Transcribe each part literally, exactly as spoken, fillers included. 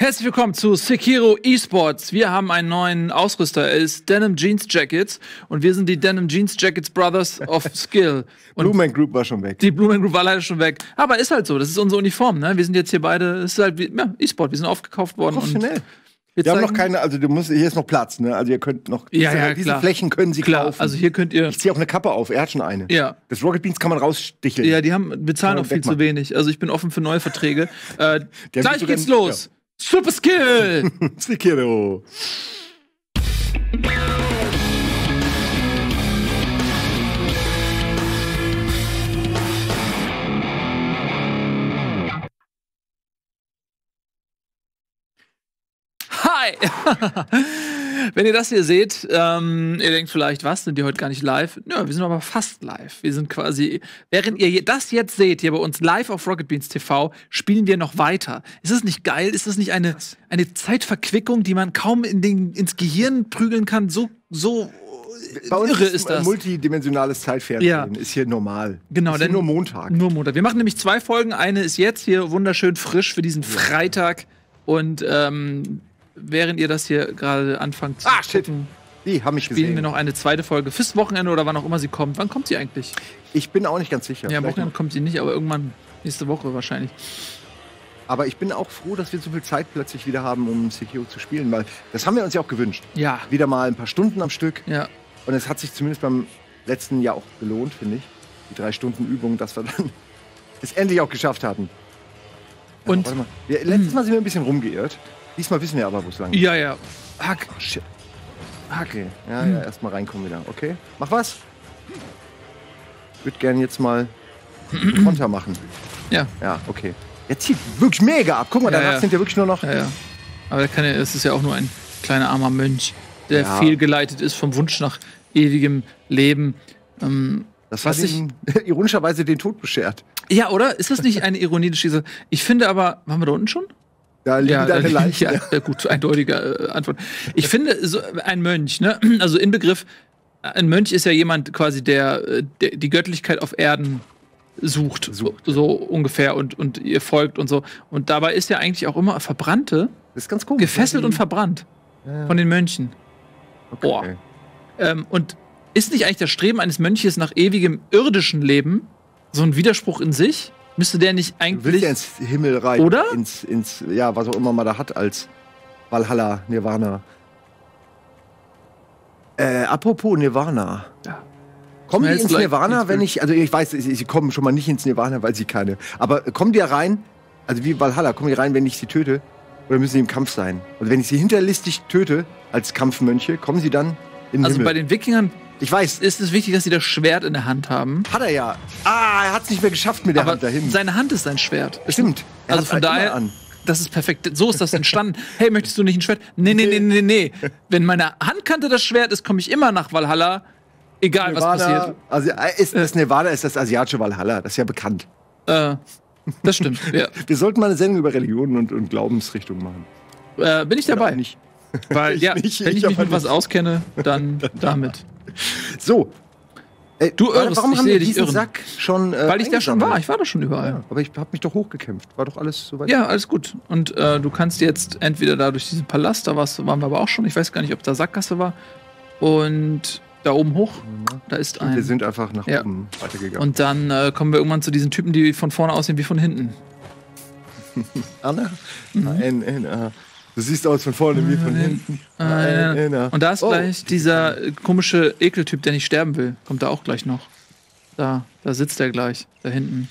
Herzlich willkommen zu Sekiro Esports. Wir haben einen neuen Ausrüster. Er ist Denim Jeans Jackets und wir sind die Denim Jeans Jackets Brothers of Skill. Und Blue Man Group war schon weg. Die Blue Man Group war leider schon weg. Aber ist halt so. Das ist unsere Uniform. Ne? Wir sind jetzt hier beide. Es ist halt wie ja, E-Sport. Wir sind aufgekauft worden. Professionell. Wir, wir haben noch keine. Also du musst, hier ist noch Platz. Ne? Also ihr könnt noch. Ja, diese, ja, diese Flächen können Sie klar kaufen. Also hier könnt ihr. Ich ziehe auch eine Kappe auf. Er hat schon eine. Ja. Das Rocket Beans kann man raussticheln. Ja, die haben bezahlen auch viel zu wenig. Also ich bin offen für neue Verträge. äh, gleich geht's sogar, los. Ja. Super Skill! Sekiro! Hi! Wenn ihr das hier seht, ähm, ihr denkt vielleicht, was, sind die heute gar nicht live? Nö, wir sind aber fast live. Wir sind quasi, während ihr das jetzt seht, hier bei uns live auf Rocket Beans T V, spielen wir noch weiter. Ist das nicht geil? Ist das nicht eine, eine Zeitverquickung, die man kaum in den, ins Gehirn prügeln kann? So, so bei uns irre ist das. Multidimensionales Zeitfernsehen ja. Ist hier normal. Genau, ist denn nur Montag. Nur Montag. Wir machen nämlich zwei Folgen. Eine ist jetzt hier wunderschön frisch für diesen Freitag. Und, ähm, während ihr das hier gerade anfangt zu ah, gucken, die haben mich spielen gesehen. Wir noch eine zweite Folge fürs Wochenende oder wann auch immer sie kommt. Wann kommt sie eigentlich? Ich bin auch nicht ganz sicher. Ja, am Wochenende kommt sie nicht, aber irgendwann nächste Woche wahrscheinlich. Aber ich bin auch froh, dass wir so viel Zeit plötzlich wieder haben, um Sekiro zu spielen, weil das haben wir uns ja auch gewünscht. Ja. Wieder mal ein paar Stunden am Stück. Ja. Und es hat sich zumindest beim letzten Jahr auch gelohnt, finde ich. Die drei Stunden Übung, dass wir dann es endlich auch geschafft hatten. Ja, und warte mal. Wir, letztes Mal sind wir ein bisschen rumgeirrt. Diesmal wissen wir aber, wo es lang geht. Ja, ja. Hack. Oh, shit. Hack. Okay. Ja, hm. ja, erstmal reinkommen wieder. Okay. Mach was. Ich würde gerne jetzt mal runter machen. Ja. Ja, okay. Der zieht wirklich mega ab. Guck mal, ja, danach ja. sind ja wirklich nur noch. Ja, ja. Aber der kann ja, das ist ja auch nur ein kleiner armer Mönch, der ja. fehlgeleitet ist vom Wunsch nach ewigem Leben. Ähm, das was hat ihm ironischerweise den Tod beschert. Ja, oder? Ist das nicht eine Ironie? Ich finde aber, waren wir da unten schon? Da liegen ja, deine Leichen. Ja, ja, gut, eindeutige äh, Antwort. Ich finde, so ein Mönch, ne? Also Inbegriff, ein Mönch ist ja jemand quasi, der, der die Göttlichkeit auf Erden sucht, sucht so, so ungefähr, und, und ihr folgt und so. Und dabei ist ja eigentlich auch immer Verbrannte, das ist ganz komisch, gefesselt und verbrannt ja. von den Mönchen. Okay. Boah. Ähm, und ist nicht eigentlich das Streben eines Mönches nach ewigem irdischen Leben so ein Widerspruch in sich? Müsste der nicht eigentlich. Du willst ja ins Himmel rein. Oder? Ins, ins, ja, was auch immer man da hat als Valhalla, Nirvana. Äh, apropos Nirvana. Ja. Kommen die ins Nirvana, wenn ich. Also, ich weiß, sie, sie kommen schon mal nicht ins Nirvana, weil sie keine. Aber kommen die ja rein? Also, wie Valhalla, kommen die rein, wenn ich sie töte? Oder müssen sie im Kampf sein? Und wenn ich sie hinterlistig töte, als Kampfmönche, kommen sie dann in den Also, Himmel. Bei den Wikingern. Ich weiß. Ist es wichtig, dass sie das Schwert in der Hand haben? Hat er ja. Ah, er hat es nicht mehr geschafft mit der Aber Hand dahin. Seine Hand ist sein Schwert. Stimmt. Er also von daher, an. Das ist perfekt. So ist das entstanden. Hey, möchtest du nicht ein Schwert? Nee, nee, nee, nee, nee. Wenn meine Handkante das Schwert ist, komme ich immer nach Valhalla. Egal, Nevada, was passiert. Also ist, das Nevada ist das asiatische Valhalla. Das ist ja bekannt. Äh, das stimmt, ja. Wir sollten mal eine Sendung über Religionen und, und Glaubensrichtungen machen. Äh, bin ich dabei? Nicht. Weil, ich ja, nicht, wenn ich, ich mich mit was auskenne, dann, dann damit. So. Ey, du irrst, warum ich haben wir diesen irren. Sack schon äh, weil ich da schon war, ich war da schon überall. Ja, aber ich habe mich doch hochgekämpft, war doch alles soweit. Ja, alles gut. Und äh, du kannst jetzt entweder da durch diesen Palast, da warst, waren wir aber auch schon, ich weiß gar nicht, ob da Sackgasse war. Und da oben hoch, ja. da ist ein... Und wir sind einfach nach ja. oben weitergegangen. Und dann äh, kommen wir irgendwann zu diesen Typen, die von vorne aussehen wie von hinten. Anna? Nein, nein, nein. Du siehst aus von vorne wie von hinten. Ah, ja. Und da ist oh. gleich dieser komische Ekeltyp, der nicht sterben will. Kommt da auch gleich noch. Da, da sitzt er gleich, da hinten.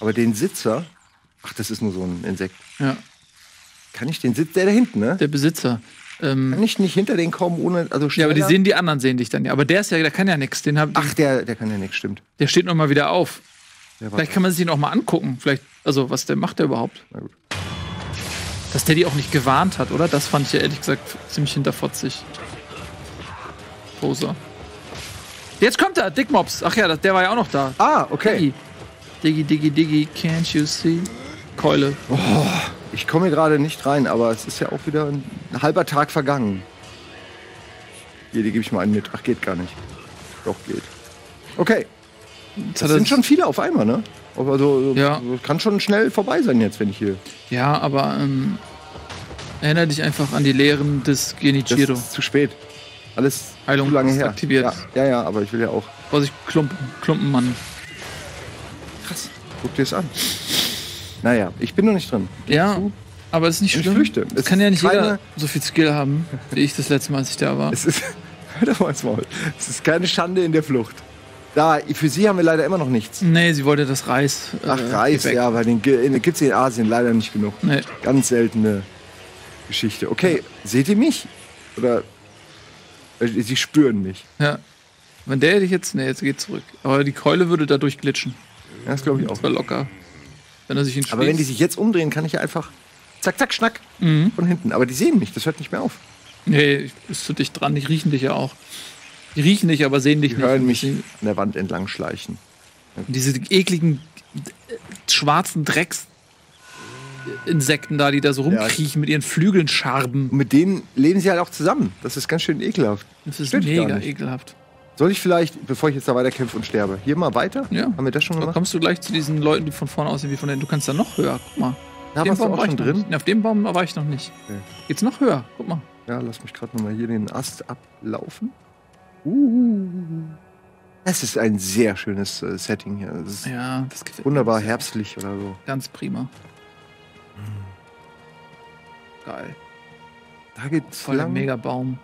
Aber den Sitzer, ach, das ist nur so ein Insekt. Ja. Kann ich den Sitzer, der da hinten, ne? Der Besitzer. Ähm, kann ich nicht hinter den kommen ohne, also schneller? Ja, aber die sehen, die anderen sehen dich dann ja. Aber der ist ja, der kann ja nichts. Den hab, den, ach, der, der kann ja nichts, stimmt. Der steht noch mal wieder auf. Vielleicht kann man sich den auch mal angucken. Vielleicht, also, was der macht der überhaupt? Na gut. Dass der die auch nicht gewarnt hat, oder? Das fand ich ja ehrlich gesagt ziemlich hinterfotzig. Poser. Jetzt kommt er, Dickmops. Ach ja, der war ja auch noch da. Ah, okay. Diggi, Diggi, Diggi, can't you see? Keule. Oh, ich komme hier gerade nicht rein, aber es ist ja auch wieder ein halber Tag vergangen. Hier, die gebe ich mal einen mit. Ach, geht gar nicht. Doch, geht. Okay. Das, das sind schon viele auf einmal, ne? Also ja. Kann schon schnell vorbei sein jetzt, wenn ich hier... Ja, aber ähm, erinnere dich einfach an die Lehren des Genichiro. Das ist zu spät. Alles Heilung zu lange her. Aktiviert. Ja, ja, ja, aber ich will ja auch... Vorsicht, Klumpen, Klumpenmann. Krass. Guck dir das an. Naja, ich bin noch nicht drin. Du ja, aber es ist nicht schlimm. Ich flüchte. Es kann ja nicht jeder so viel Skill haben, wie ich das letzte Mal, als ich da war. Es ist... Hör doch mal ins Maul. Es ist keine Schande in der Flucht. Da, für sie haben wir leider immer noch nichts. Nee, sie wollte das Reis. Äh, Ach, Reis, Gebäck. Ja, weil den gibt es in Asien leider nicht genug. Nee. Ganz seltene Geschichte. Okay, ja. Seht ihr mich? Oder äh, sie spüren mich. Ja. Wenn der dich jetzt, nee, jetzt geht zurück. Aber die Keule würde dadurch glitschen. Ja, das glaube ich auch. Das war locker. Wenn er sich hinschließt. Aber wenn die sich jetzt umdrehen, kann ich ja einfach zack, zack, schnack mhm. von hinten. Aber die sehen mich, das hört nicht mehr auf. Nee, bist zu dicht dran, die riechen dich ja auch. Die riechen dich, aber sehen dich die nicht. Die hören mich an der Wand entlang schleichen. Diese ekligen, schwarzen Drecksinsekten da, die da so rumkriechen, ja, mit ihren Flügeln scharben. Und mit denen leben sie halt auch zusammen. Das ist ganz schön ekelhaft. Das ist Stört mega ekelhaft. Soll ich vielleicht, bevor ich jetzt da weiterkämpfe und sterbe, hier mal weiter? Ja. Haben wir das schon gemacht? Da kommst du gleich zu diesen Leuten, die von vorne aussehen wie von denen. Du kannst da noch höher, guck mal. Da warst du auch schon drin? Auf dem Baum war ich noch nicht. Okay. Geht's noch höher? Guck mal. Ja, lass mich gerade nochmal hier den Ast ablaufen. Uh, es ist ein sehr schönes äh, Setting hier. Das ist ja, das wunderbar herbstlich oder so. Ganz prima. Hm. Geil. Da geht's voll lang. Voll mega Baum.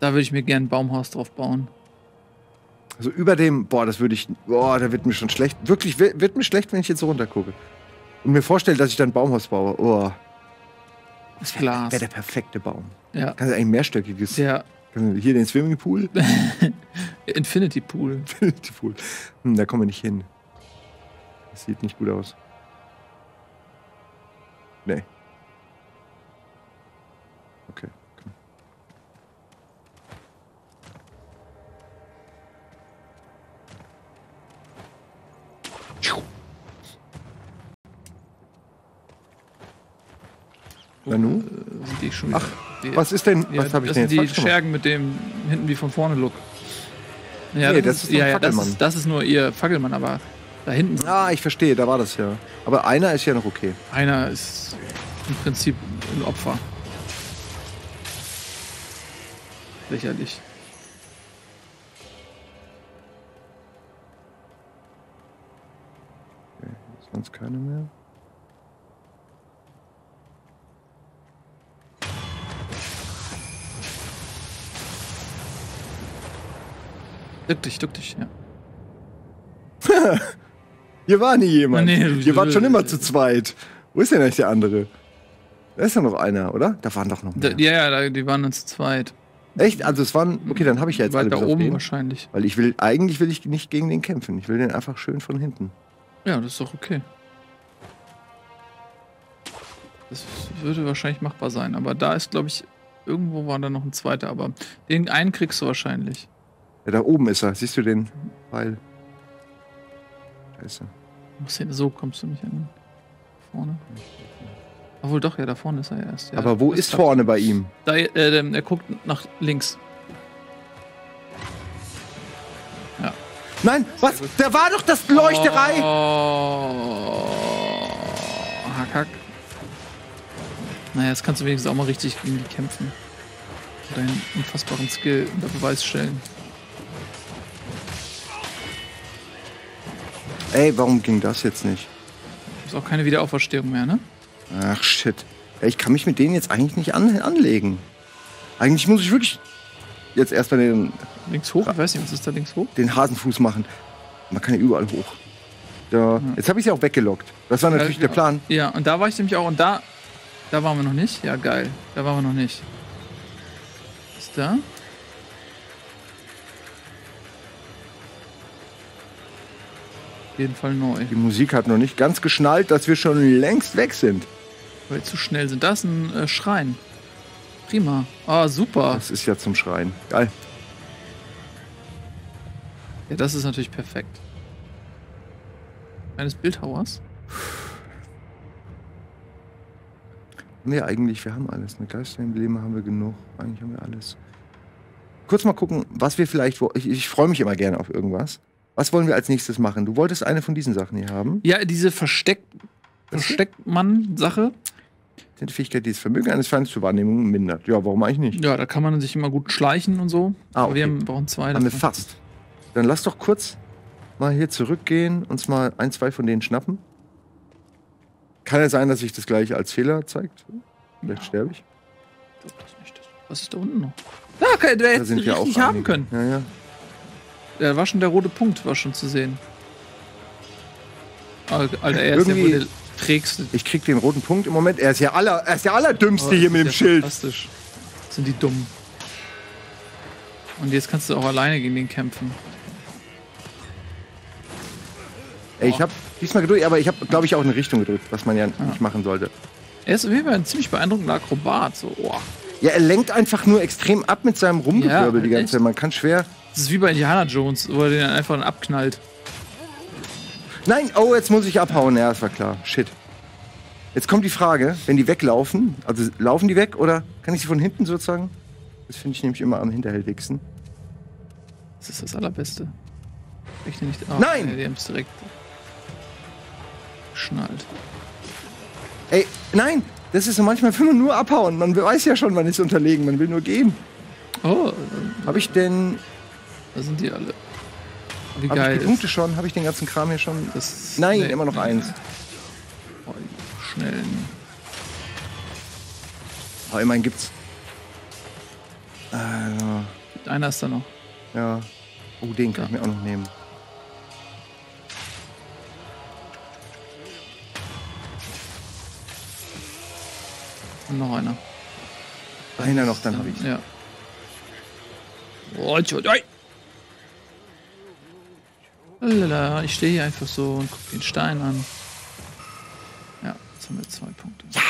Da würde ich mir gerne ein Baumhaus drauf bauen. Also über dem, boah, das würde ich, boah, da wird mir schon schlecht. Wirklich wird mir schlecht, wenn ich jetzt so runter gucke. Und mir vorstelle, dass ich dann ein Baumhaus baue. Oh. Das wäre wär der perfekte Baum. Ja. Kannst du eigentlich mehrstöckiges? Ja. Hier den Swimmingpool. Infinity Pool. Infinity Pool. Hm, da kommen wir nicht hin. Das sieht nicht gut aus. Nee. Okay. Komm. Nanu? Äh, ich schon wieder. Ach. Die, was ist denn? Ja, was habe ich denn jetzt falsch gemacht? Das sind die Schergen mit dem hinten wie von vorne Look. Ja, nee, das, das ist, ist ja, Fackelmann. Das ist, das ist nur ihr Fackelmann, aber da hinten. Ah, ich verstehe, da war das ja. Aber einer ist ja noch okay. Einer ist im Prinzip ein Opfer. Lächerlich. Okay, sonst keine mehr. Duck dich, duck dich, ja. Hier war nie jemand. Nee, Ihr wart schon immer zu zweit. Wo ist denn eigentlich der andere? Da ist ja noch einer, oder? Da waren doch noch mehr. Da, ja, ja, die waren dann zu zweit. Echt? Also es waren... Okay, dann habe ich ja jetzt alle bis auf den. Da oben wahrscheinlich. Weil ich will... Eigentlich will ich nicht gegen den kämpfen. Ich will den einfach schön von hinten. Ja, das ist doch okay. Das würde wahrscheinlich machbar sein. Aber da ist, glaube ich... Irgendwo war da noch ein zweiter. Aber den einen kriegst du wahrscheinlich. Ja, da oben ist er. Siehst du den Pfeil? Scheiße. So kommst du nicht an. Vorne. Obwohl doch, ja, da vorne ist er erst. Ja, aber wo ist vorne bei ihm? Da, äh, er guckt nach links. Ja. Nein, was? Da war doch das Leuchterei! Oh, hack, hack. Naja, jetzt kannst du wenigstens auch mal richtig gegen die kämpfen. Deinen unfassbaren Skill unter Beweis stellen. Ey, warum ging das jetzt nicht? Ist auch keine Wiederauferstehung mehr, ne? Ach, shit. Ich kann mich mit denen jetzt eigentlich nicht an anlegen. Eigentlich muss ich wirklich jetzt erstmal den... Links hoch? Ich weiß nicht, was ist da links hoch? Den Hasenfuß machen. Man kann ja überall hoch. Da. Ja. Jetzt habe ich sie auch weggelockt. Das war natürlich ja, der Plan. Ja, und da war ich nämlich auch. Und da... Da waren wir noch nicht. Ja, geil. Da waren wir noch nicht. Ist da... Auf jeden Fall neu. Die Musik hat noch nicht ganz geschnallt, dass wir schon längst weg sind. Weil wir zu schnell sind. Das ist ein äh, Schrein. Prima. Ah, super. Das ist ja zum Schrein. Geil. Ja, das ist natürlich perfekt. Eines Bildhauers. Nee, eigentlich, wir haben alles. Eine Geisterembleme haben wir genug. Eigentlich haben wir alles. Kurz mal gucken, was wir vielleicht... Wo ich ich freue mich immer gerne auf irgendwas. Was wollen wir als nächstes machen? Du wolltest eine von diesen Sachen hier haben. Ja, diese Versteck Versteckmann-Sache. Die Fähigkeit, die das Vermögen eines Feindes zur Wahrnehmung mindert. Ja, warum eigentlich nicht? Ja, da kann man sich immer gut schleichen und so. Ah, okay. Wir brauchen zwei. Haben wir fast. Dann lass doch kurz mal hier zurückgehen, uns mal ein, zwei von denen schnappen. Kann ja sein, dass sich das gleich als Fehler zeigt. Vielleicht ja. sterbe ich. Ich glaub das nicht. Was ist da unten noch? Ah, okay, da hätte ich nicht haben können. Ja, ja. Da war schon der rote Punkt, war schon zu sehen. Alter, Alter er ist ja wohl der trägste. Ich krieg den roten Punkt im Moment. Er ist ja aller, er ist der allerdümmste oh, hier mit dem ja Schild. Fantastisch. Das sind die dummen. Und jetzt kannst du auch alleine gegen den kämpfen. Ey, ich hab diesmal gedrückt, aber ich hab, glaube ich, auch in eine Richtung gedrückt, was man ja ah. nicht machen sollte. Er ist auf jeden Fall ein ziemlich beeindruckender Akrobat. So. Oh. Ja, er lenkt einfach nur extrem ab mit seinem Rumgewirbel ja, die ganze Zeit. Man kann schwer... Das ist wie bei Indiana Jones, wo er den einfach dann abknallt. Nein, oh, jetzt muss ich abhauen. Ja, das war klar. Shit. Jetzt kommt die Frage, wenn die weglaufen, also laufen die weg oder kann ich sie von hinten sozusagen? Das finde ich nämlich immer am hinterhältigsten. Das ist das Allerbeste. Ich nehme nicht. Oh, nein! Ja, die haben es direkt geschnallt. Ey, nein! Das ist so manchmal einfach nur abhauen. Man weiß ja schon, man ist unterlegen. Man will nur gehen. Oh. Hab ich denn... Da sind die alle. Wie geil. Hab ich die Punkte schon? Habe ich den ganzen Kram hier schon? Das Nein, nee, immer noch nee. eins. Oh, schnellen. Aber oh, immerhin gibt's. Äh, ja. Einer ist da noch. Ja. Oh, den kann ja. ich mir auch noch nehmen. Und noch einer. Einer noch, dann habe ich. Ja. Oh, Lala, ich stehe hier einfach so und gucke den Stein an. Ja, jetzt haben wir zwei Punkte. Ja,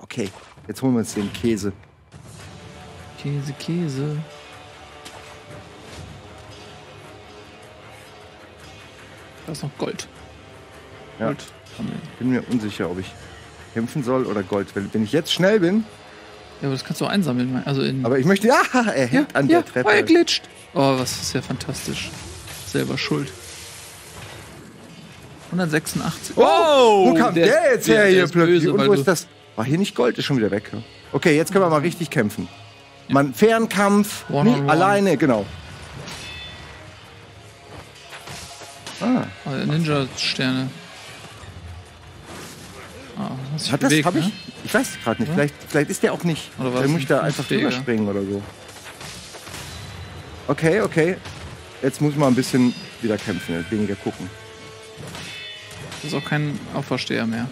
okay. Jetzt holen wir uns den Käse. Käse, Käse. Da ist noch Gold. Ja. Gold. Ich bin mir unsicher, ob ich kämpfen soll oder Gold. Wenn ich jetzt schnell bin... Ja, aber das kannst du auch einsammeln. Also in aber ich möchte... Ah, er hängt ja, an ja, der Treppe. Er glitscht. Oh, was ist ja fantastisch. Selber schuld. hundertsechsundachtzig. Oh, wo kam der, der jetzt her der, hier der plötzlich? Böse, und wo ist das? War hier nicht Gold, ist schon wieder weg. Okay, jetzt können wir mal richtig kämpfen. Ja. Man, fairen Kampf, one nie, on alleine, one. Genau. Ah. Oh, Ninja-Sterne. Ah, das hat das, Weg, hab ne? ich? Ich weiß es gerade nicht. Ja? Vielleicht, vielleicht ist der auch nicht. Oder was? Dann muss ich da einfach drüber springen oder so. Okay, okay. Jetzt muss ich mal ein bisschen wieder kämpfen, weniger gucken. Das ist auch kein Aufversteher mehr.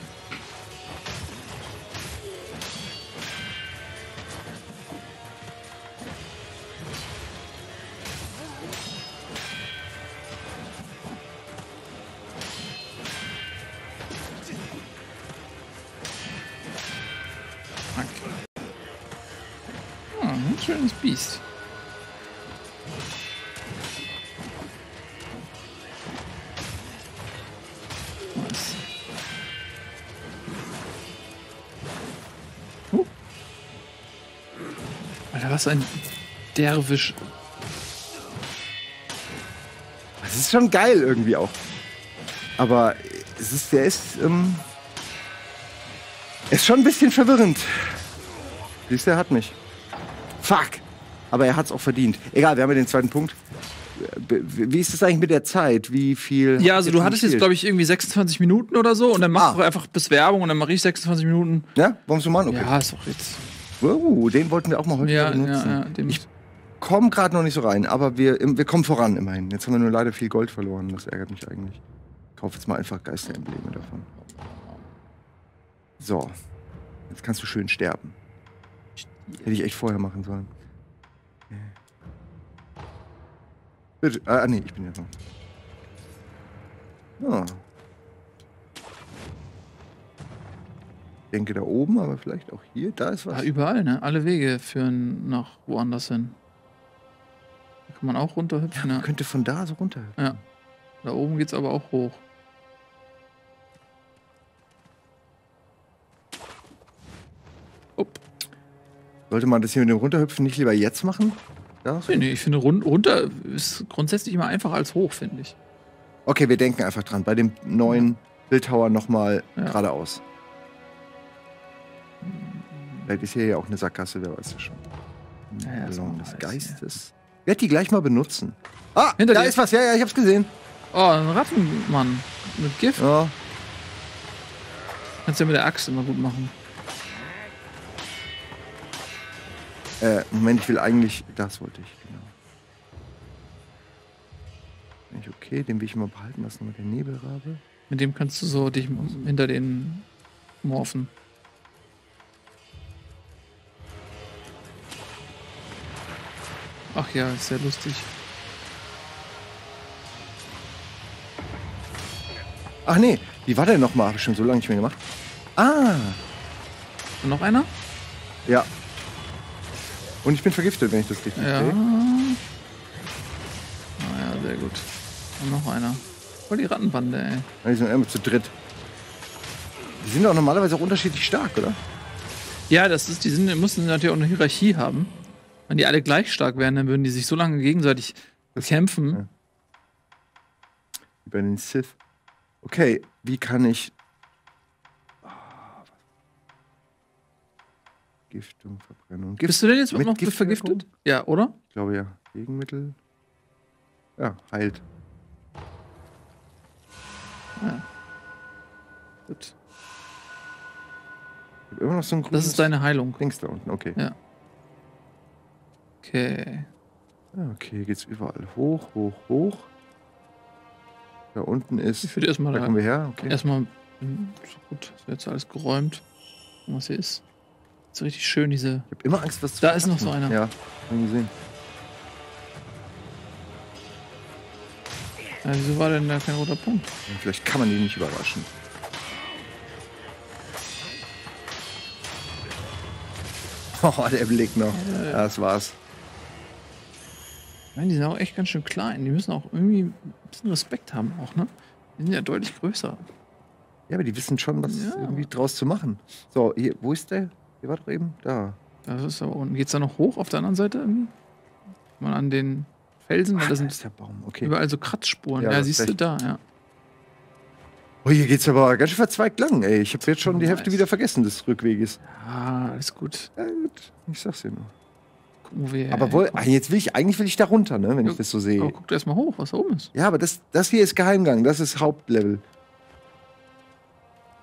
Okay. Hm, ein schönes Biest. Was ein Derwisch. Das ist schon geil irgendwie auch. Aber es ist, der ist, ähm, ist schon ein bisschen verwirrend. Siehst du, er hat mich. Fuck. Aber er hat es auch verdient. Egal, wir haben ja den zweiten Punkt. Wie ist das eigentlich mit der Zeit? Wie viel? Ja, also du hattest jetzt, glaube ich, irgendwie sechsundzwanzig Minuten oder so. Und dann machst ah. du einfach bis Werbung und dann mache ich sechsundzwanzig Minuten. Ja, warum so machen? Okay. Ja, ist auch jetzt... Oh, den wollten wir auch mal heute ja, benutzen. Ja, ja, den ich komme gerade noch nicht so rein, aber wir, wir kommen voran immerhin. Jetzt haben wir nur leider viel Gold verloren, das ärgert mich eigentlich. Ich kaufe jetzt mal einfach Geisterembleme davon. So, jetzt kannst du schön sterben. Hätte ich echt vorher machen sollen. Bitte, ah nee, ich bin jetzt noch. Ah. Ich denke da oben, aber vielleicht auch hier. Da ist was. Ja, überall, ne? Alle Wege führen nach woanders hin. Da kann man auch runterhüpfen. Ja, man ja. könnte von da so runterhüpfen. Ja. Da oben geht's aber auch hoch. Upp. Sollte man das hier mit dem Runterhüpfen nicht lieber jetzt machen? Ja, so nee, nee, ich finde, run runter ist grundsätzlich immer einfacher als hoch, finde ich. Okay, wir denken einfach dran. Bei dem neuen Bildhauer nochmal ja. geradeaus. Vielleicht ist hier ja auch eine Sackgasse, wer weiß das schon. Ja, das des Geistes. Ja. Werd die gleich mal benutzen. Ah, hinter da dir ist was. Ja, ja, ich hab's gesehen. Oh, ein Rattenmann. Mit Gift. Ja. Kannst du ja mit der Axt immer gut machen. Äh, Moment, ich will eigentlich... Das wollte ich, genau. Okay, den will ich mal behalten lassen mit der Nebelrabe. Mit dem kannst du so dich hinter den morphen. Ach ja, ist sehr lustig. Ach nee, wie war der nochmal? Habe ich schon so lange nicht mehr gemacht. Ah! Und noch einer? Ja. Und ich bin vergiftet, wenn ich das richtig ja. sehe. Naja, sehr gut. Und noch einer. Voll die Rattenbande, ey. Die sind immer zu dritt. Die sind auch normalerweise auch unterschiedlich stark, oder? Ja, das ist, die sind, die müssen natürlich auch eine Hierarchie haben. Wenn die alle gleich stark wären, dann würden die sich so lange gegenseitig das kämpfen. Ja. Wie bei den Sith. Okay, wie kann ich... Giftung, Verbrennung. Gift, Bist du denn jetzt mit noch Gift vergiftet? Ja, oder? Ich glaube ja. Gegenmittel. Ja, heilt. Ja. Gut. Ich hab immer noch so ein grünes. Das ist deine Heilung. Links da unten, okay. Ja. Okay. Okay, geht's überall hoch, hoch, hoch. Da unten ist. Ich würde erstmal da. Da kommen wir her. Okay. Erstmal. So gut, das wird jetzt alles geräumt. Was hier ist. So richtig schön, diese. Ich hab immer Angst, was zu. Da ist noch so einer. Ja, haben gesehen. Ja, wieso war denn da kein roter Punkt? Ja, vielleicht kann man die nicht überraschen. Oh, der Blick noch. Ja, ja, das war's. Nein, die sind auch echt ganz schön klein. Die müssen auch irgendwie ein bisschen Respekt haben, auch, ne? Die sind ja deutlich größer. Ja, aber die wissen schon, was ja. irgendwie draus zu machen. So, hier, wo ist der? Hier war doch eben da. Das ist aber unten. Geht's da noch hoch auf der anderen Seite irgendwie? Mal an den Felsen, weil ah, da sind ist der Baum. Okay. Überall so Kratzspuren. Ja, ja siehst du da, ja. Oh, hier geht's aber ganz schön verzweigt lang, ey. Ich habe jetzt schon oh, die Hälfte nice. wieder vergessen des Rückweges. Ah, alles gut. Ja, gut. Ich sag's dir nur. Gucken wir. Aber wohl, ach, jetzt will ich eigentlich will ich da runter, ne, wenn jo, ich das so sehe. Aber guck erst mal hoch, was da oben ist. Ja, aber das, das hier ist Geheimgang. Das ist Hauptlevel.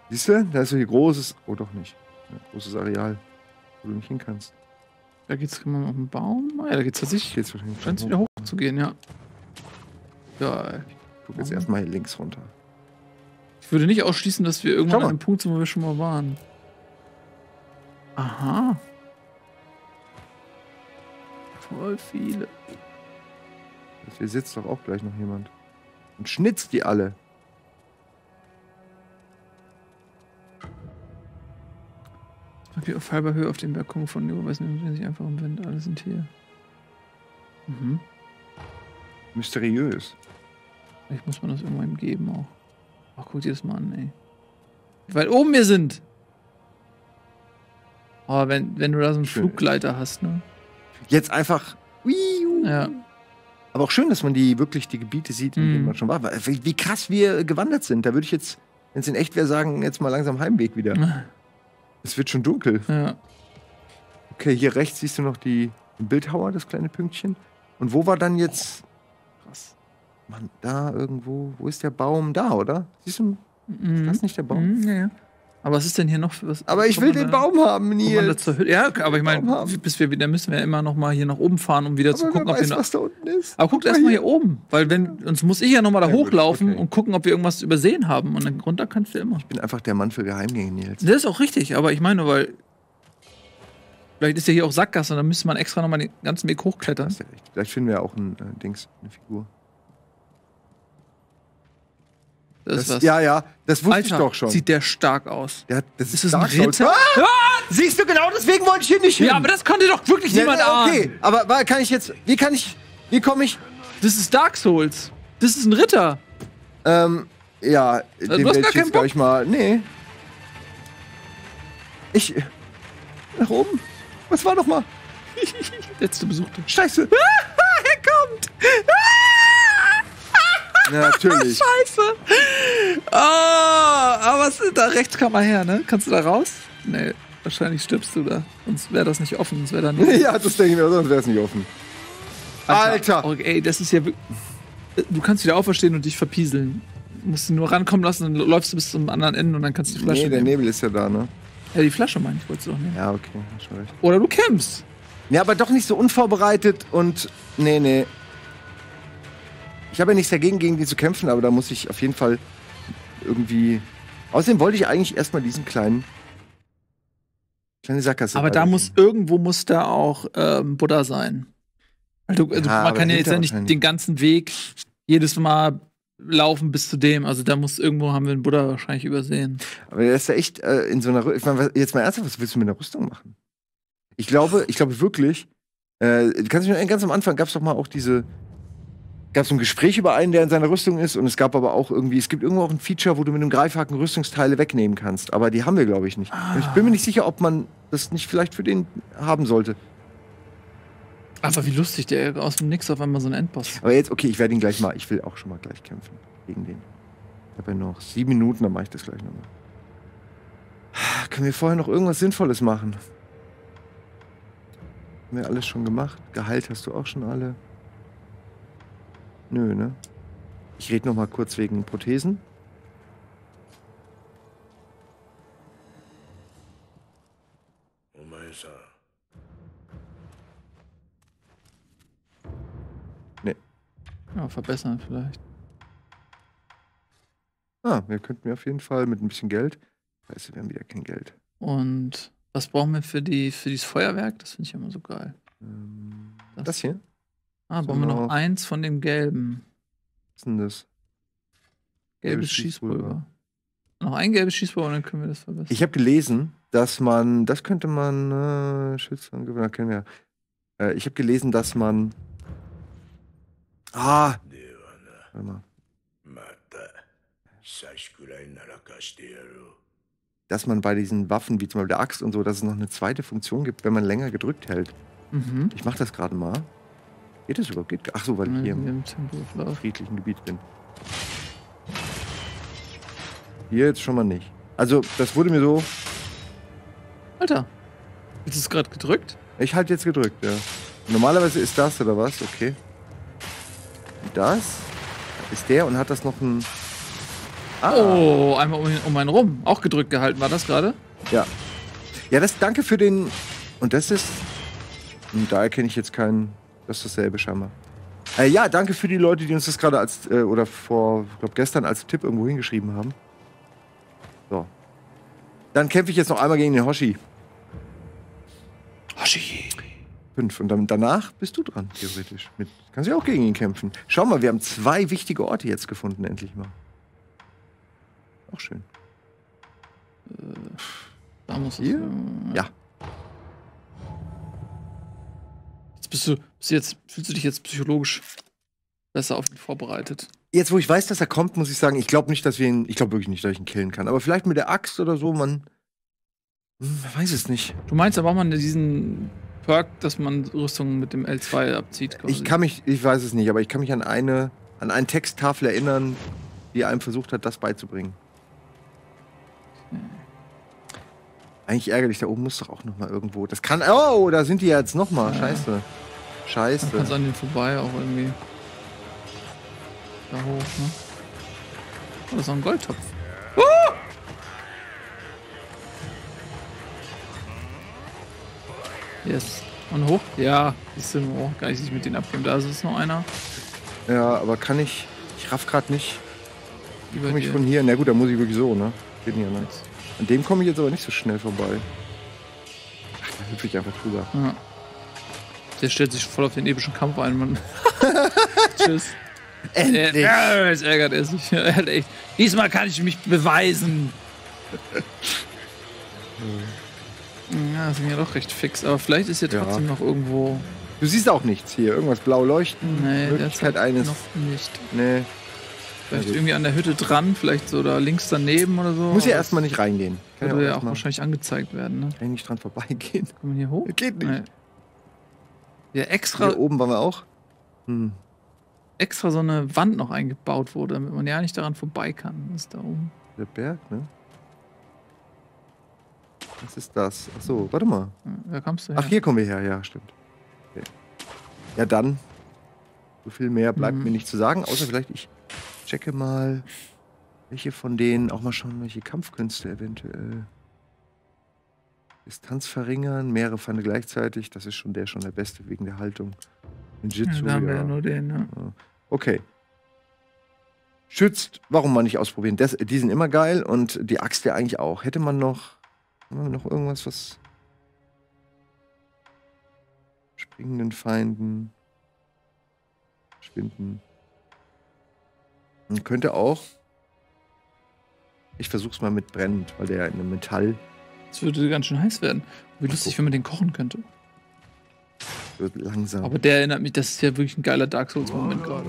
Siehst du? Da ist so hier großes. Oh, doch nicht. Ein großes Areal, wo du nicht hin kannst. Da geht's immer auf den Baum. Ah, ja, da geht's tatsächlich. Geht's wahrscheinlich scheint es wieder hoch zu gehen, ja. Ja, ich guck jetzt erstmal hier links runter. Ich würde nicht ausschließen, dass wir irgendwann an einem Punkt sind, wo wir schon mal waren. Aha. Voll viele. Hier sitzt doch auch gleich noch jemand. Und schnitzt die alle. Wie auf halber Höhe auf dem Balkon von Neo, weiß nicht, wenn sich einfach im Wind, alle sind hier. Mhm. Mysteriös. Vielleicht muss man das irgendwann geben auch. Ach, guck dir das mal an, ey. Wie weit oben wir sind! Aber oh, wenn, wenn du da so einen schön. Fluggleiter hast, ne? Jetzt einfach. Ja. Aber auch schön, dass man die wirklich die Gebiete sieht, in mhm. denen man schon war. Wie, wie krass wir gewandert sind. Da würde ich jetzt, wenn es in echt wäre, sagen, jetzt mal langsam Heimweg wieder. Mhm. Es wird schon dunkel. Ja. Okay, hier rechts siehst du noch die, den Bildhauer, das kleine Pünktchen. Und wo war dann jetzt... Krass. Mann, da irgendwo... Wo ist der Baum? Da, oder? Siehst du? Mhm. Ist das nicht der Baum? Mhm, ja, ja. Aber was ist denn hier noch für was? Aber ich will den da, Baum haben, Nils. Ja, aber ich meine, bis wir wieder müssen wir immer noch mal hier nach oben fahren, um wieder aber zu gucken, ob weiß, wir was da unten ist. Aber guckt erst mal hier oben, weil wenn sonst muss ich ja noch mal da ja, hochlaufen okay. und gucken, ob wir irgendwas übersehen haben und dann runter kannst du immer. Ich bin einfach der Mann für Geheimgänge, Nils. Das ist auch richtig, aber ich meine, weil vielleicht ist ja hier auch Sackgasse und dann müsste man extra noch mal den ganzen Weg hochklettern. Ja echt. Vielleicht finden wir ja auch ein äh, Dings, eine Figur. Das, das, ja, ja, das wusste Alter, ich doch schon. Sieht der stark aus. Ja, das ist, ist das ein Ritter? Ah! Ah! Siehst du, genau deswegen wollte ich hier nicht hin. Ja, aber das konnte doch wirklich ja, niemand ahnen. Okay, aber kann ich jetzt, wie kann ich, wie komme ich? Das ist Dark Souls. Das ist ein Ritter. Ähm, ja, also, den werde ich jetzt gleich mal, nee. Ich, nach oben? Was war noch mal? Letzte Besuchte. Scheiße. Ah, er kommt. Ah! Ja, natürlich. Scheiße. Oh, aber da rechts kann man her, ne? Kannst du da raus? Nee, wahrscheinlich stirbst du da. Sonst wäre das nicht offen. Sonst wäre da nur ja, das denke ich mir, sonst wäre es nicht offen. Alter! Alter. Okay, ey, das ist ja... Du kannst wieder auferstehen und dich verpieseln. Du musst ihn nur rankommen lassen und läufst du bis zum anderen Ende und dann kannst du die Flasche. Nee, der nehmen. Nebel ist ja da, ne? Ja, die Flasche meine ich, wolltest du doch nehmen. Ja, okay. Recht. Oder du kämpfst. Ja, aber doch nicht so unvorbereitet und... Nee, nee. Ich habe ja nichts dagegen, gegen die zu kämpfen, aber da muss ich auf jeden Fall irgendwie... Außerdem wollte ich eigentlich erstmal diesen kleinen... Kleine Sackgasse. Aber da muss... Irgendwo muss da auch ähm, Buddha sein. Also, ja, also man kann ja jetzt ja nicht den ganzen Weg jedes Mal laufen bis zu dem. Also da muss irgendwo, haben wir einen Buddha wahrscheinlich übersehen. Aber der ist ja echt äh, in so einer Rüstung. Ich meine, jetzt mal ernsthaft, was willst du mit einer Rüstung machen? Ich glaube, ich glaube wirklich, äh, kannst du mich, ganz am Anfang gab es doch mal auch diese, gab es ein Gespräch über einen, der in seiner Rüstung ist und es gab aber auch irgendwie, es gibt irgendwo auch ein Feature, wo du mit einem Greifhaken Rüstungsteile wegnehmen kannst. Aber die haben wir, glaube ich, nicht. Ah. Ich bin mir nicht sicher, ob man das nicht vielleicht für den haben sollte. Aber wie lustig, der aus dem Nix auf einmal so ein Endboss. Aber jetzt, okay, ich werde ihn gleich mal, ich will auch schon mal gleich kämpfen gegen den. Ich habe ja noch sieben Minuten, dann mache ich das gleich nochmal. Können wir vorher noch irgendwas Sinnvolles machen? Haben wir alles schon gemacht? Geheilt hast du auch schon alle? Nö, ne? Ich rede nochmal kurz wegen Prothesen. Oh mein Gott. Ja, verbessern vielleicht. Ah, wir könnten mir auf jeden Fall mit ein bisschen Geld. Weißt du, wir haben wieder kein Geld. Und was brauchen wir für die für dieses Feuerwerk? Das finde ich immer so geil. Ähm, das, das hier? Ah, brauchen wir noch eins von dem gelben. Was ist denn das? Gelbes Schießpulver. Noch ein gelbes Schießpulver und dann können wir das verbessern. Ich habe gelesen, dass man, das könnte man, äh, Schützengewinner kennen wir ja. Äh, ich habe gelesen, dass man Ah! Warte mal. Dass man bei diesen Waffen, wie zum Beispiel der Axt und so, dass es noch eine zweite Funktion gibt, wenn man länger gedrückt hält. Mhm. Ich mach das gerade mal. Geht das überhaupt? Geht? Ach so, weil ich hier im friedlichen Gebiet bin. Hier jetzt schon mal nicht. Also, das wurde mir so... Alter, ist es gerade gedrückt? Ich halt jetzt gedrückt, ja. Normalerweise ist das oder was? Okay. Das ist der und hat das noch ein... Ah. Oh, einmal um, um einen rum. Auch gedrückt gehalten, war das gerade? Ja. Ja, das danke für den... Und das ist... Und da erkenne ich jetzt keinen... Das ist dasselbe scheinbar. Äh, ja, danke für die Leute, die uns das gerade als... Äh, oder vor, ich glaube gestern als Tipp irgendwo hingeschrieben haben. So. Dann kämpfe ich jetzt noch einmal gegen den Hoshi. Hoshi. Und dann, danach bist du dran, theoretisch. Mit, kannst ja auch gegen ihn kämpfen. Schau mal, wir haben zwei wichtige Orte jetzt gefunden, endlich mal. Auch schön. Äh, da muss hier? Ja. Jetzt bist du, bist jetzt, fühlst du dich jetzt psychologisch besser auf ihn vorbereitet? Jetzt, wo ich weiß, dass er kommt, muss ich sagen, ich glaube nicht, dass wir ihn, ich glaube wirklich nicht, dass ich ihn killen kann. Aber vielleicht mit der Axt oder so, man, man weiß es nicht. Du meinst, da braucht man diesen... dass man Rüstungen mit dem L zwei abzieht. Quasi. Ich kann mich, ich weiß es nicht, aber ich kann mich an eine, an einen Texttafel erinnern, die einem versucht hat, das beizubringen. Okay. Eigentlich ärgerlich, da oben muss doch auch noch mal irgendwo. Das kann, oh, da sind die jetzt noch mal. Ja. Scheiße, scheiße. Man kann's an den vorbei auch irgendwie. Da hoch, ne? Oh, das ist auch ein Goldtopf. Uh! Yes. Und hoch? Ja, ist im Ohr. Kann ich nicht mit denen abgeben. Da ist es noch einer. Ja, aber kann ich. Ich raff gerade nicht. Wie komme ich von hier? Na gut, da muss ich wirklich so, ne? Geht nicht anders. An dem komme ich jetzt aber nicht so schnell vorbei. Ach, da hüpfe ich einfach drüber. Ja. Der stellt sich voll auf den epischen Kampf ein, Mann. Tschüss. Endlich! Ja, es ärgert er sich. Diesmal kann ich mich beweisen. hm. Ja, das ging ja doch recht fix, aber vielleicht ist hier ja trotzdem noch irgendwo... Du siehst auch nichts hier, irgendwas blau leuchten, nee, Möglichkeit eines... noch nicht. Nee. Vielleicht also irgendwie an der Hütte dran, vielleicht so da links daneben oder so. Muss ja erstmal nicht reingehen. Kann würde ja auch, auch wahrscheinlich angezeigt werden, ne? Kann ich nicht dran vorbeigehen. Kommen wir hier hoch? Geht nicht. Nee. Ja, extra... Hier oben waren wir auch. Hm. extra so eine Wand noch eingebaut wurde, damit man ja nicht daran vorbei kann. Das ist da oben. Der Berg, ne? Was ist das? Achso, warte mal. Da kommst du her. Ach, hier kommen wir her, ja, stimmt. Okay. Ja, dann. So viel mehr bleibt hm. mir nicht zu sagen, außer vielleicht ich checke mal, welche von denen, auch mal schauen, welche Kampfkünste eventuell. Distanz verringern, mehrere Pfanne gleichzeitig, das ist schon der schon der beste wegen der Haltung. Ninjitsu, ja, da haben wir ja nur den, ne? Okay. Schützt, warum mal nicht ausprobieren? Das, die sind immer geil und die Axt ja eigentlich auch. Hätte man noch, haben wir noch irgendwas, was. Springenden Feinden. Schwinden. Man könnte auch. Ich versuch's mal mit brennend, weil der in einem Metall. Es würde ganz schön heiß werden. Wie lustig, wenn man den kochen könnte. Wird langsam. Aber der erinnert mich, das ist ja wirklich ein geiler Dark Souls-Moment gerade.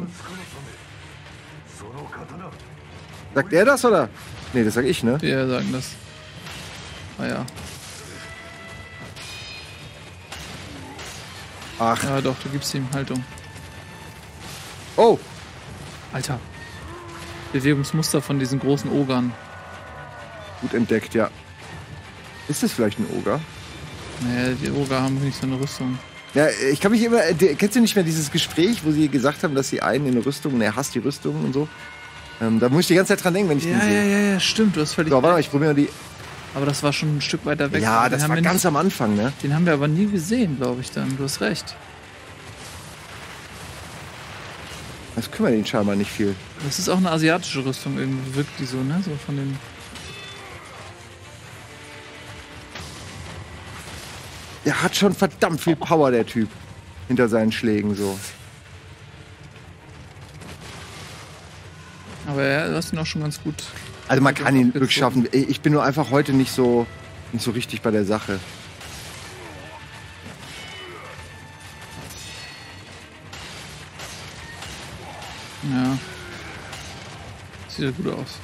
Sagt er das, oder? Nee, das sag ich, ne? Ja, sagen das. Ah ja. Ach. Ja doch, du gibst ihm Haltung. Oh! Alter. Bewegungsmuster von diesen großen Ogern. Gut entdeckt, ja. Ist das vielleicht ein Oger? Naja, die Oger haben nicht so eine Rüstung. Ja, ich kann mich immer. Kennst du nicht mehr dieses Gespräch, wo sie gesagt haben, dass sie einen in eine Rüstung, und er hasst die Rüstung und so? Ähm, da muss ich die ganze Zeit dran denken, wenn ich ja, den sehe. Ja, ja, ja, stimmt, du hast völlig. So, warte mal, ich probiere die. Aber das war schon ein Stück weiter weg. Ja, das war ganz am Anfang, ne? Den haben wir aber nie gesehen, glaube ich dann. Du hast recht. Das kümmert ihn scheinbar nicht viel. Das ist auch eine asiatische Rüstung, irgendwie wirkt die so, ne? So von den. Der hat schon verdammt viel Power, der Typ. Hinter seinen Schlägen so. Aber ja, du hast ihn auch schon ganz gut. Also man kann ihn wirklich schaffen. Ich bin nur einfach heute nicht so, nicht so richtig bei der Sache. Ja. Sieht ja gut aus.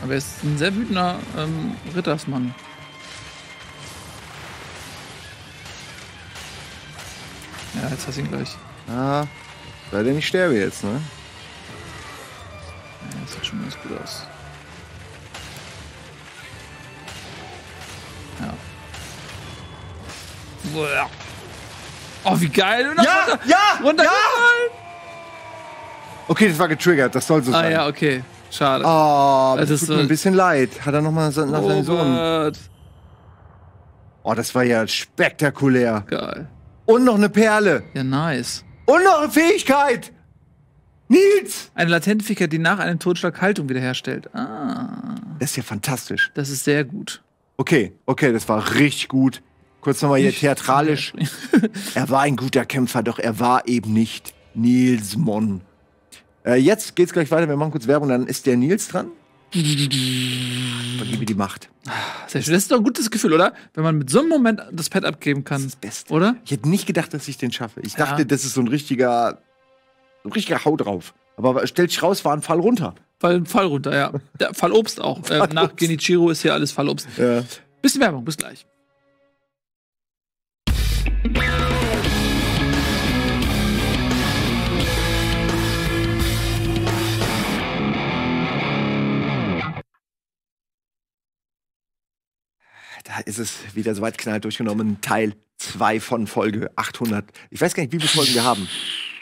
Aber er ist ein sehr wütender ähm, Rittersmann. Ja, jetzt hast du ihn gleich. Ah, leider nicht sterbe jetzt, ne? Ja, das sieht schon ganz gut aus. Ja. Oh, wie geil! Oder? Ja, runter, ja, runter, ja! Okay, das war getriggert, das soll so sein. Ah ja, okay, schade. Oh, das, das tut mir ein bisschen leid. Hat er nochmal so, nach seinem Sohn. Oh, das war ja spektakulär. Geil. Und noch eine Perle. Ja, nice. Und noch eine Fähigkeit. Nils. Eine latente Fähigkeit, die nach einem Totschlag Haltung wiederherstellt. Ah. Das ist ja fantastisch. Das ist sehr gut. Okay, okay, das war richtig gut. Kurz nochmal hier theatralisch. Er war ein guter Kämpfer, doch er war eben nicht Nils Mon. Äh, jetzt geht's gleich weiter. Wir machen kurz Werbung, dann ist der Nils dran. Vergib mir die Macht. Sehr schön. Das ist doch ein gutes Gefühl, oder? Wenn man mit so einem Moment das Pad abgeben kann. Das ist das Beste. Oder? Ich hätte nicht gedacht, dass ich den schaffe. Ich dachte, ja. Das ist so ein richtiger, so ein richtiger Hau drauf. Aber stell dich raus, war ein Fall runter. Fall, Fall runter, ja. Der Fall Obst auch. Fall äh, nach Obst. Genichiro ist hier alles Fall Obst. Ja. Bisschen Werbung, bis gleich. Da ist es wieder soweit knallt durchgenommen. Teil zwei von Folge achthundert. Ich weiß gar nicht, wie viele Folgen wir haben.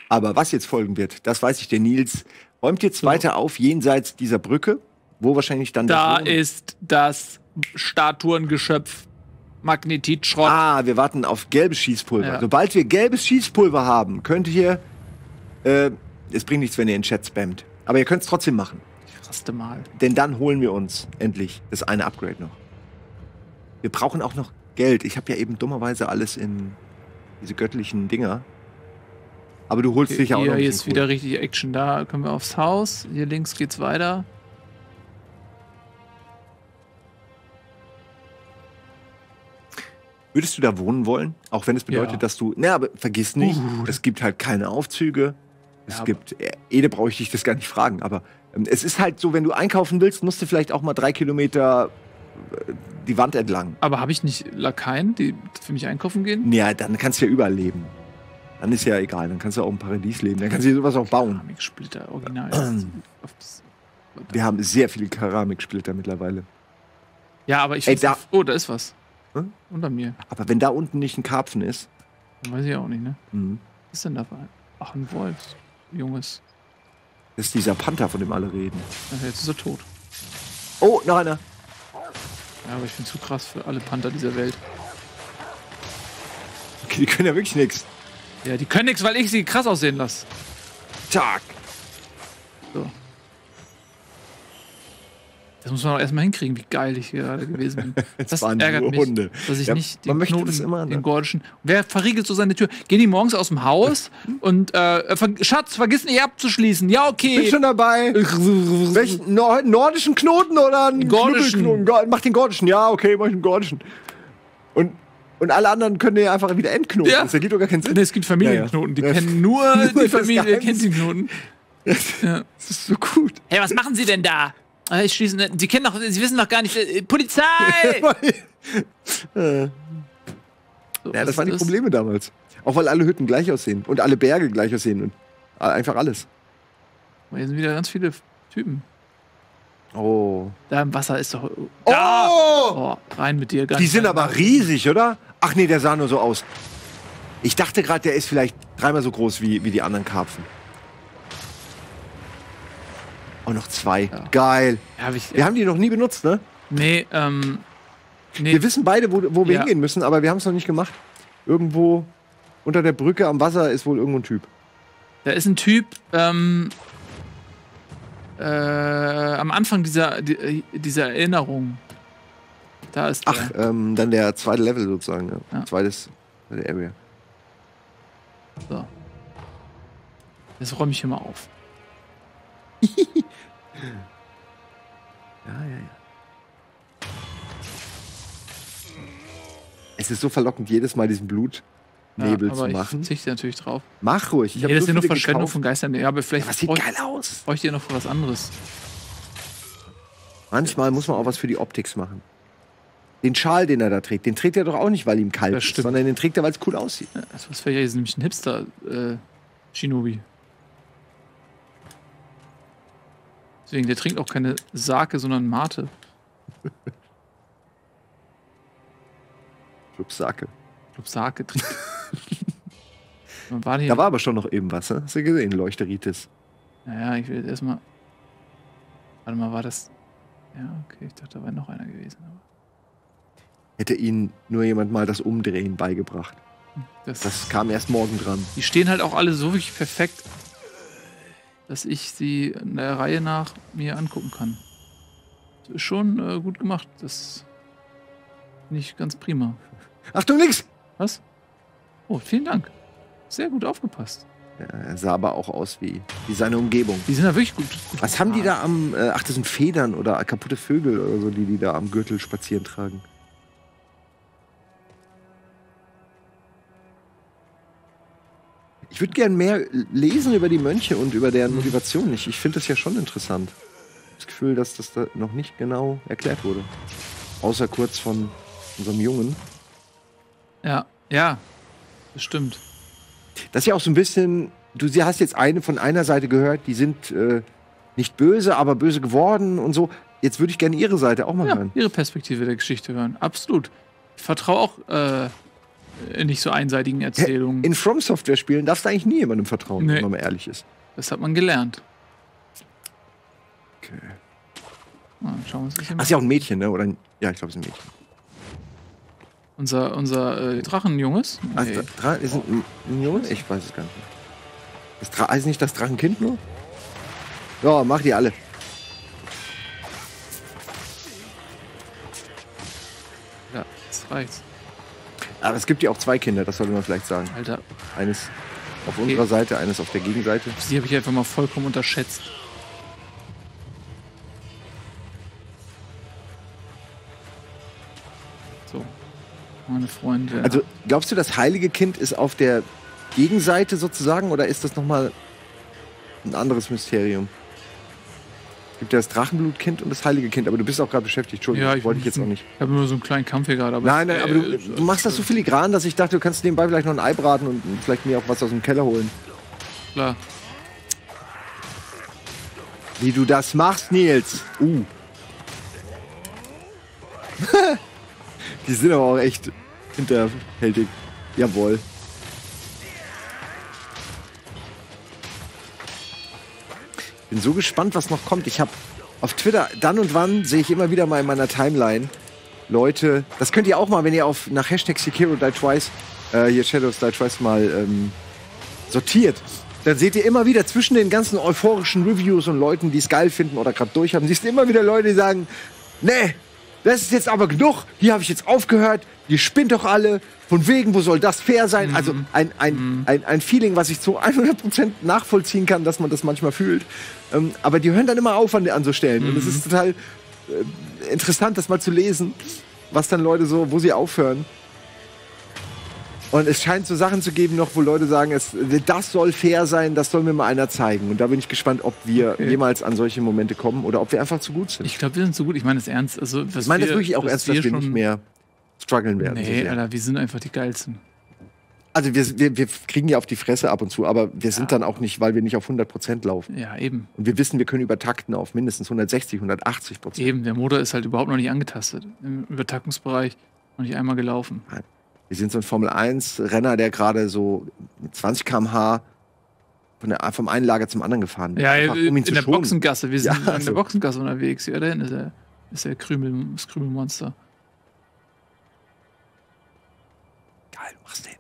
Aber was jetzt folgen wird, das weiß ich. Der Nils räumt jetzt so weiter auf, jenseits dieser Brücke, wo wahrscheinlich dann. Da ist das Statuengeschöpf. Magnetitschrott. Ah, wir warten auf gelbes Schießpulver. Ja. Sobald wir gelbes Schießpulver haben, könnt ihr. Äh, es bringt nichts, wenn ihr in den Chat spammt. Aber ihr könnt es trotzdem machen. Ich raste mal. Denn dann holen wir uns endlich das eine Upgrade noch. Wir brauchen auch noch Geld. Ich habe ja eben dummerweise alles in diese göttlichen Dinger. Aber du holst dich ja auch noch. Hier ist wieder richtig Action. Da können wir aufs Haus. Hier links geht's weiter. Würdest du da wohnen wollen? Auch wenn es bedeutet, ja, dass du. Na, aber vergiss nicht, uh. es gibt halt keine Aufzüge. Es ja, gibt. Ede brauche ich dich das gar nicht fragen. Aber ähm, es ist halt so, wenn du einkaufen willst, musst du vielleicht auch mal drei Kilometer. Die Wand entlang. Aber habe ich nicht Lakaien, die für mich einkaufen gehen? Ja, dann kannst du ja überleben. Dann ist ja egal, dann kannst du auch im Paradies leben, dann kannst du sowas auch bauen. Keramiksplitter, original. Wir haben sehr viele Keramiksplitter mittlerweile. Ja, aber ich... Ey, da oh, da ist was. Hm? Unter mir. Aber wenn da unten nicht ein Karpfen ist... Dann weiß ich auch nicht, ne? Mhm. Was ist denn da? Ach, ein Wolf. Junges. Das ist dieser Panther, von dem alle reden. Ja, jetzt ist er tot. Oh, noch einer. Ja, aber ich bin zu krass für alle Panther dieser Welt. Okay, die können ja wirklich nichts. Ja, die können nichts, weil ich sie krass aussehen lasse. Tag. So. Das muss man auch erstmal hinkriegen, wie geil ich hier gerade gewesen bin. Das ärgert mich, Hunde. dass ich ja, nicht den Knoten, immer, ne? den gordischen... Wer verriegelt so seine Tür? Gehen die morgens aus dem Haus und... Äh, ver Schatz, vergiss nicht abzuschließen. Ja, okay. Ich bin schon dabei. Welchen Nor nordischen Knoten oder einen gordischen? Mach den gordischen. Ja, okay, mach den gordischen. Und... Und alle anderen können ja einfach wieder entknoten. Ja. Das ergibt doch gar keinen Sinn. Nee, es gibt Familienknoten. Die ja, ja. kennen nur, nur die Familie, kennt die Knoten. Ja. Das ist so gut. Hey, was machen Sie denn da? Ich schließe nicht. Sie kennen doch, Sie wissen doch gar nicht. Äh, Polizei! äh. so, ja, das waren die das? Probleme damals. Auch weil alle Hütten gleich aussehen und alle Berge gleich aussehen und einfach alles. Hier sind wieder ganz viele Typen. Oh. Da im Wasser ist doch... Da. Oh! Oh! Rein mit dir. Ganz die sind aber riesig, oder? Ach nee, der sah nur so aus. Ich dachte gerade, der ist vielleicht dreimal so groß wie, wie die anderen Karpfen. Oh, noch zwei. Ja. Geil. Ja, hab ich, wir äh, haben die noch nie benutzt, ne? Nee, ähm... Nee. Wir wissen beide, wo, wo wir ja. hingehen müssen, aber wir haben es noch nicht gemacht. Irgendwo unter der Brücke am Wasser ist wohl irgendwo ein Typ. Da ist ein Typ, ähm... Äh, am Anfang dieser, dieser Erinnerung. Da ist der. Ach, ähm, dann der zweite Level sozusagen. Ja. Ja. Zweites der Area. So. Jetzt räume ich hier mal auf. ja, ja, ja. Es ist so verlockend, jedes Mal diesen Blut. Nebel ja, aber zu machen. Ich verzichte natürlich drauf. Mach ruhig. Ich nee, das ist ja nur Verschwendung gekauft. Von Geistern. Ja, aber vielleicht ja, was sieht brauch, geil aus. Brauche ich dir noch für was anderes. Manchmal muss man auch was für die Optik machen. Den Schal, den er da trägt, den trägt er doch auch nicht, weil ihm kalt ist, sondern den trägt er, weil es cool aussieht. Ja, das ist nämlich ein Hipster-Shinobi. Äh, Deswegen, der trinkt auch keine Sake, sondern Mate. Club Sake. Club Sake trinkt. War da war aber schon noch eben was, ne? Hast du gesehen, Leuchteritis. Naja, ich will jetzt erstmal. Warte mal, war das. Ja, okay, ich dachte, da war noch einer gewesen. Aber... Hätte ihnen nur jemand mal das Umdrehen beigebracht. Das, das kam erst morgen dran. Die stehen halt auch alle so wirklich perfekt, dass ich sie in der Reihe nach mir angucken kann. Das ist schon äh, gut gemacht. Das finde ich ganz prima. Achtung, links! Was? Oh, vielen Dank. Sehr gut aufgepasst. Ja, er sah aber auch aus wie, wie seine Umgebung. Die sind da wirklich gut. gut Was haben die da am... Äh, ach, das sind Federn oder kaputte Vögel oder so, die die da am Gürtel spazieren tragen. Ich würde gern mehr lesen über die Mönche und über deren Motivation. Ich, ich finde das ja schon interessant. Das Gefühl, dass das da noch nicht genau erklärt wurde. Außer kurz von unserem Jungen. Ja, ja. Das stimmt. Das ist ja auch so ein bisschen, du hast jetzt eine von einer Seite gehört, die sind äh, nicht böse, aber böse geworden und so. Jetzt würde ich gerne ihre Seite auch mal ja, hören. Ihre Perspektive der Geschichte hören, absolut. Ich vertraue auch äh, nicht so einseitigen Erzählungen. In From Software Spielen darfst du eigentlich nie jemandem vertrauen, nee. Wenn man mal ehrlich ist. Das hat man gelernt. Okay. Na, schauen wir uns das hier mal. Ach, ist ja auch ein Mädchen, ne? Oder ein, ja, ich glaube, es ist ein Mädchen. Unser, unser äh, Drachenjunges? Nee. Also, Dra ist ein, ein Junges? Ich weiß es gar nicht. Das Dra ist nicht das Drachenkind nur? Ja, mach die alle. Ja, das reicht's. Aber es gibt ja auch zwei Kinder, das sollte man vielleicht sagen. Alter. Eines auf okay. unserer Seite, eines auf der Gegenseite. Sie habe ich einfach mal vollkommen unterschätzt. Meine Freunde. Also, glaubst du, das heilige Kind ist auf der Gegenseite sozusagen oder ist das nochmal ein anderes Mysterium? gibt ja das Drachenblutkind und das heilige Kind, aber du bist auch gerade beschäftigt, Entschuldigung, ja, ich wollte ich jetzt noch nicht. Ich habe immer so einen kleinen Kampf hier gerade. Nein, nein, aber du, du machst das so filigran, dass ich dachte, du kannst nebenbei vielleicht noch ein Ei braten und vielleicht mir auch was aus dem Keller holen. Klar. Wie du das machst, Nils. Uh. Die sind aber auch echt hinterhältig. Jawohl. Bin so gespannt, was noch kommt. Ich habe auf Twitter, dann und wann, sehe ich immer wieder mal in meiner Timeline Leute, das könnt ihr auch mal, wenn ihr auf nach Hashtag Sekiro Die Twice, äh, hier Shadows Die Twice mal ähm, sortiert, dann seht ihr immer wieder zwischen den ganzen euphorischen Reviews und Leuten, die es geil finden oder gerade durchhaben, siehst du immer wieder Leute, die sagen, nee, das ist jetzt aber genug, hier habe ich jetzt aufgehört, ihr spinnt doch alle, von wegen, wo soll das fair sein? Mhm. Also ein, ein, mhm. ein, ein Feeling, was ich zu hundert Prozent nachvollziehen kann, dass man das manchmal fühlt. Ähm, aber die hören dann immer auf an, an so Stellen. Mhm. Und es ist total äh, interessant, das mal zu lesen, was dann Leute so, wo sie aufhören. Und es scheint so Sachen zu geben noch, wo Leute sagen, es, das soll fair sein, das soll mir mal einer zeigen. Und da bin ich gespannt, ob wir okay. jemals an solche Momente kommen oder ob wir einfach zu gut sind. Ich glaube, wir sind zu gut. Ich meine das ernst. Also, ich meine das wirklich auch ernst, dass wir nicht mehr strugglen werden. Nee, sicher. Alter, wir sind einfach die Geilsten. Also wir, wir, wir kriegen ja auf die Fresse ab und zu, aber wir sind ja. dann auch nicht, weil wir nicht auf hundert Prozent laufen. Ja, eben. Und wir wissen, wir können übertakten auf mindestens hundertsechzig, hundertachtzig Prozent. Eben, der Motor ist halt überhaupt noch nicht angetastet. Im Übertaktungsbereich noch nicht einmal gelaufen. Nein. Wir sind so ein Formel eins Renner, der gerade so mit zwanzig Kilometer pro Stunde von der, vom einen Lager zum anderen gefahren wird. Ja, einfach, um ihn in zu der schonen. Boxengasse. Wir sind ja, in der so. Boxengasse unterwegs. Ja, da hinten ist der, ist der Krümel, das Krümelmonster. Geil, du machst den. Ich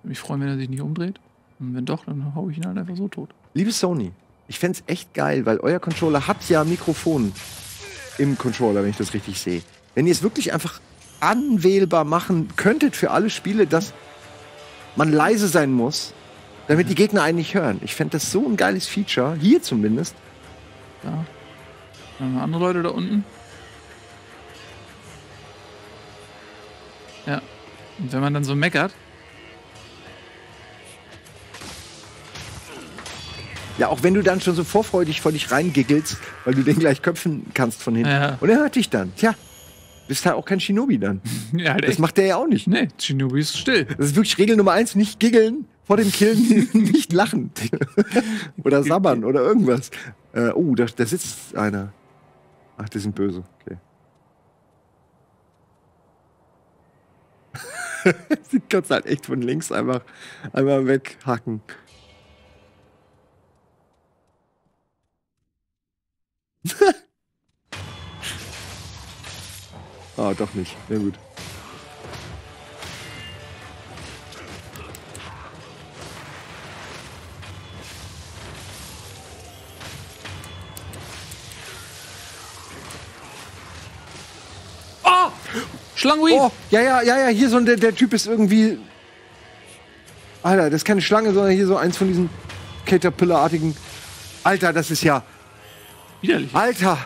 würde mich freuen, wenn er sich nicht umdreht. Und wenn doch, dann hau ich ihn halt einfach so tot. Liebe Sony, ich fände es echt geil, weil euer Controller hat ja Mikrofon im Controller, wenn ich das richtig sehe. Wenn ihr es wirklich einfach anwählbar machen könntet für alle Spiele, dass man leise sein muss, damit die Gegner einen nicht hören. Ich fände das so ein geiles Feature, hier zumindest. Ja. Dann haben wir andere Leute da unten. Ja. Und wenn man dann so meckert. Ja, auch wenn du dann schon so vorfreudig vor dich reingiggelst, weil du den gleich köpfen kannst von hinten. Ja. Und er hört dich dann. Tja. Bist halt auch kein Shinobi dann. Ja, halt das echt. Macht der ja auch nicht. Nee, Shinobi ist still. Das ist wirklich Regel Nummer eins, nicht giggeln, vor dem Killen nicht lachen. Oder sabbern oder irgendwas. Äh, oh, da, da sitzt einer. Ach, die sind böse. Okay. Sie kannst halt echt von links einfach einmal weghacken. Ah, oh, doch nicht. Na gut. Oh! Schlangenui! Oh, ja, ja, ja, ja, hier so ein, der, der Typ ist irgendwie... Alter, das ist keine Schlange, sondern hier so eins von diesen Caterpillar-artigen... Alter, das ist ja... Widerlich. Alter!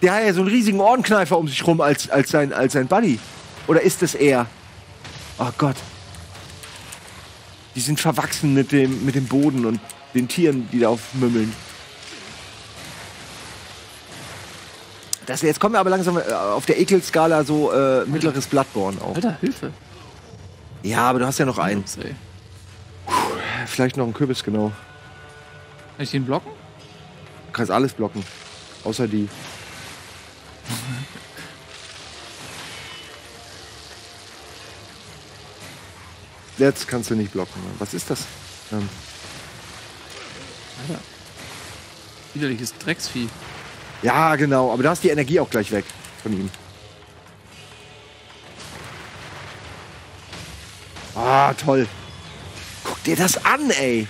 Der hat ja so einen riesigen Ohrenkneifer um sich rum als, als, sein, als sein Buddy. Oder ist es er? Oh Gott. Die sind verwachsen mit dem, mit dem Boden und den Tieren, die da aufmümmeln. Das, jetzt kommen wir aber langsam auf der Ekelskala so äh, mittleres Bloodborne auf. Alter, Hilfe. Ja, aber du hast ja noch einen. Puh, vielleicht noch einen Kürbis, genau. Kann ich den blocken? Du kannst alles blocken. Außer die... Jetzt kannst du nicht blocken. Mann. Was ist das? Ähm. Alter. Widerliches Drecksvieh. Ja, genau. Aber da ist die Energie auch gleich weg von ihm. Ah, toll. Guck dir das an, ey.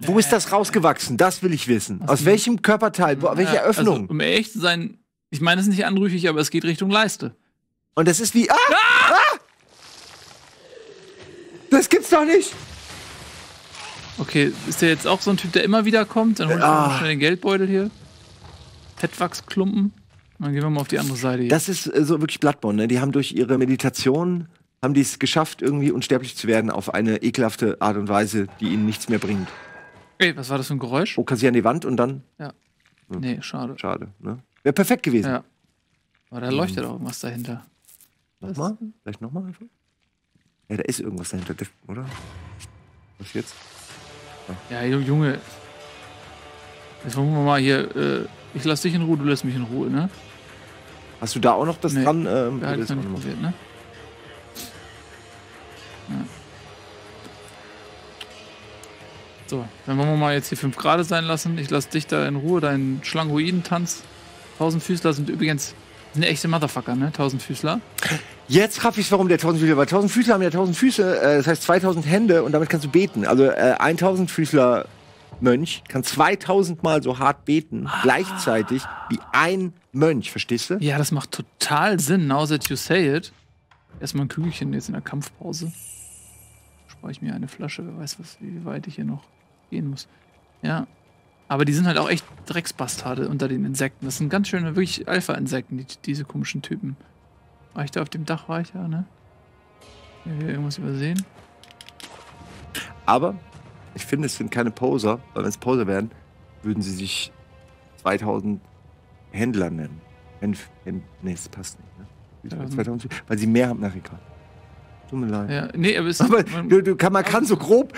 Wo ist das rausgewachsen? Das will ich wissen. Was Aus welchem Körperteil? Ja, welche Öffnung? Also, um ehrlich zu sein, ich meine es nicht anrüchig, aber es geht Richtung Leiste. Und das ist wie... Ah! Ah! Ah! Das gibt's doch nicht! Okay, ist der jetzt auch so ein Typ, der immer wieder kommt? Dann holen wir ah. schnell den Geldbeutel hier. Fettwachsklumpen. Dann gehen wir mal auf die andere Seite hier. Das ist äh, so wirklich Bloodborne, ne? Die haben durch ihre Meditation... haben die es geschafft, irgendwie unsterblich zu werden auf eine ekelhafte Art und Weise, die ihnen nichts mehr bringt. Ey, was war das für ein Geräusch? Oh, kassier an die Wand und dann. Ja. Hm. Nee, schade. Schade, ne? Wäre perfekt gewesen. Ja. Aber da leuchtet auch irgendwas dahinter. Nochmal? Vielleicht nochmal einfach? Ja, da ist irgendwas dahinter, oder? Was jetzt? Ja, ja Junge. Jetzt gucken wir mal hier. Äh, ich lass dich in Ruhe, du lässt mich in Ruhe, ne? Hast du da auch noch das nee, dran? Ähm, ja, das ist nicht probiert, ne? Ja. So, dann wollen wir mal jetzt hier fünf Grad sein lassen. Ich lass dich da in Ruhe, deinen Schlangoiden-Tanz. Tausendfüßler sind übrigens sind echte Motherfucker, ne? Tausendfüßler. Jetzt raff ich, warum der Tausendfüßler war. Tausendfüßler haben ja tausend Füße, äh, das heißt zweitausend Hände und damit kannst du beten. Also äh, ein Tausendfüßler-Mönch kann zweitausend Mal so hart beten, ah. gleichzeitig wie ein Mönch, verstehst du? Ja, das macht total Sinn, now that you say it. Erstmal ein Kügelchen jetzt in der Kampfpause. Spare ich mir eine Flasche, wer weiß, was, wie weit ich hier noch gehen muss. Ja. Aber die sind halt auch echt Drecksbastarde unter den Insekten. Das sind ganz schöne, wirklich Alpha-Insekten, die, diese komischen Typen. War ich da auf dem Dach, war ich ja, ne? Hab ich hier irgendwas übersehen? Aber ich finde, es sind keine Poser, weil wenn es Poser wären, würden sie sich zweitausend Händler nennen. Hänf, Hänf, nee, das passt nicht, ne? zweitausend, weil sie mehr haben nachher gerade. Tut mir leid. Ja, nee, aber es aber man, du, du kann, man kann so grob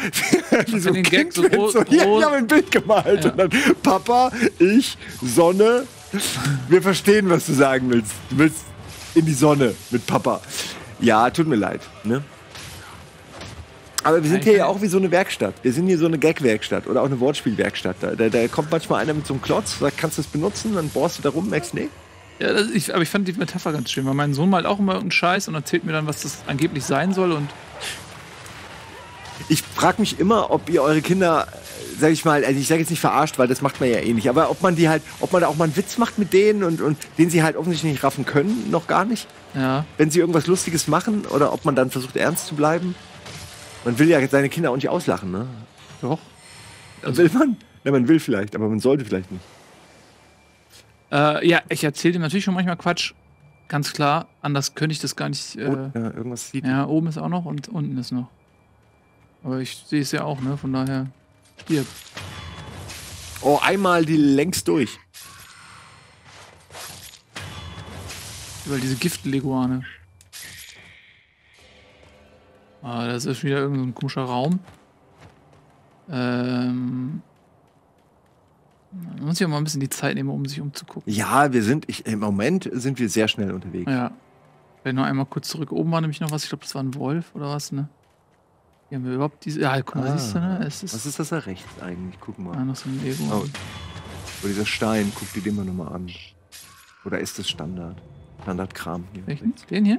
wie so ein Kind so groß, so, hier, ich habe ein Bild gemalt. Ja. Und dann Papa, ich, Sonne. Wir verstehen, was du sagen willst. Du willst in die Sonne mit Papa. Ja, tut mir leid. Ne? Aber wir sind hier ja auch wie so eine Werkstatt. Wir sind hier so eine Gag-Werkstatt oder auch eine Wortspiel-Werkstatt. Da, da, da kommt manchmal einer mit so einem Klotz, sagt, kannst du das benutzen? Dann bohrst du da rum, merkst, nee. Ja, das, ich, aber ich fand die Metapher ganz schön, weil mein Sohn malt auch immer einen Scheiß und erzählt mir dann, was das angeblich sein soll. Und ich frage mich immer, ob ihr eure Kinder, sag ich mal, also ich sage jetzt nicht verarscht, weil das macht man ja eh nicht, aber ob man die halt, ob man da auch mal einen Witz macht mit denen und, und den sie halt offensichtlich nicht raffen können, noch gar nicht. Ja. Wenn sie irgendwas Lustiges machen oder ob man dann versucht, ernst zu bleiben. Man will ja seine Kinder auch nicht auslachen, ne? Doch. Also will man? Ja, man will vielleicht, aber man sollte vielleicht nicht. Äh, ja, ich erzähle dem natürlich schon manchmal Quatsch. Ganz klar, anders könnte ich das gar nicht. Äh, oh, ja, irgendwas sieht. Ja, oben ist auch noch und unten ist noch. Aber ich sehe es ja auch, ne? Von daher stirb. Oh, einmal die längst durch. Überall diese Giftleguane. Ah, das ist wieder irgend so ein komischer Raum. Ähm. Man muss ja mal ein bisschen die Zeit nehmen, um sich umzugucken. Ja, wir sind, ich, im Moment sind wir sehr schnell unterwegs. Ja. Wenn noch einmal kurz zurück. Oben war nämlich noch was, ich glaube, das war ein Wolf oder was, ne? Hier haben wir überhaupt diese. Ja, guck mal, ah, siehst du, ne? Es ist was ist das da rechts eigentlich? Guck mal. Ah, noch so ein Ego. Oh. Oh, dieser Stein, guck dir den mal nochmal an. Oder ist das Standard? Standardkram hier. Welchen? Den hier?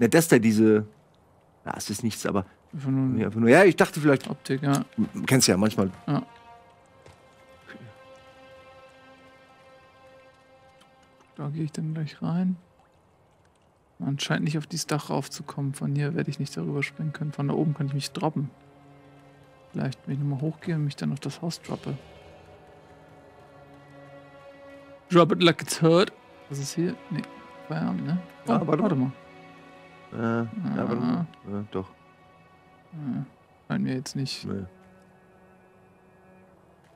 Ne, das da, diese. Ja, es ist nichts, aber. Einfach nur, nee, einfach nur, ja, ich dachte vielleicht. Optik, ja. Kennst du ja manchmal. Ja. Da gehe ich dann gleich rein. Man scheint nicht auf dieses Dach raufzukommen. Von hier werde ich nicht darüber springen können. Von da oben kann ich mich droppen. Vielleicht, wenn ich nochmal hochgehe und mich dann auf das Haus droppe. Drop it like it's hurt. Was ist hier? Nee, Feierabend, ne? Oh, ja, warte, warte mal. Äh, ah. ja, warte mal. Ja, doch. Ja, scheint mir jetzt nicht. Nee.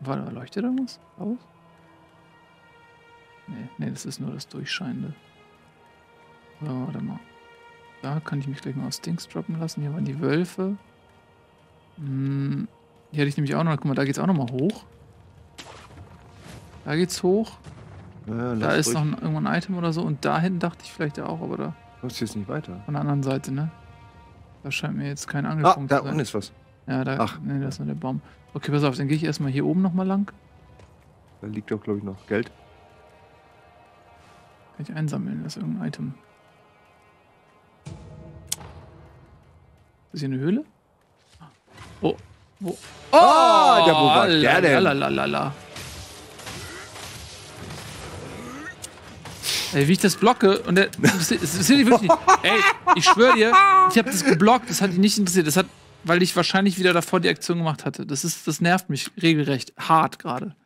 Warte, leuchtet da was? Aus? Nee, nee, das ist nur das Durchscheinende. So, warte mal. Da kann ich mich gleich mal aus Dings droppen lassen. Hier waren die Wölfe. Hm, hier hätte ich nämlich auch noch. Guck mal, da geht's auch noch mal hoch. Da geht's hoch. Ja, da ist durch. noch ein, irgendwo ein Item oder so. Und da hinten dachte ich vielleicht ja auch, aber da. Du kommst jetzt nicht weiter. Von der anderen Seite, ne? Da scheint mir jetzt kein Angelpunkt zu sein. Ah, da unten ist was. Ja, da. Ach. Nee, da ist nur der Baum. Okay, pass auf, dann gehe ich erstmal hier oben nochmal lang. Da liegt doch, glaube ich, noch Geld. Kann ich einsammeln, das ist irgendein Item. Ist das hier eine Höhle? Oh, wo? Oh, oh, der Bo war der denn? Lalalala. Ey, wie ich das blocke und der. Das interessiert dich wirklich nicht. Ey, ich schwöre dir, ich habe das geblockt, das hat dich nicht interessiert. Das hat, weil ich wahrscheinlich wieder davor die Aktion gemacht hatte. Das ist, das nervt mich regelrecht hart gerade.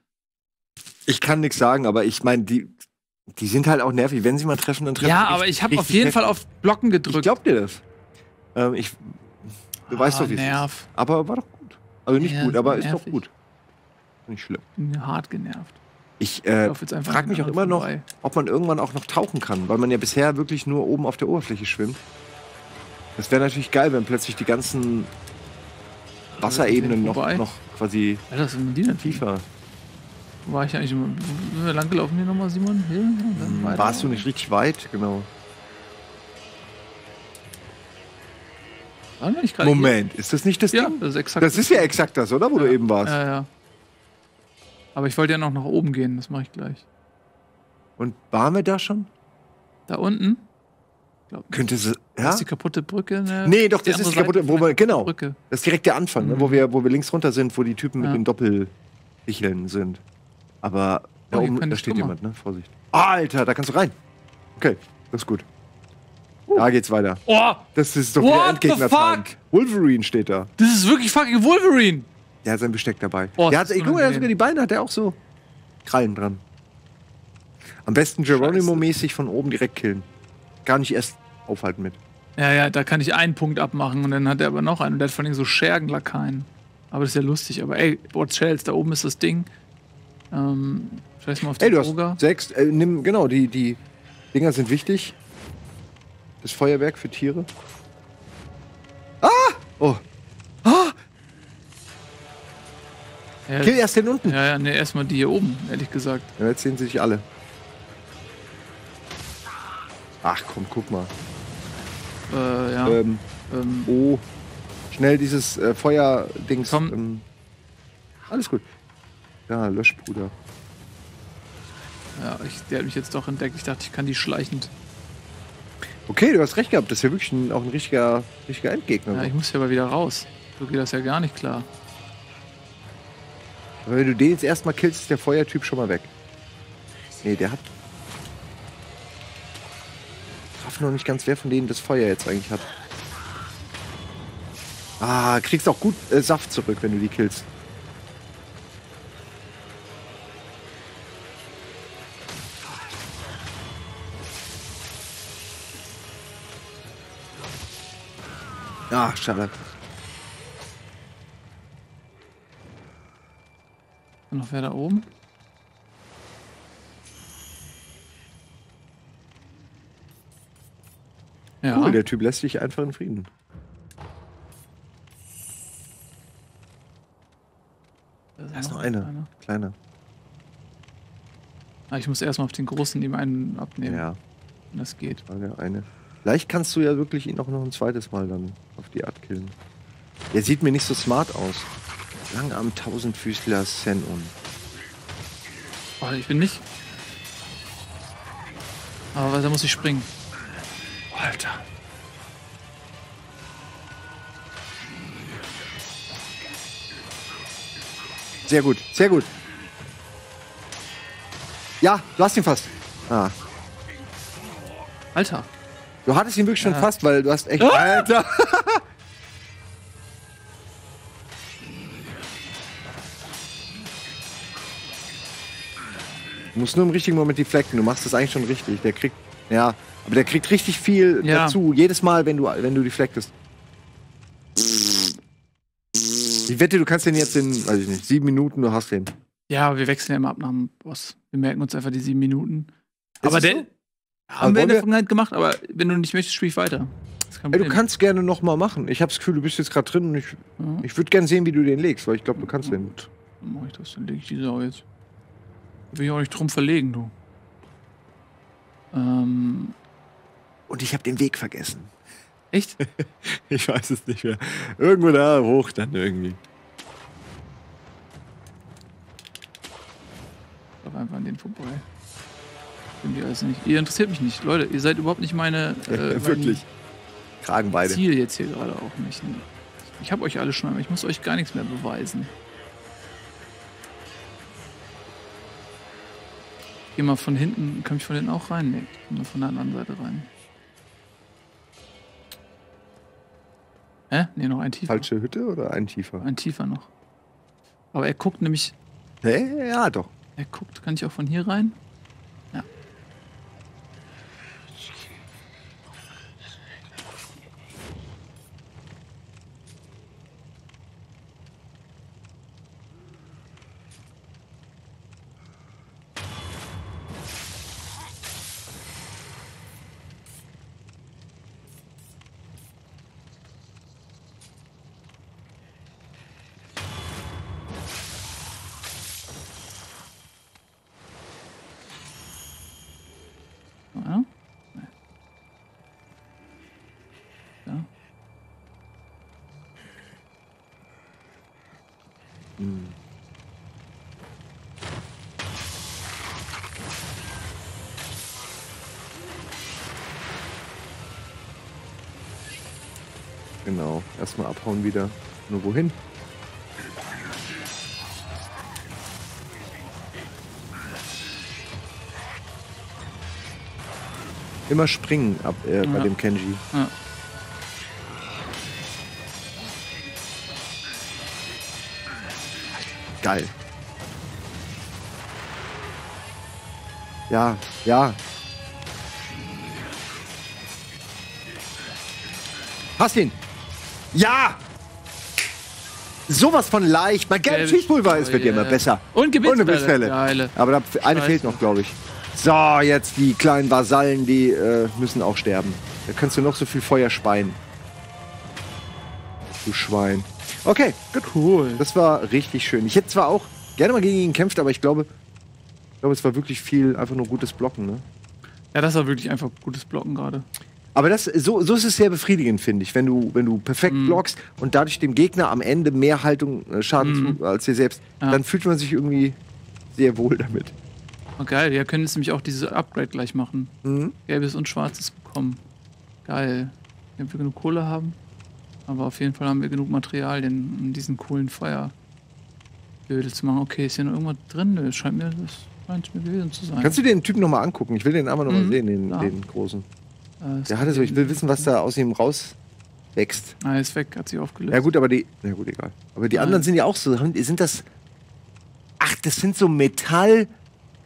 Ich kann nichts sagen, aber ich meine, die. Die sind halt auch nervig. Wenn sie mal treffen, dann treffen sie. Ja, aber ich habe auf jeden nervig. Fall auf Blocken gedrückt. Ich glaub dir das. Ähm, ich, du ah, weißt doch, wie es ist. Aber war doch gut. Also nicht ja, gut, aber nervig. Ist doch gut. Nicht schlimm. Hart genervt. Ich, äh, ich frage mich auch immer noch, ob man irgendwann auch noch tauchen kann, weil man ja bisher wirklich nur oben auf der Oberfläche schwimmt. Das wäre natürlich geil, wenn plötzlich die ganzen Wasserebenen noch, noch quasi Alter, denn tiefer. Wo war ich eigentlich immer? Sind wir lang gelaufen hier nochmal, Simon? Hier, dann weiter. Warst du nicht richtig weit? Genau. War nicht Moment, hier? Ist das nicht das ja, Ding? Das ist, exakt das ist ja exakt das, oder? Wo ja. du eben warst. Ja, ja. Aber ich wollte ja noch nach oben gehen, das mache ich gleich. Und waren wir da schon? Da unten? Glaub, könnte es, ja? Das ist die kaputte Brücke. Ne? Nee, doch, das die ist die kaputte Brücke. Wo wir, genau, Brücke. Das ist direkt der Anfang, mhm. ne? wo, wir, wo wir links runter sind, wo die Typen ja. mit den Doppelwicheln sind. Aber oh, da oben da steht Stummer. Jemand, ne? Vorsicht. Alter, da kannst du rein. Okay, das ist gut. Uh. Da geht's weiter. Oh. Das ist doch wieder Endgegner-Zahlen. Wolverine steht da. Das ist wirklich fucking Wolverine. Der hat sein Besteck dabei. Oh, der hat, ey, guck mal, der hat sogar die Beine, hat der auch so Krallen dran. Am besten Geronimo-mäßig von oben direkt killen. Gar nicht erst aufhalten mit. Ja, ja, da kann ich einen Punkt abmachen und dann hat er aber noch einen. Und der hat vor allem so Schergenlakaien. Aber das ist ja lustig. Aber ey, Board Shells, da oben ist das Ding. Ähm, scheiß mal auf den Ogre. Sechs, äh, nimm, genau, die, die Dinger sind wichtig. Das Feuerwerk für Tiere. Ah! Oh. Ah! Ja, kill erst den unten. Ja, ja, ne, erstmal die hier oben, ehrlich gesagt. Ja, jetzt sehen sie sich alle. Ach komm, guck mal. Äh, ja. Ähm, ähm. Oh. Schnell dieses äh, Feuerdings. Komm. Ähm. Alles gut. Ja, lösch, Bruder. Ja, ich, der hat mich jetzt doch entdeckt. Ich dachte, ich kann die schleichend. Okay, du hast recht gehabt. Das ist ja wirklich ein, auch ein richtiger, richtiger Endgegner. Ja, ich muss ja aber wieder raus. So geht das ja gar nicht klar. Aber wenn du den jetzt erstmal killst, ist der Feuertyp schon mal weg. Nee, der hat... Ich hoffe noch nicht ganz, wer von denen das Feuer jetzt eigentlich hat. Ah, kriegst auch gut äh, Saft zurück, wenn du die killst. Ah, schade. Und noch wer da oben? Ja. Cool, der Typ lässt dich einfach in Frieden. Da ist, da ist noch eine, eine. Kleine. Ah, ich muss erstmal auf den großen ihm einen abnehmen. Ja. Wenn das geht. Eine, eine. Vielleicht kannst du ja wirklich ihn auch noch ein zweites Mal dann auf die Art killen. Der sieht mir nicht so smart aus. Langarm Tausendfüßler Senon. Oh, ich bin nicht. Aber da muss ich springen. Alter. Sehr gut, sehr gut. Ja, du hast ihn fast. Ah. Alter. Du hattest ihn wirklich ja. schon fast, weil du hast echt... Ah! Alter. Du musst nur im richtigen Moment die Flecken, du machst das eigentlich schon richtig. Der kriegt, ja, aber der kriegt richtig viel ja. dazu, jedes Mal, wenn du, wenn du die flecktest. Ich wette, du kannst den jetzt in, weiß ich nicht, sieben Minuten, du hast den. Ja, aber wir wechseln ja immer ab nach dem Boss. Wir merken uns einfach die sieben Minuten. Ist aber der so? Haben aber wir in der Vergangenheit gemacht, aber wenn du nicht möchtest, spiel ich weiter. Ey, du kannst gerne nochmal machen. Ich habe das Gefühl, du bist jetzt gerade drin und ich, mhm. ich würde gerne sehen, wie du den legst, weil ich glaube, du kannst mhm. den. Dann mach ich das, dann lege ich die Sau jetzt. Will ich auch nicht drum verlegen, du. Ähm. Und ich habe den Weg vergessen. Echt? Ich weiß es nicht mehr. Irgendwo da hoch dann irgendwie. Ich glaube einfach an den vorbei. Irgendwie alles nicht. Ihr interessiert mich nicht, Leute. Ihr seid überhaupt nicht meine. Äh, ja, wirklich. Kragenbeide. Ziel jetzt hier gerade auch nicht. Ne? Ich habe euch alle schon einmal. Ich muss euch gar nichts mehr beweisen. Geh mal von hinten, kann ich von hinten auch rein? Nee, nur von der anderen Seite rein. Hä? Nee, noch ein tiefer. Falsche Hütte oder ein tiefer? Ein tiefer noch. Aber er guckt nämlich... Hä? Ja, doch. Er guckt, kann ich auch von hier rein? Ja. Genau, erstmal abhauen wieder. Nur wohin? Immer springen ab äh, ja. bei dem Kenji. Ja. Geil. Ja, ja. Pass ihn! Ja! Sowas von leicht. Mein gelbes Schießpulver ist mit dir immer besser. Und Gebissbälle. Geile. Aber da eine Scheiße. Fehlt noch, glaube ich. So, jetzt die kleinen Vasallen, die äh, müssen auch sterben. Da kannst du noch so viel Feuer speien. Du Schwein. Okay, gut. Cool. Das war richtig schön. Ich hätte zwar auch gerne mal gegen ihn gekämpft, aber ich glaube, ich glaube, es war wirklich viel einfach nur gutes Blocken, ne? Ja, das war wirklich einfach gutes Blocken gerade. Aber das, so, so ist es sehr befriedigend, finde ich, wenn du, wenn du perfekt mm. blockst und dadurch dem Gegner am Ende mehr Haltung äh, Schaden mm. zu, als dir selbst, ja. dann fühlt man sich irgendwie sehr wohl damit. Oh, geil, wir können jetzt nämlich auch dieses Upgrade gleich machen. Mhm. Gelbes und schwarzes bekommen. Geil. Wenn wir genug Kohle haben, aber auf jeden Fall haben wir genug Materialien, um diesen coolen Feuerblödel zu machen. Okay, ist hier noch irgendwas drin? Das scheint mir, das scheint mir gewesen zu sein. Kannst du den Typen nochmal angucken? Ich will den einmal nochmal mhm. sehen, den, ja. den großen. Der hatte so, ich will wissen, was da aus ihm rauswächst. Ah, er ist weg, hat sich aufgelöst. Ja gut, aber die, na gut, egal. Aber die Nein. anderen sind ja auch so, sind das, ach, das sind so Metall,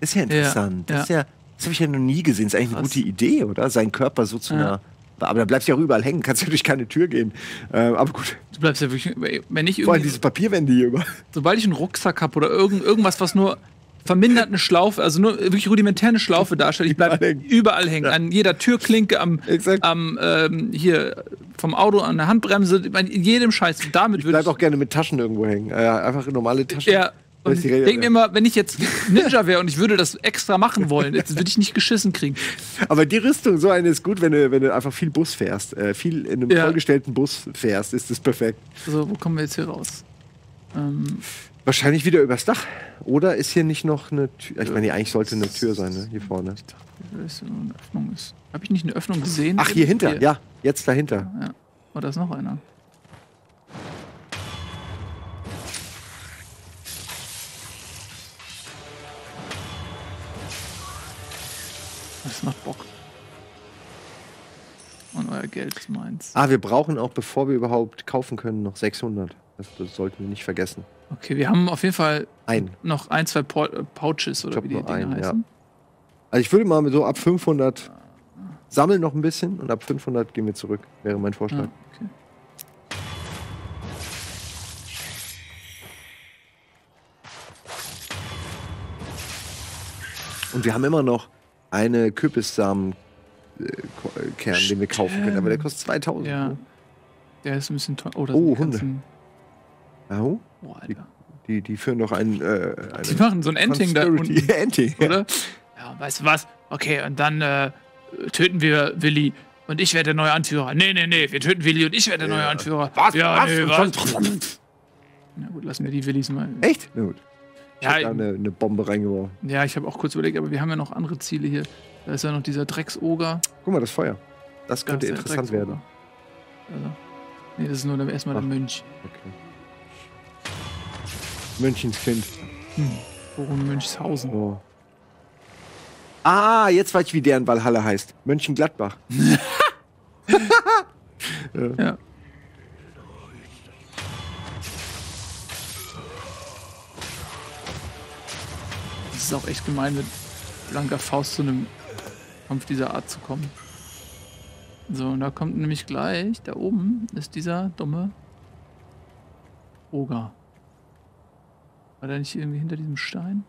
das ist ja interessant. Ja, das ja. ja, das habe ich ja noch nie gesehen, das ist eigentlich eine Krass. Gute Idee, oder? Seinen Körper so zu ja. einer, aber da bleibst du ja auch überall hängen, kannst ja durch keine Tür gehen. Äh, aber gut. Du bleibst ja wirklich, wenn ich irgendwie... Vor allem diese Papierwände hier über. Sobald ich einen Rucksack habe oder irgend, irgendwas, was nur... vermindert eine Schlaufe, also nur wirklich rudimentär eine Schlaufe darstellt. Ich bleibe überall hängen. Überall hängen. Ja. An jeder Türklinke, am, am ähm, hier vom Auto, an der Handbremse, in jedem Scheiß. Damit ich bleib auch gerne mit Taschen irgendwo hängen. Äh, einfach normale Taschen. Ja. Und ich denke mir immer, wenn ich jetzt Ninja wäre und ich würde das extra machen wollen, jetzt würde ich nicht geschissen kriegen. Aber die Rüstung, so eine ist gut, wenn du, wenn du einfach viel Bus fährst. Äh, viel in einem ja. vollgestellten Bus fährst, ist das perfekt. So, wo kommen wir jetzt hier raus? Ähm... Wahrscheinlich wieder übers Dach. Oder ist hier nicht noch eine Tür? Ich meine, eigentlich sollte eine Tür sein, ne? Hier vorne. Ich dachte, dass hier eine Öffnung ist. Habe ich nicht eine Öffnung gesehen? Ach, hier hinter, hier. Ja. Jetzt dahinter. Ja, ja. Oh, da ist noch einer. Das macht Bock. Und euer Geld ist meins. Ah, wir brauchen auch, bevor wir überhaupt kaufen können, noch sechshundert. Das, das sollten wir nicht vergessen. Okay, wir haben auf jeden Fall ein. noch ein, zwei Pou Pouches oder wie die Dinge ein, heißen. Ja. Also ich würde mal so ab fünfhundert sammeln noch ein bisschen und ab fünfhundert gehen wir zurück, wäre mein Vorschlag. Ah, okay. Und wir haben immer noch eine Kürbissamen Kern, den wir kaufen können, aber der kostet zweitausend. Ja. Ne? Der ist ein bisschen teuer. Oh, oh Hunde. Oh, die, die, die führen doch einen. Äh, die machen so ein Ending da unten. Ending, ja. Oder? Ja, weißt du was? Okay, und dann äh, töten wir Willi und ich werde der neue Anführer. Nee, nee, nee, wir töten Willi und ich werde der ja. neue Anführer. Was? Ja, was? Nee, was? Na gut, lassen wir die Willis mal. Echt? Na gut. Ich ja, hab da eine, eine Bombe reingeworfen. Ja, ich habe auch kurz überlegt, aber wir haben ja noch andere Ziele hier. Da ist ja noch dieser Drecksoger. Guck mal, das Feuer. Das könnte das interessant werden. Also, nee, das ist nur erstmal der Mönch. Okay. Münchens Kind. Hm. Worum Münchshausen? Oh. Ah, jetzt weiß ich, wie deren Valhalla heißt. Mönchengladbach. ja. ja. Das ist auch echt gemein, mit blanker Faust zu einem Kampf dieser Art zu kommen. So, und da kommt nämlich gleich, da oben ist dieser dumme Oger. War der nicht irgendwie hinter diesem Stein?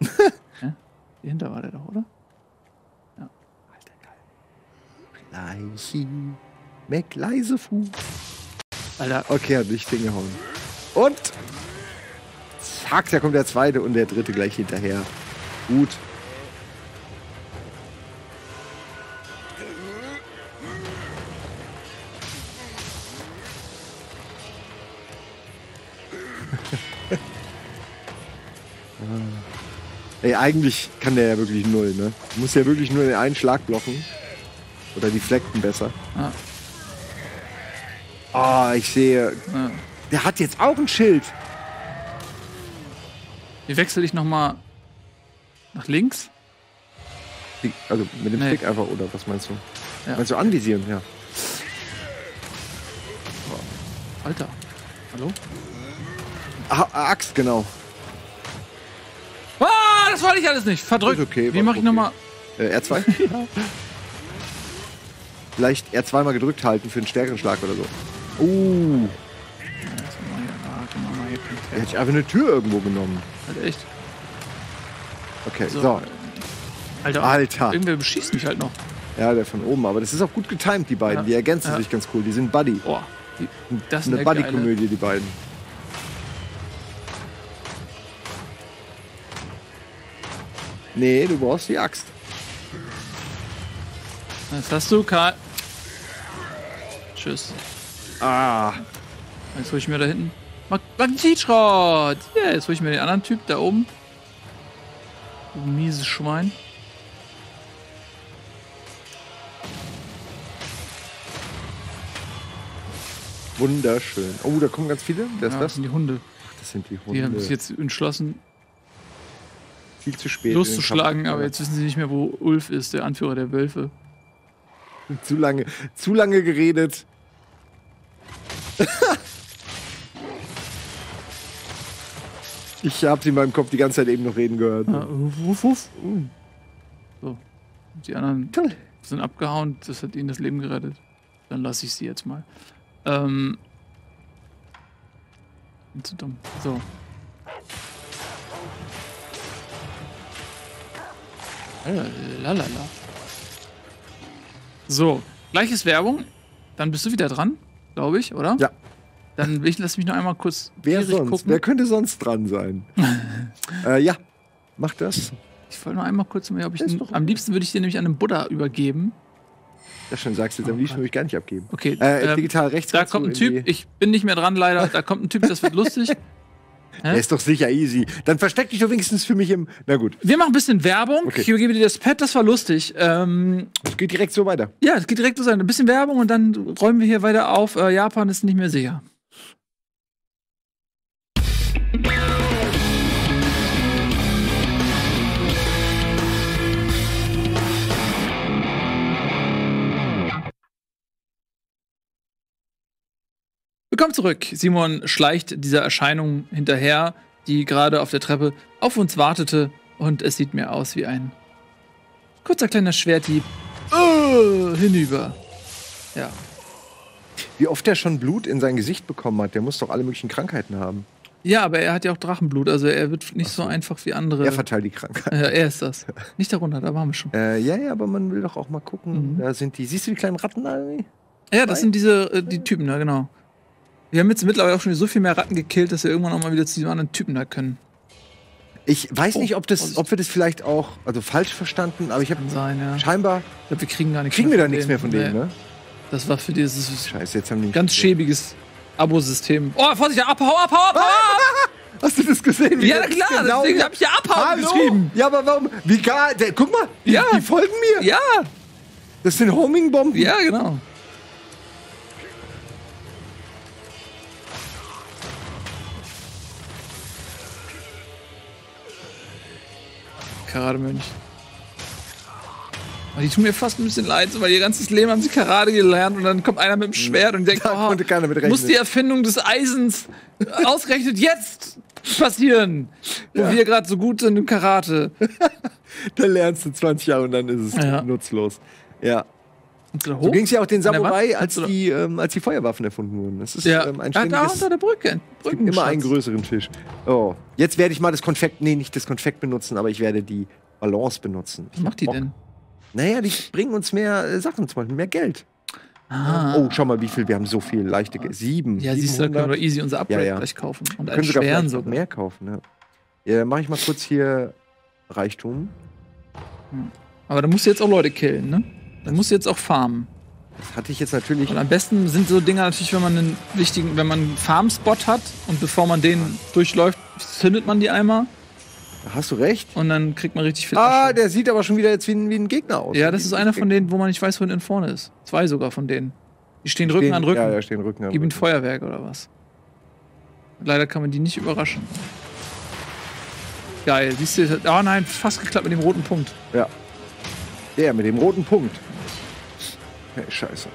ja? Hier hinter war der doch, oder? Ja. Alter, geil. Gleiche. Mac leise Fuß. Alter. Okay, hat mich hingehauen. Und. Zack, da kommt der zweite und der dritte gleich hinterher. Gut. Ey, eigentlich kann der ja wirklich null, ne? Muss ja wirklich nur den einen Schlag blocken. Oder die Flecken besser. Ah. Ah, ich sehe. Ja. Der hat jetzt auch ein Schild. Hier wechsle ich nochmal nach links. Also mit dem nee. Stick einfach, oder was meinst du? Ja. Meinst du anvisieren? Ja. Alter. Hallo? A Axt, genau. Ah, das wollte ich alles nicht. Verdrückt. Ist okay, wie mache okay. ich nochmal? Äh, R zwei? Ja. Vielleicht R zwei mal gedrückt halten für einen stärkeren Schlag oder so. Oh. Uh. Er hätte ich einfach eine Tür irgendwo genommen. Halt echt. Okay, so. so. Alter, Alter. Irgendwer beschießt mich halt noch. Ja, der von oben. Aber das ist auch gut getimt, die beiden. Ja. Die ergänzen ja. sich ganz cool. Die sind Buddy. Oh, die, das eine Buddy-Komödie, die beiden. Nee, du brauchst die Axt. Das hast du, Karl. Tschüss. Ah. Jetzt hol ich mir da hinten. Mach einen Cheatschrott! Yeah, jetzt hol ich mir den anderen Typ da oben. Du mieses Schwein. Wunderschön. Oh, da kommen ganz viele. Wer ist ja, das? Das sind die Hunde. Ach, das sind die Hunde. Die haben sich jetzt entschlossen, viel zu spät loszuschlagen, aber jetzt wissen sie nicht mehr, wo Ulf ist, der Anführer der Wölfe. Zu lange, zu lange geredet. Ich habe sie in meinem Kopf die ganze Zeit eben noch reden gehört. Ja, wuff, wuff. So. Die anderen sind abgehauen, das hat ihnen das Leben gerettet. Dann lasse ich sie jetzt mal. Ähm. Bin zu dumm. So. Lalalala. So. Gleiches Werbung. Dann bist du wieder dran, glaube ich, oder? Ja. Dann will ich, lass mich noch einmal kurz. Wer sonst? Gucken. Wer könnte sonst dran sein? äh, ja, mach das. Ich wollte noch einmal kurz mehr, ob ich einen, am liebsten würde ich dir nämlich an einen Buddha übergeben. Das schon sagst du jetzt, am liebsten würde ich gar nicht abgeben. Okay. Äh, äh, digital rechts. Da kommt ein Typ, ich bin nicht mehr dran leider. Da kommt ein Typ, das wird lustig. Der ist doch sicher easy. Dann versteck dich doch wenigstens für mich im. Na gut. Wir machen ein bisschen Werbung. Okay. Ich übergebe dir das Pad, das war lustig. Ähm, das geht direkt so weiter. Ja, es geht direkt so weiter. Ein bisschen Werbung und dann räumen wir hier weiter auf. Äh, Japan ist nicht mehr sicher. Willkommen zurück. Simon schleicht dieser Erscheinung hinterher, die gerade auf der Treppe auf uns wartete. Und es sieht mir aus wie ein kurzer kleiner Schwerthieb oh, hinüber. Ja. Wie oft er schon Blut in sein Gesicht bekommen hat, der muss doch alle möglichen Krankheiten haben. Ja, aber er hat ja auch Drachenblut, also er wird nicht so einfach wie andere. Er verteilt die Krankheit. Ja, er ist das. Nicht darunter, da waren wir schon. Äh, ja, ja, aber man will doch auch mal gucken. Mhm. Da sind die, siehst du die kleinen Ratten irgendwie? Ja, das sind diese äh, die Typen, da, genau. Wir haben jetzt mittlerweile auch schon so viel mehr Ratten gekillt, dass wir irgendwann auch mal wieder zu diesem anderen Typen da können. Ich weiß oh, nicht, ob, das, ob wir das vielleicht auch also falsch verstanden, aber ich habe ja. scheinbar... Ich glaube, wir kriegen gar nichts kriegen mehr wir da nichts mehr von denen, nee. ne? Das war für dieses Scheiße, jetzt haben die ganz schäbiges Abo-System. Oh, Vorsicht, abhau, abhau, abhau! Ah, hast du das gesehen? Wie ja, das klar, genau deswegen habe ich ja abhauen geschrieben. Ja, aber warum? Wie gar... Der, guck mal, die, ja. die folgen mir. Ja. Das sind Homing-Bomben. Ja, genau. Karademönch. Die tun mir fast ein bisschen leid, weil ihr ganzes Leben haben sie Karate gelernt und dann kommt einer mit dem Schwert und denkt, oh, muss die Erfindung des Eisens ausgerechnet jetzt passieren, wo ja. wir gerade so gut sind im Karate. Da lernst du zwanzig Jahre und dann ist es ja. nutzlos. Ja. So ging es ja auch den Samurai, als die, ähm, als die Feuerwaffen erfunden wurden. Das ist ja. ähm, ein ständiges... Da unter der Brücke. Es gibt immer einen größeren Fisch. Oh. Jetzt werde ich mal das Konfekt... Nee, nicht das Konfekt benutzen, aber ich werde die Balance benutzen. Ich Was macht die Bock. denn? Naja, die bringen uns mehr äh, Sachen, zum Beispiel mehr Geld. Ah. Oh, schau mal, wie viel. Wir haben so viel leichte... Sieben. Ja, siehst du, da können wir easy unser Upgrade ja, ja. gleich kaufen. Und einen schweren sogar. mehr kaufen, ja. Ja, dann mache ich mal kurz hier Reichtum. Hm. Aber da musst du jetzt auch Leute killen, ne? Man muss jetzt auch farmen. Das hatte ich jetzt natürlich. Und am besten sind so Dinger natürlich, wenn man einen wichtigen, wenn man einen Farm-Spot hat und bevor man den durchläuft, zündet man die einmal. Hast du recht. Und dann kriegt man richtig viel Asche. Ah, der sieht aber schon wieder jetzt wie ein, wie ein Gegner aus. Ja, das ist einer von denen, wo man nicht weiß, wohin vorne ist. Zwei sogar von denen. Die stehen, die Rücken stehen, an Rücken. Ja, ja, stehen Rücken an Rücken. Gib ein Feuerwerk oder was. Leider kann man die nicht überraschen. Geil, siehst du, ah nein, fast geklappt mit dem roten Punkt. Ja. Der mit dem roten Punkt. Hey, scheiße.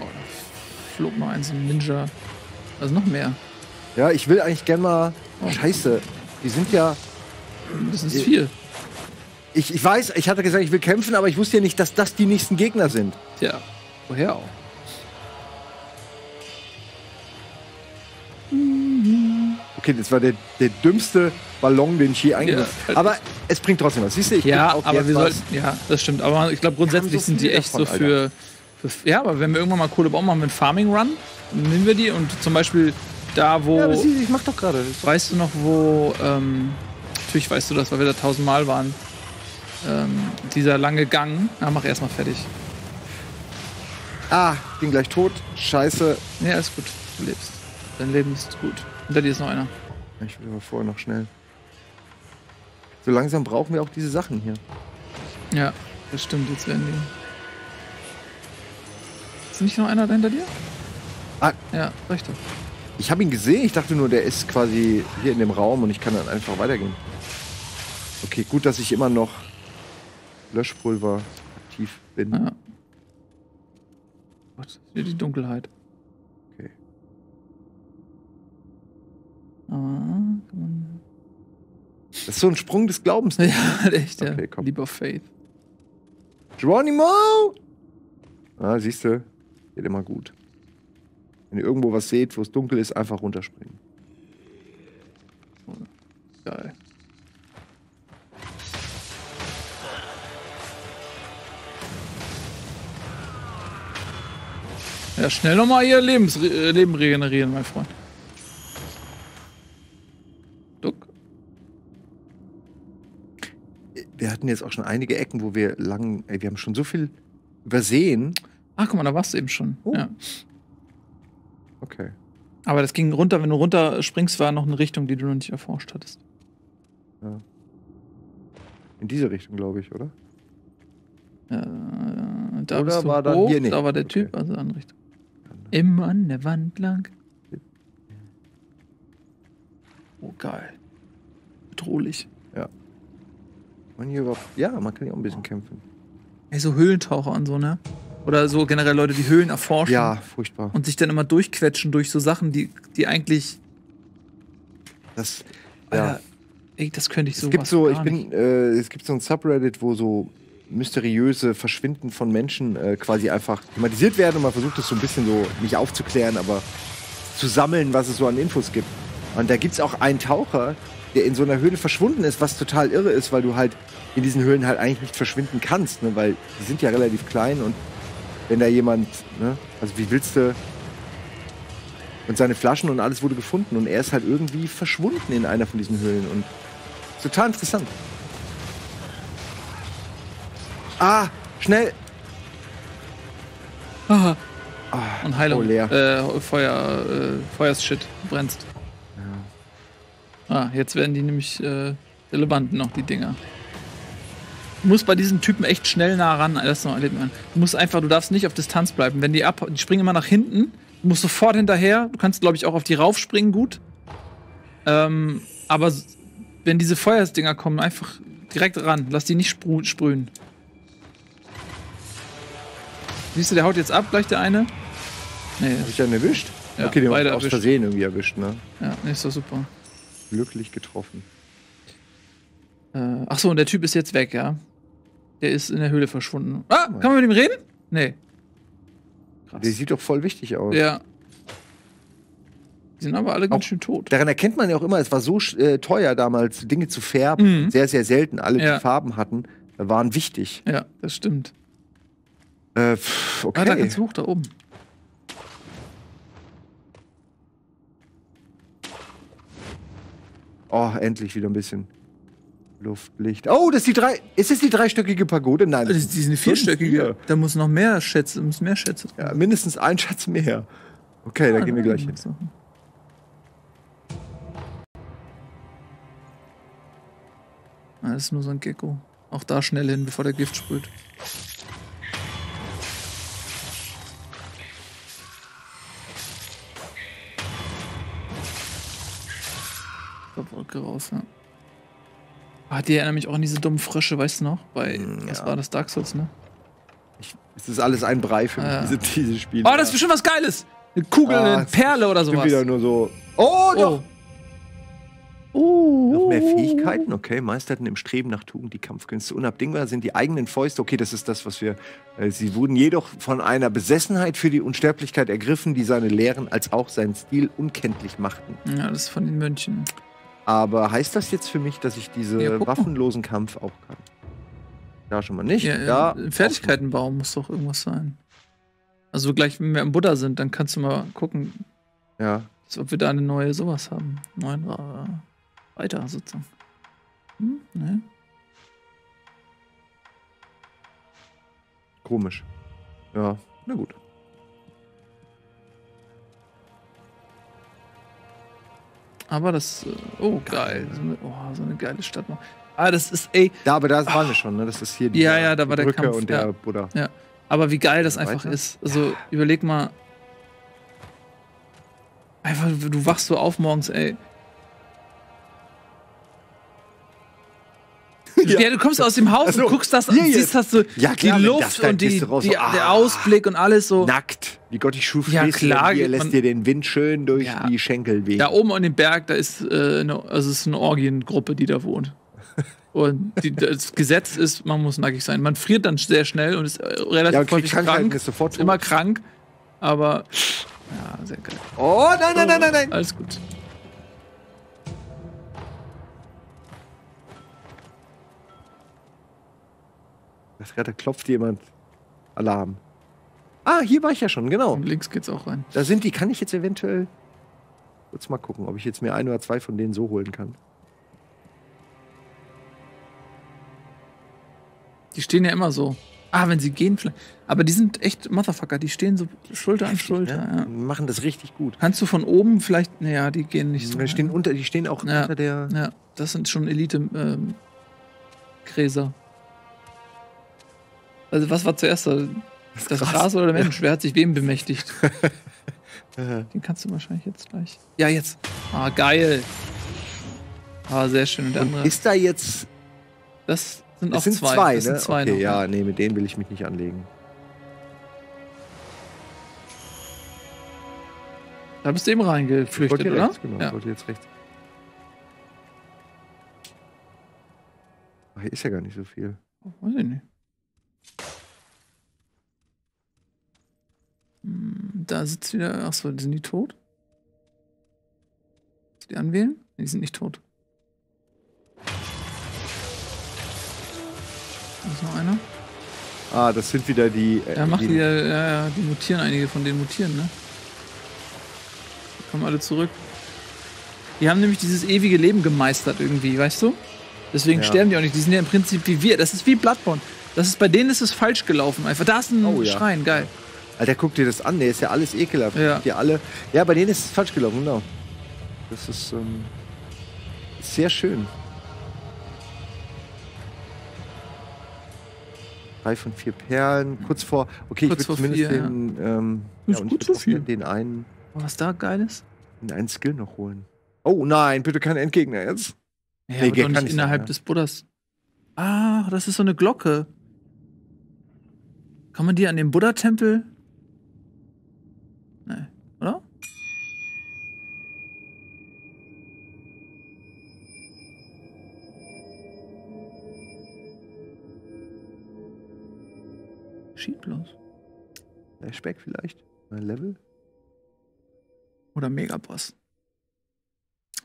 Oh, da flog noch eins im Ninja. Also noch mehr. Ja, ich will eigentlich gerne mal... Oh. Scheiße, die sind ja... Das ist viel. Ich, ich weiß, ich hatte gesagt, ich will kämpfen, aber ich wusste ja nicht, dass das die nächsten Gegner sind. Tja, woher auch? Okay, das war der, der dümmste Ballon, den ich je eingesetzt habe. Ja, aber es bringt trotzdem was. Siehst du, ich ja, auch aber wir sollten, ja, das stimmt. Aber ich glaube, grundsätzlich so sind die echt davon, so für, für... Ja, aber wenn wir irgendwann mal Kohle bauen, machen wir einen Farming Run, nehmen wir die und zum Beispiel da, wo... Ja, aber sie, ich mach doch gerade. Weißt du noch, wo... Ähm, natürlich weißt du das, weil wir da tausendmal waren. Ähm, dieser lange Gang. Na, mach erstmal fertig. Ah, bin gleich tot. Scheiße. Ja, ist gut. Du lebst. Dein Leben ist gut. Hinter dir ist noch einer. Ich will aber vorher noch schnell. So langsam brauchen wir auch diese Sachen hier. Ja, das stimmt. Jetzt werden die. Ist nicht noch einer da hinter dir? Ah. Ja, richtig. Ich habe ihn gesehen, ich dachte nur, der ist quasi hier in dem Raum und ich kann dann einfach weitergehen. Okay, gut, dass ich immer noch Löschpulver aktiv bin. Ah. Gott, hier die Dunkelheit. Okay. Das ist so ein Sprung des Glaubens. Ne? Ja, echt, ja. Okay, komm. Leap of Faith. Geronimo! Ah, siehst du, geht immer gut. Wenn ihr irgendwo was seht, wo es dunkel ist, einfach runterspringen. Geil. Ja, schnell nochmal ihr Lebens äh, Leben regenerieren, mein Freund. Duck. Wir hatten jetzt auch schon einige Ecken, wo wir lang... Ey, wir haben schon so viel übersehen. Ach, guck mal, da warst du eben schon. Oh. Ja. Okay. Aber das ging runter, wenn du runter springst, war noch eine Richtung, die du noch nicht erforscht hattest. Ja. In diese Richtung, glaube ich, oder? Äh, da oder war dann hier nicht. Da war der okay. Typ, also andere Richtung. Immer an der Wand lang. Oh, geil. Bedrohlich. Ja. Man hier war, ja, man kann hier auch ein bisschen kämpfen. Ey, so Höhlentaucher und so, ne? Oder so generell Leute, die Höhlen erforschen. Ja, furchtbar. Und sich dann immer durchquetschen durch so Sachen, die, die eigentlich... Das, ja. Alter, das könnte ich so nicht. Äh, es gibt so ein Subreddit, wo so mysteriöse Verschwinden von Menschen äh, quasi einfach thematisiert werden. Und man versucht das so ein bisschen so, nicht aufzuklären, aber zu sammeln, was es so an Infos gibt. Und da gibt es auch einen Taucher, der in so einer Höhle verschwunden ist, was total irre ist, weil du halt in diesen Höhlen halt eigentlich nicht verschwinden kannst. Ne? Weil die sind ja relativ klein und wenn da jemand, ne, also wie willst du, und seine Flaschen und alles wurde gefunden und er ist halt irgendwie verschwunden in einer von diesen Höhlen und total interessant. Ah, schnell! Ah. Ah, und Heilung, oh, leer. Äh, Feuer, äh, Feuershit, du brennst. Ja. Ah, jetzt werden die nämlich äh, relevant noch, die Dinger. Du musst bei diesen Typen echt schnell nah ran. Lass noch erleben an. Du musst einfach, du darfst nicht auf Distanz bleiben. Wenn die ab, die springen immer nach hinten. Du musst sofort hinterher. Du kannst, glaube ich, auch auf die raufspringen, gut. Ähm, aber wenn diese Feuersdinger kommen, einfach direkt ran. Lass die nicht sprühen. Siehst du, der haut jetzt ab, gleich der eine? Nee. Hab ich den erwischt? Ja, okay, den beide aus erwischt. Versehen irgendwie erwischt, ne? Ja, nee, ist doch super. Glücklich getroffen. Äh, ach so, und der Typ ist jetzt weg, ja? Der ist in der Höhle verschwunden. Ah, kann man mit ihm reden? Nee. Krass. Der sieht doch voll wichtig aus. Ja. Die sind aber alle ganz schön tot. Daran erkennt man ja auch immer, es war so äh, teuer damals, Dinge zu färben. Mhm. Sehr, sehr selten. Alle, die ja. Farben hatten, waren wichtig. Ja, das stimmt. Äh, pff, okay. Ah, da ganz hoch, da oben. Oh, endlich wieder ein bisschen. Luftlicht. Oh, das ist die drei. Ist es die dreistöckige Pagode? Nein. Das ist eine vierstöckige. Da muss noch mehr Schätze, muss mehr Schätze. Ja, mindestens ein Schatz mehr. Okay, ah, da gehen wir gleich hin. Das ist nur so ein Gecko. Auch da schnell hin, bevor der Gift sprüht. Da Wolke raus, ja. Ah, die erinnern mich auch an diese dummen Frösche, weißt du noch? Bei, ja. Was war das? Dark Souls, ne? Ich, es ist alles ein Brei für mich, ah, diese, diese Spiele. Oh, das ist bestimmt was Geiles! Eine Kugel, ah, eine Perle oder sowas. Wieder nur so. Oh, doch! Oh. Oh. Noch mehr Fähigkeiten? Okay, meisterten im Streben nach Tugend die Kampfkünste. Unabdingbar sind die eigenen Fäuste. Okay, das ist das, was wir... Äh, sie wurden jedoch von einer Besessenheit für die Unsterblichkeit ergriffen, die seine Lehren als auch seinen Stil unkenntlich machten. Ja, das ist von den Mönchen. Aber heißt das jetzt für mich, dass ich diese ja, waffenlosen Kampf auch kann? Da schon mal nicht. Ja, da im Fertigkeitenbaum muss doch irgendwas sein. Also gleich, wenn wir im Buddha sind, dann kannst du mal gucken, ja, dass, ob wir da eine neue sowas haben. Neuen äh, weiter sozusagen. Hm? Ne? Komisch. Ja, na gut. Aber das, oh geil, so eine, oh, so eine geile Stadt noch. Ah, das ist, ey. Ja, aber da waren wir schon, ne? Das ist hier die, ja, ja, da die war der Brücke Kampf, und der ja, Buddha. Ja. Aber wie geil das einfach weiter ist. Also überleg mal. Einfach, du wachst so auf morgens, ey. Ja, ja, du kommst aus dem Haus so, und guckst das an, yeah, siehst das so, ja, klar, die Luft und die, raus, die, ah, der Ausblick und alles so. Nackt. Wie Gott, ich schuf ja, klar, hier lässt dir den Wind schön durch ja, die Schenkel wehen. Da oben an dem Berg, da ist, äh, eine, also ist eine Orgiengruppe, die da wohnt. Und die, das Gesetz ist, man muss nackig sein. Man friert dann sehr schnell und ist relativ ja, okay, häufig krank. Ist sofort ist immer krank, aber ja, sehr geil. Oh, nein, nein, nein, nein, nein. Alles gut. Da klopft jemand. Alarm. Ah, hier war ich ja schon, genau. Und links geht's auch rein. Da sind die, kann ich jetzt eventuell kurz mal gucken, ob ich jetzt mir ein oder zwei von denen so holen kann. Die stehen ja immer so. Ah, wenn sie gehen vielleicht. Aber die sind echt Motherfucker, die stehen so Schulter an Schulter. Ne? Ja. Die machen das richtig gut. Kannst du von oben vielleicht, naja, die gehen nicht so. Die stehen, unter, die stehen auch ja, unter der... Ja, das sind schon Elite-Gräser. Ähm, Also was war zuerst da? Das Gras oder der Mensch? Ja. Wer hat sich wem bemächtigt? Den kannst du wahrscheinlich jetzt gleich. Ja, jetzt. Ah, geil. Ah, sehr schön. Und der andere. Ist da jetzt... Das sind auch das sind zwei. zwei. Das ne? sind zwei. Okay, noch, ja, nee, mit denen will ich mich nicht anlegen. Da bist du eben reingeflüchtet, oder? Rechts, genau, ja. Wollte jetzt rechts. Ach, hier ist ja gar nicht so viel. Oh, weiß ich nicht. Da sitzt wieder. Achso, sind die tot? Die anwählen? Nee, die sind nicht tot. Da ist noch einer. Ah, das sind wieder die. Äh, ja, macht die, die, ja, ja, die mutieren, einige von denen mutieren, ne? Die kommen alle zurück. Die haben nämlich dieses ewige Leben gemeistert irgendwie, weißt du? Deswegen ja, sterben die auch nicht. Die sind ja im Prinzip wie wir. Das ist wie Bloodborne. Das ist, bei denen ist es falsch gelaufen einfach. Da ist ein oh, ja, Schrein, geil. Alter, guck dir das an, der ist ja alles ekelhaft. Ja, die alle, ja, bei denen ist es falsch gelaufen, genau. Das ist ähm, sehr schön. Drei von vier Perlen, kurz vor. Okay, kurz ich würde zumindest vier, den, ja. Ähm, ja, und ich so den einen. Was da geiles? Den einen Skill noch holen. Oh nein, bitte kein Endgegner jetzt. Ja, nee, aber nicht innerhalb sein, des Buddhas. Ah, das ist so eine Glocke. Kann man die an dem Buddha-Tempel? Nein, oder? Schied bloß. Flashback vielleicht? Ein Level? Oder Megaboss.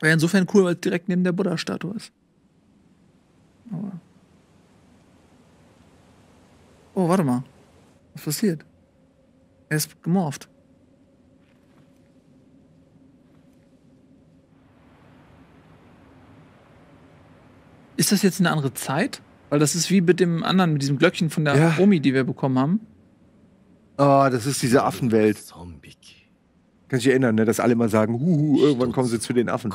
Wäre insofern cool, weil es direkt neben der Buddha-Statue ist. Aber. Oh, warte mal. Was passiert? Er ist gemorpht. Ist das jetzt eine andere Zeit? Weil das ist wie mit dem anderen, mit diesem Glöckchen von der ja. Omi, die wir bekommen haben. Oh, das ist diese Affenwelt. Kann sich erinnern, ne? Dass alle mal sagen, huhu, irgendwann kommen sie zu den Affen.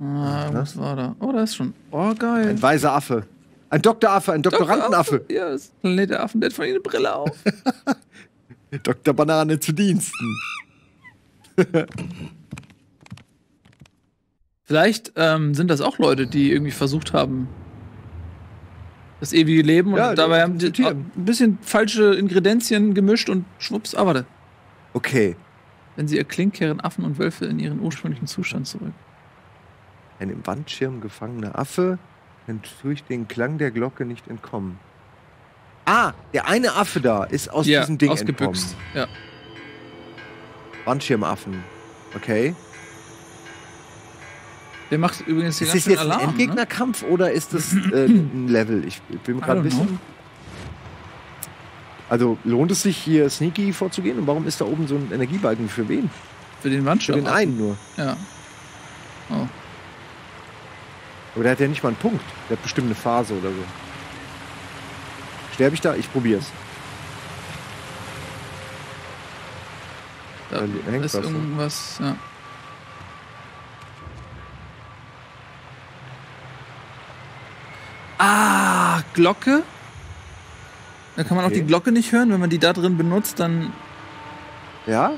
Ah, was war da? Oh, da ist schon. Oh, geil. Ein weiser Affe. Ein Doktoraffe, ein Doktorandenaffe. Doktor ja, das Planet der Affen, der hat von ihnen eine Brille auf. Doktor Banane zu Diensten. Vielleicht ähm, sind das auch Leute, die irgendwie versucht haben, das ewige Leben und ja, dabei haben die ein bisschen falsche Ingredienzien gemischt und schwupps, aber da. Okay. Wenn sie erklingt, kehren Affen und Wölfe in ihren ursprünglichen Zustand zurück. Ein im Wandschirm gefangener Affe kann durch den Klang der Glocke nicht entkommen. Ah, der eine Affe da ist aus ja, diesem Ding ausgebüxt. Entkommen. Ja. Wandschirmaffen. Okay. Der macht übrigens den ganzen Alarm. Ist das jetzt ein Endgegnerkampf, ne? Oder ist das äh, ein Level? Ich bin gerade ein bisschen... Also lohnt es sich hier sneaky vorzugehen? Und warum ist da oben so ein Energiebalken? Für wen? Für den Wandschirm. Für den einen nur. Ja. Oh. Aber der hat ja nicht mal einen Punkt. Der hat bestimmt eine Phase oder so. Sterbe ich da? Ich probier's. Da, da hängt ist was, irgendwas, ja. Ah, Glocke. Da kann man okay. auch die Glocke nicht hören. Wenn man die da drin benutzt, dann... Ja?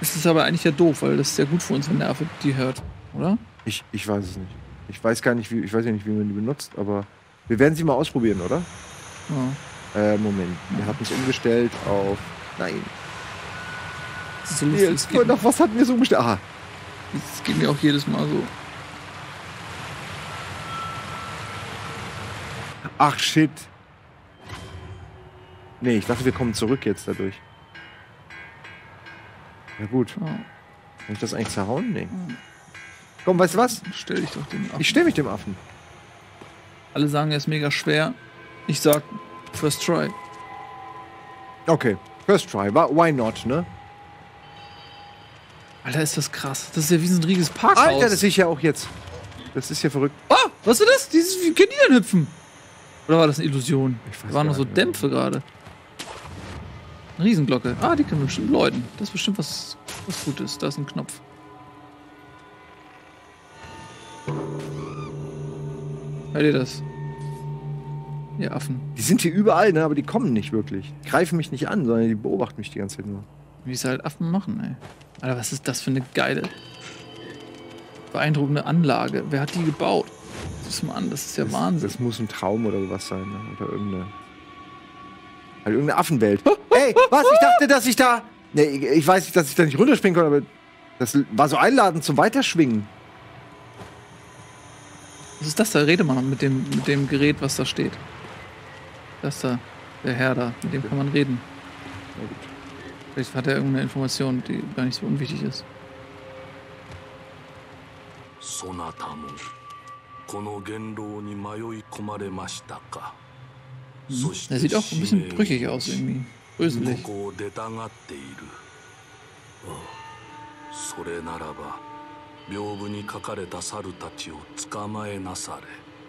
Ist es aber eigentlich ja doof, weil das ist ja gut für uns, wenn der Affe die hört, oder? Ich, ich weiß es nicht. Ich weiß gar nicht, wie, ich weiß ja nicht, wie man die benutzt, aber... Wir werden sie mal ausprobieren, oder? Ja. Äh, Moment. Wir hatten es umgestellt auf... Nein. Das ist so lustig, das geht noch, was hatten wir so umgestellt? Aha. Das geht mir auch jedes Mal so. Ach, shit. Nee, ich dachte, wir kommen zurück jetzt dadurch. Ja gut. Oh. Kann ich das eigentlich zerhauen? Nee. Oh. Komm, weißt du was? Stell dich doch dem Affen. Ich stell mich dem Affen. Alle sagen, er ist mega schwer. Ich sag, first try. Okay, first try. Why not, ne? Alter, ist das krass. Das ist ja wie so ein riesiges Parkhaus. Alter, das sehe ich ja auch jetzt. Das ist ja verrückt. Oh, was ist das? Dieses, wie können die denn hüpfen? Oder war das eine Illusion? Ich weiß da waren noch so nicht, Dämpfe gerade. Riesenglocke. Ah, die können wir bestimmt läuten. Das ist bestimmt was, was Gutes. Da ist ein Knopf. Hört ihr das? Ihr Affen. Die sind hier überall, ne? Aber die kommen nicht wirklich. Die greifen mich nicht an, sondern die beobachten mich die ganze Zeit nur. Wie es halt Affen machen, ey. Alter, was ist das für eine geile, beeindruckende Anlage? Wer hat die gebaut? Mann, das ist ja das, Wahnsinn. Das muss ein Traum oder sowas sein, ne? Oder irgendeine, halt irgendeine Affenwelt. Ey, was? Ich dachte, dass ich da... Ne, ich weiß nicht, dass ich da nicht runterspringen konnte, aber das war so einladend zum Weiterschwingen. Was ist das da? Rede mal mit dem, mit dem Gerät, was da steht. Das da, der Herr da, mit dem kann man reden. Na gut. Vielleicht hat er irgendeine Information, die gar nicht so unwichtig ist. Sonatamu. Der sieht auch ein bisschen brüchig aus, irgendwie. Bröselig.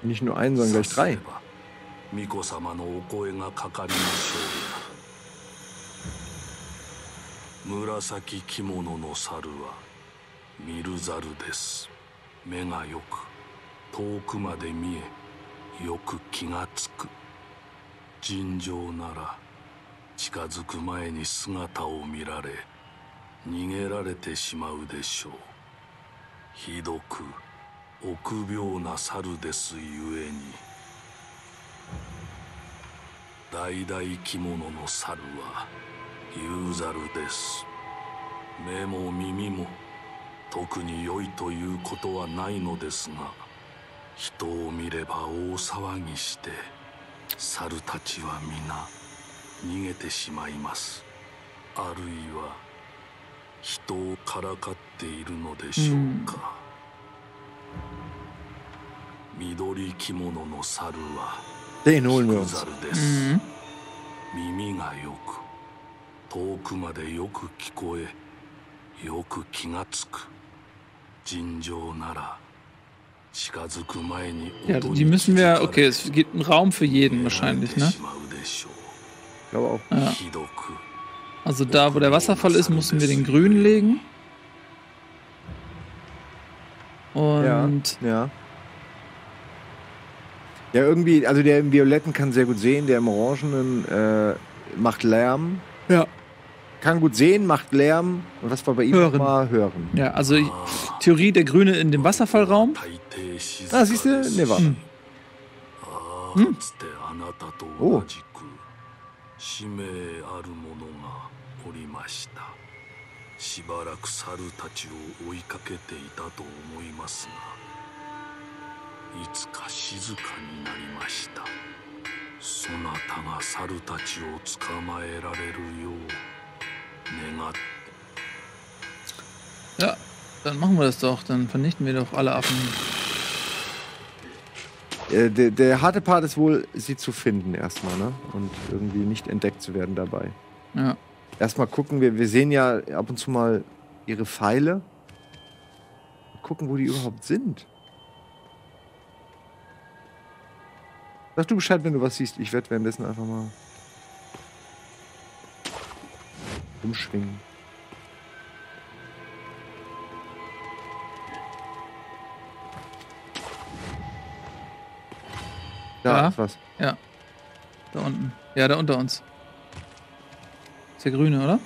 Nicht nur einen, sondern gleich drei. Mira 人を見れば大騒ぎして猿たちは皆逃げてしまいますあるいは人をからかっているのでしょうか緑着物の猿は引く猿です耳がよく遠くまでよく聞こえよく気がつく尋常なら Hm. Ja, die müssen wir... Okay, es gibt einen Raum für jeden wahrscheinlich, ne? Ich glaube auch. Ja. Also da, wo der Wasserfall ist, mussten wir den grün legen. Und... Ja, ja. Ja, irgendwie, also der im Violetten kann sehr gut sehen, der im Orangenen äh, macht Lärm. Ja. Kann gut sehen, macht Lärm. Und was war bei ihm nochmal? Hören. Ja, also ich, Theorie, der Grüne in dem Wasserfallraum. Ah, siehst du? Ne, warte. Hm. Hm. Oh. Ja, dann machen wir das doch. Dann vernichten wir doch alle Affen. Äh, der, der harte Part ist wohl, sie zu finden erstmal, ne? Und irgendwie nicht entdeckt zu werden dabei. Ja. Erstmal gucken wir, wir sehen ja ab und zu mal ihre Pfeile. Gucken, wo die überhaupt sind. Sag du Bescheid, wenn du was siehst. Ich werde währenddessen einfach mal umschwingen. Da ist was. Ja. Da unten. Ja, da unter uns. Ist der Grüne, oder?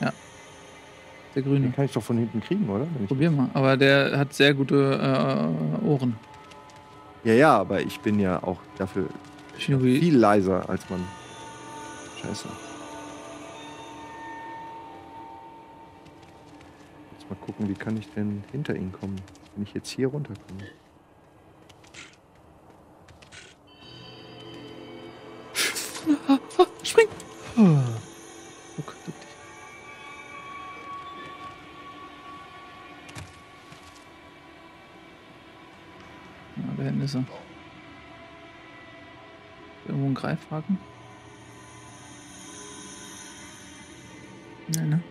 Ja. Der Grüne. Den kann ich doch von hinten kriegen, oder? Wenn ich Probier mal. Aber der hat sehr gute äh, Ohren. Ja, ja, aber ich bin ja auch dafür Shinobi viel leiser als man. Scheiße. Jetzt mal gucken, wie kann ich denn hinter ihn kommen, wenn ich jetzt hier runterkomme. Spring! Okay, duck dich. Na, da hinten ist er. Irgendwo ein Greifhaken? Nein, ne?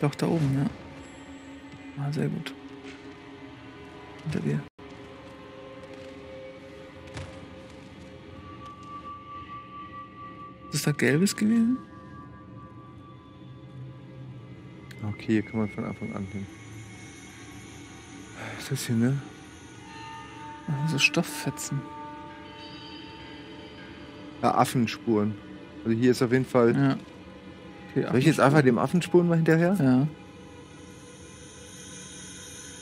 Doch, da oben, ja. Ah, sehr gut. Hinter dir. Ist da Gelbes gewesen? Okay, hier kann man von Anfang an hin. Ist das hier, ne? Also Stofffetzen. Ja, Affenspuren. Also hier ist auf jeden Fall... Ja. Okay, soll ich jetzt einfach dem Affenspuren mal hinterher? Ja.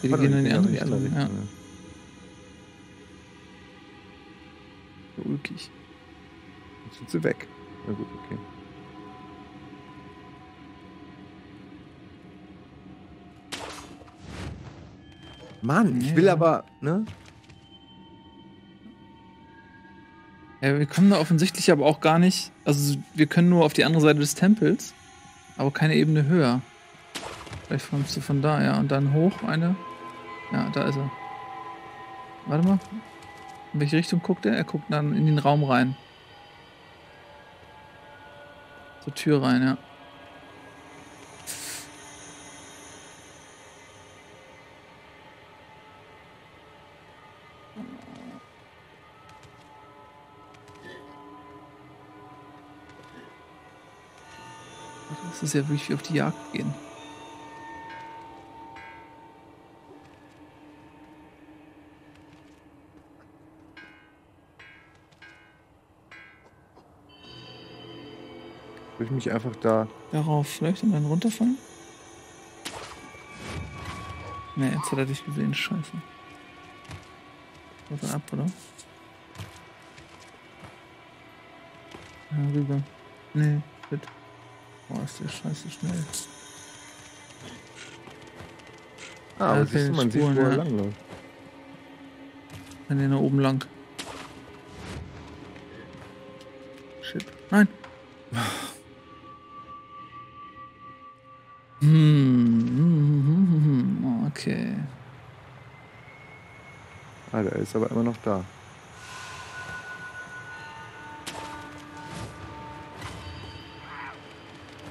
Die gehen in die andere Richtung. Richtung, ja. So ulkig. Jetzt sind sie weg. Na gut, okay. Mann, ich will ja. aber, ne? Ja, wir kommen da offensichtlich aber auch gar nicht. Also, wir können nur auf die andere Seite des Tempels, aber keine Ebene höher. Vielleicht kommst du von da, ja. Und dann hoch eine. Ja, da ist er. Warte mal. In welche Richtung guckt er? Er guckt dann in den Raum rein. Zur Tür rein, ja. Das ist ja wirklich wie auf die Jagd gehen. Ich mich einfach da... Darauf vielleicht und dann runterfallen? Ne, jetzt hat er dich gesehen, scheiße. Was dann ab, oder? Ja, rüber. Ne, shit. Boah, ist der scheiße schnell. Ah, aber siehst du, man sieht, wo er lang läuft. Ne, nach oben lang. Shit. Nein! Hm, okay. Ah, der ist aber immer noch da.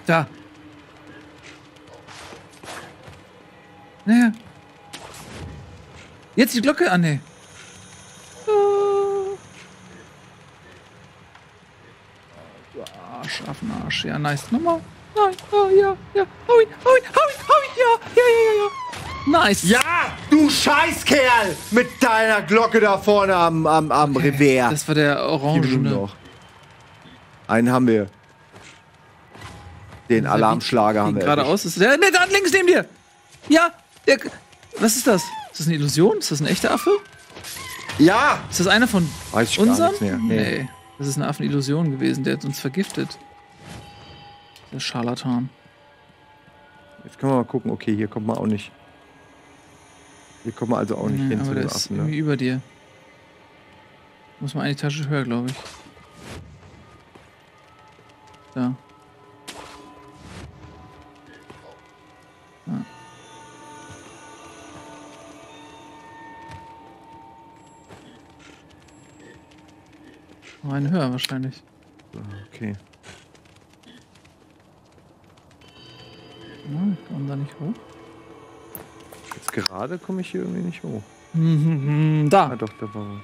Da. Naja. Jetzt die Glocke an, ey. Scharfen Arsch. Ja, nice. Nochmal. Nein. Oh, ja. Ja. Hau ihn. Hau ihn. Hau ihn. Hau ihn. Ja. Ja, ja, ja, ja. Nice. Ja, du Scheißkerl. Mit deiner Glocke da vorne am, am, am okay. Revers. Das war der orangene. Noch. Einen haben wir. Den Alarmschlager haben wir. Geradeaus ist der. Ne, da links neben dir. Ja. Der, was ist das? Ist das eine Illusion? Ist das ein echter Affe? Ja. Ist das einer von Weiß ich unserem? Gar nichts mehr. Nee. nee. Das ist eine Affenillusion gewesen, der hat uns vergiftet. Der Scharlatan. Jetzt können wir mal gucken, okay, hier kommt man auch nicht. Hier kommt man also auch nicht nee, hin aber zu der ist Affen, irgendwie ja. über dir. Muss man eine Tasche höher, glaube ich. Da. Ja. Einen höher wahrscheinlich. Okay. Hm, ich komme da nicht hoch. Jetzt gerade komme ich hier irgendwie nicht hoch. Mhm, da! Ah, doch, da war was.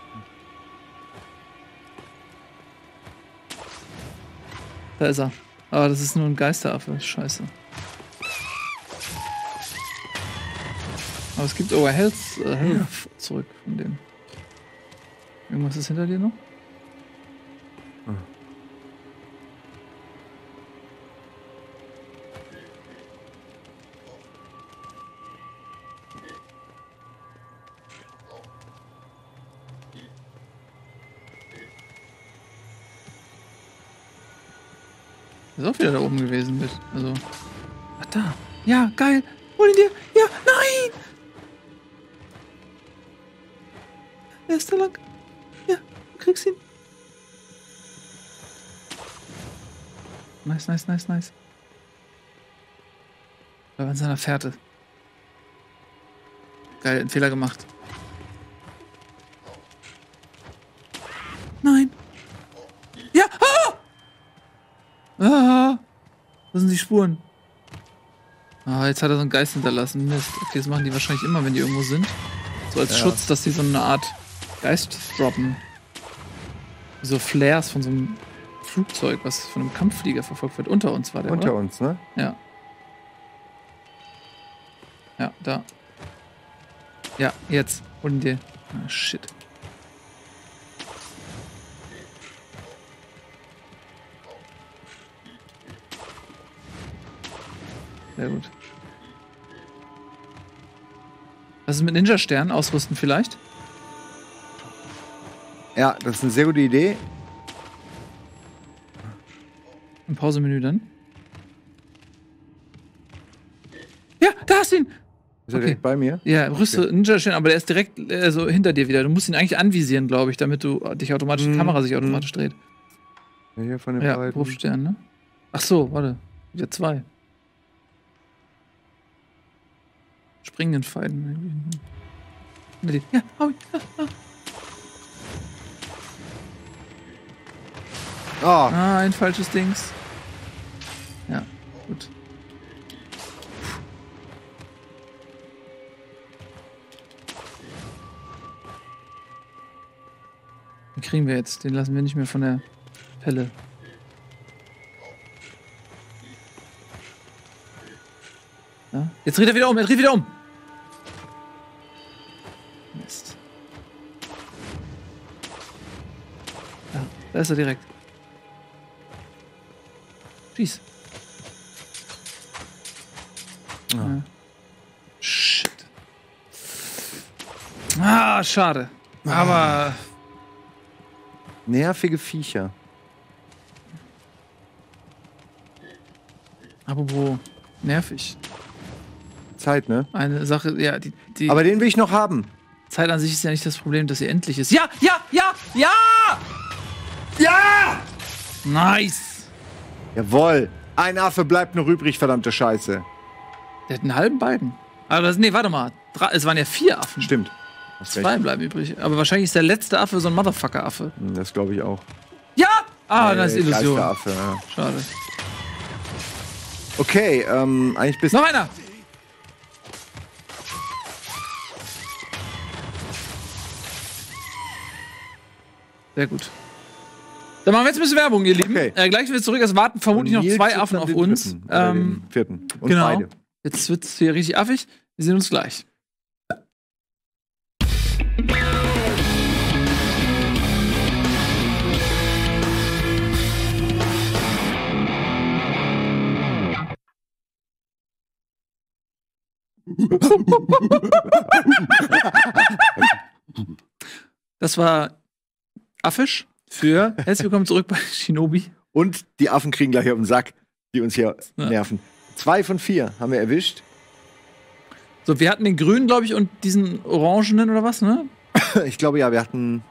Da ist er. Aber das ist nur ein Geisteraffe. Scheiße. Aber es gibt Over Health äh, ja. zurück von dem. Irgendwas ist hinter dir noch? Ist auch wieder da oben gewesen mit. Also. Ach da. Ja, geil. Hol ihn dir. Ja, nein! Er ist da lang. Ja, du kriegst ihn. Nice, nice, nice, nice. Er war an seiner Fährte. Geil, einen Fehler gemacht. Nein. Ja! Ah! Ah! Das sind die Spuren. Ah, jetzt hat er so einen Geist hinterlassen. Mist. Okay, das machen die wahrscheinlich immer, wenn die irgendwo sind. So als ja. Schutz, dass die so eine Art Geist droppen. So Flares von so einem Flugzeug, was von einem Kampfflieger verfolgt wird. Unter uns war der, Unter oder? uns, ne? Ja. Ja, da. Ja, jetzt. Hol ihn dir. Ah, shit. Sehr gut. Was ist mit Ninja-Sternen? Ausrüsten vielleicht? Ja, das ist eine sehr gute Idee. Im Pausemenü dann. Ja, da hast du ihn! Ist er okay. direkt bei mir? Ja, rüste okay. Ninja-Stern, aber der ist direkt äh, so hinter dir wieder. Du musst ihn eigentlich anvisieren, glaube ich, damit du dich automatisch, mm. die Kamera sich automatisch dreht. Ja, hier von den ja, beiden. Rufstern, ne? Ach so, warte. Wieder zwei. Springenden Pfeilen. Ja, hau ihn. Ah, ah. Oh. Ah, ein falsches Dings. Ja, gut. Den kriegen wir jetzt. Den lassen wir nicht mehr von der Pelle. Ja. Jetzt dreht er wieder um. Er dreht wieder um. Mist. Ja, da ist er direkt. Schieß. Ah. Ja. Shit. Ah, schade. Aber... nervige Viecher. Apropos nervig. Zeit, ne? Eine Sache, ja, die, die... aber den will ich noch haben. Zeit an sich ist ja nicht das Problem, dass sie endlich ist. Ja, ja, ja, ja! Ja! Nice! Jawohl! Ein Affe bleibt noch übrig, verdammte Scheiße. Der hat einen halben beiden. Aber das, nee, warte mal. Drei, es waren ja vier Affen. Stimmt. Zwei bleiben übrig. Aber wahrscheinlich ist der letzte Affe so ein Motherfucker-Affe. Das glaube ich auch. Ja! Ah, hey, das ist Illusion. Geisteraffe, ja. Schade. Okay, ähm, eigentlich bist du... noch einer! Sehr gut. Dann machen wir jetzt ein bisschen Werbung, ihr Lieben. Okay. Äh, gleich sind wir zurück. Es warten vermutlich noch zwei Affen auf uns. Dritten, ähm, vierten. Und genau. Beide. Jetzt wird's hier richtig affig. Wir sehen uns gleich. Das war affisch für herzlich willkommen zurück bei Shinobi. Und die Affen kriegen gleich auf den Sack, die uns hier ja. nerven. Zwei von vier haben wir erwischt. So, wir hatten den grünen, glaube ich, und diesen orangenen oder was, ne? Ich glaube, ja, wir hatten...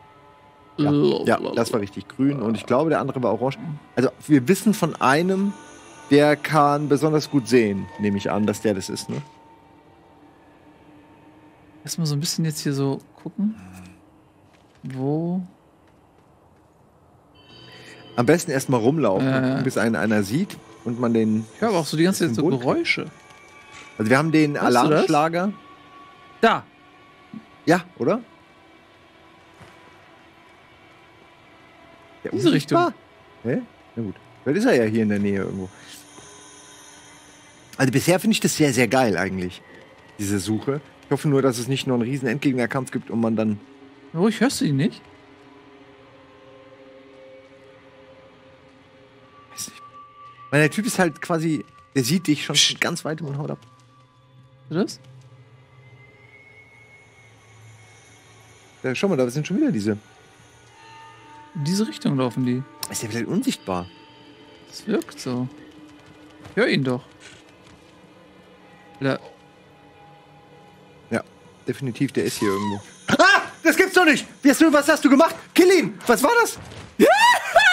Ja, ja, das war richtig grün und ich glaube, der andere war orange. Also, wir wissen von einem, der kann besonders gut sehen, nehme ich an, dass der das ist, ne? Erstmal so ein bisschen jetzt hier so gucken. Wo? Am besten erstmal rumlaufen, äh. bis einen einer sieht und man den. Ich höre aber auch so die ganze Zeit so Geräusche. Kann. Also, wir haben den Hörst Alarmschlager. Da! Ja, oder? Der Diese Richtung. Hä? Na gut. Vielleicht ist er ja hier in der Nähe irgendwo. Also, bisher finde ich das sehr, sehr geil eigentlich. Diese Suche. Ich hoffe nur, dass es nicht nur einen riesen Endgegnerkampf gibt und man dann... Oh, ich hörst du ihn nicht? Weiß nicht. Weil der Typ ist halt quasi... Der sieht dich schon Psst. ganz weit und haut ab. Hörst du das? Ja, schau mal, da sind schon wieder diese... In diese Richtung laufen die. Ist der vielleicht unsichtbar? Das wirkt so. Ich hör ihn doch. Oder... Definitiv, der ist hier irgendwo. Ah! Das gibt's doch nicht! Wie hast du, was hast du gemacht? Kill ihn! Was war das? Ja,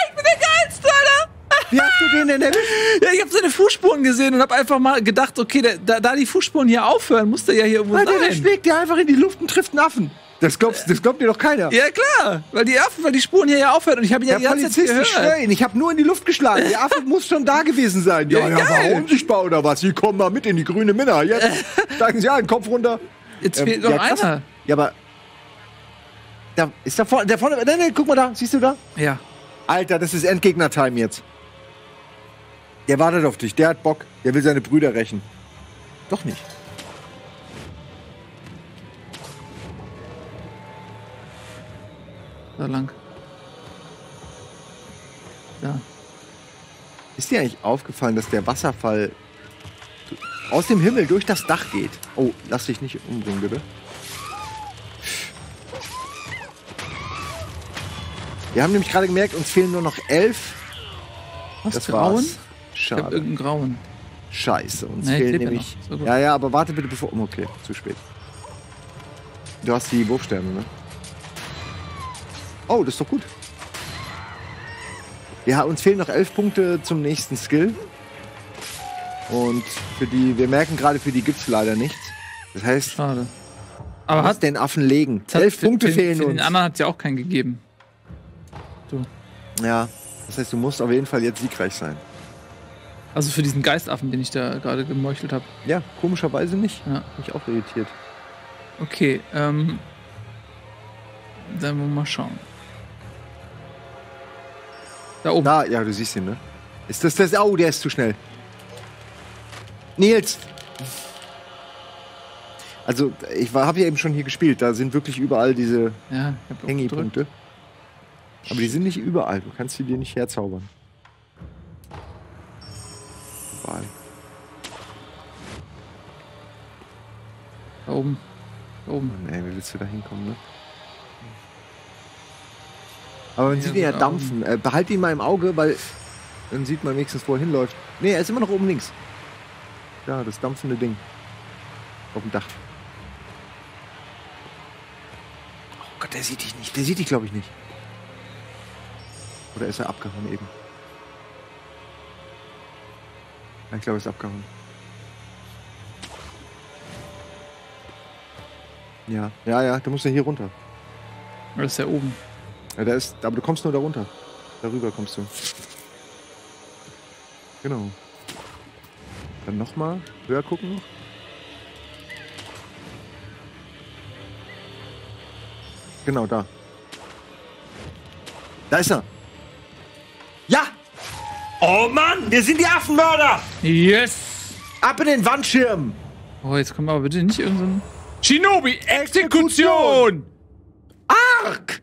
ich bin der Geilste, Alter! Wie hast du den denn erwischt? Ja, ich hab seine Fußspuren gesehen und hab einfach mal gedacht, okay, da, da, da die Fußspuren hier aufhören, muss der ja hier irgendwo sein. Der schlägt dir einfach in die Luft und trifft einen Affen. Das, glaubst, das glaubt dir doch keiner. Ja, klar. Weil die Affen, weil die Spuren hier ja aufhören. Und ich hab ihn ja die ganze Zeit gehört. Ich schwör ihn, ich hab nur in die Luft geschlagen. Der Affe muss schon da gewesen sein. Ja, ja, ja, war unsichtbar oder was? Die kommen mal mit in die grüne Minna. Jetzt steigen sie ein, Kopf runter. Jetzt fehlt ähm, noch ja, einer. Ja, aber. Da ist da vorne. Da vorne. Nein, nein, guck mal da. Siehst du da? Ja. Alter, das ist Endgegner-Time jetzt. Der wartet auf dich. Der hat Bock. Der will seine Brüder rächen. Doch nicht. Da lang. Da. Ist dir eigentlich aufgefallen, dass der Wasserfall aus dem Himmel durch das Dach geht? Oh, lass dich nicht umbringen, bitte. Wir haben nämlich gerade gemerkt, uns fehlen nur noch elf. Was, das Grauen? War's. Schade. Ich hab irgendein Grauen. Scheiße, uns nee, fehlen nämlich... Ja, so ja, ja, aber warte bitte bevor... Okay, zu spät. Du hast die Wurfsterne, ne? Oh, das ist doch gut. Ja, uns fehlen noch elf Punkte zum nächsten Skill. Und für die, wir merken gerade, für die gibt's leider nichts. Das heißt, schade. Aber hat den Affen legen. Elf Punkte fehlen uns. Den anderen hat's ja auch keinen gegeben. Du. Ja, das heißt, du musst auf jeden Fall jetzt siegreich sein. Also für diesen Geistaffen, den ich da gerade gemeuchelt habe. Ja, komischerweise nicht. Ja. Mich auch irritiert. Okay, ähm. dann wollen wir mal schauen. Da oben. Da, ja, du siehst ihn, ne? Ist das das? Oh, der ist zu schnell. Nils! Also, ich habe ja eben schon hier gespielt. Da sind wirklich überall diese ja, Hängepunkte. Aber die sind nicht überall. Du kannst sie dir nicht herzaubern. Überall. Da oben. Da oben. Mann, ey, wie willst du da hinkommen, ne? Aber man ja, sieht ihn ja da dampfen. Äh, behalt ihn mal im Auge, weil dann sieht man wenigstens, wo er hinläuft. Nee, er ist immer noch oben links. Ja, das dampfende Ding. Auf dem Dach. Oh Gott, der sieht dich nicht. Der sieht dich, glaube ich, nicht. Oder ist er abgehauen eben? Ja, ich glaube, er ist abgehauen. Ja, ja, ja, da muss er hier runter. Oder ist der oben? Ja, der ist, aber du kommst nur da runter. Darüber kommst du. Genau. Dann nochmal höher gucken. Genau, da. Da ist er. Ja! Oh Mann, wir sind die Affenmörder! Yes! Ab in den Wandschirm! Oh, jetzt kommen wir aber bitte nicht irgendein... Shinobi, Exekution! Arg!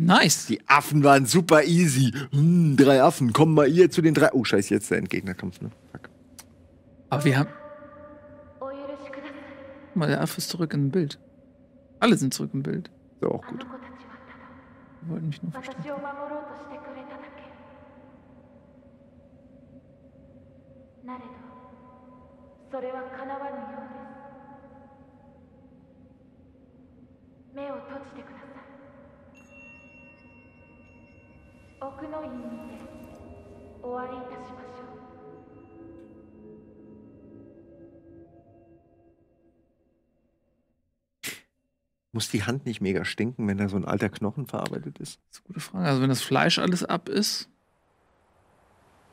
Nice. Die Affen waren super easy. Hm, drei Affen, kommen mal hier zu den drei... Oh, scheiße, jetzt der Endgegnerkampf, ne? Fuck. Aber wir haben... Guck mal, der Affe ist zurück im Bild. Alle sind zurück im Bild. Ist ja auch gut. Wir wollten mich nur verstehen. Muss die Hand nicht mega stinken, wenn da so ein alter Knochen verarbeitet ist? Das ist eine gute Frage. Also wenn das Fleisch alles ab ist,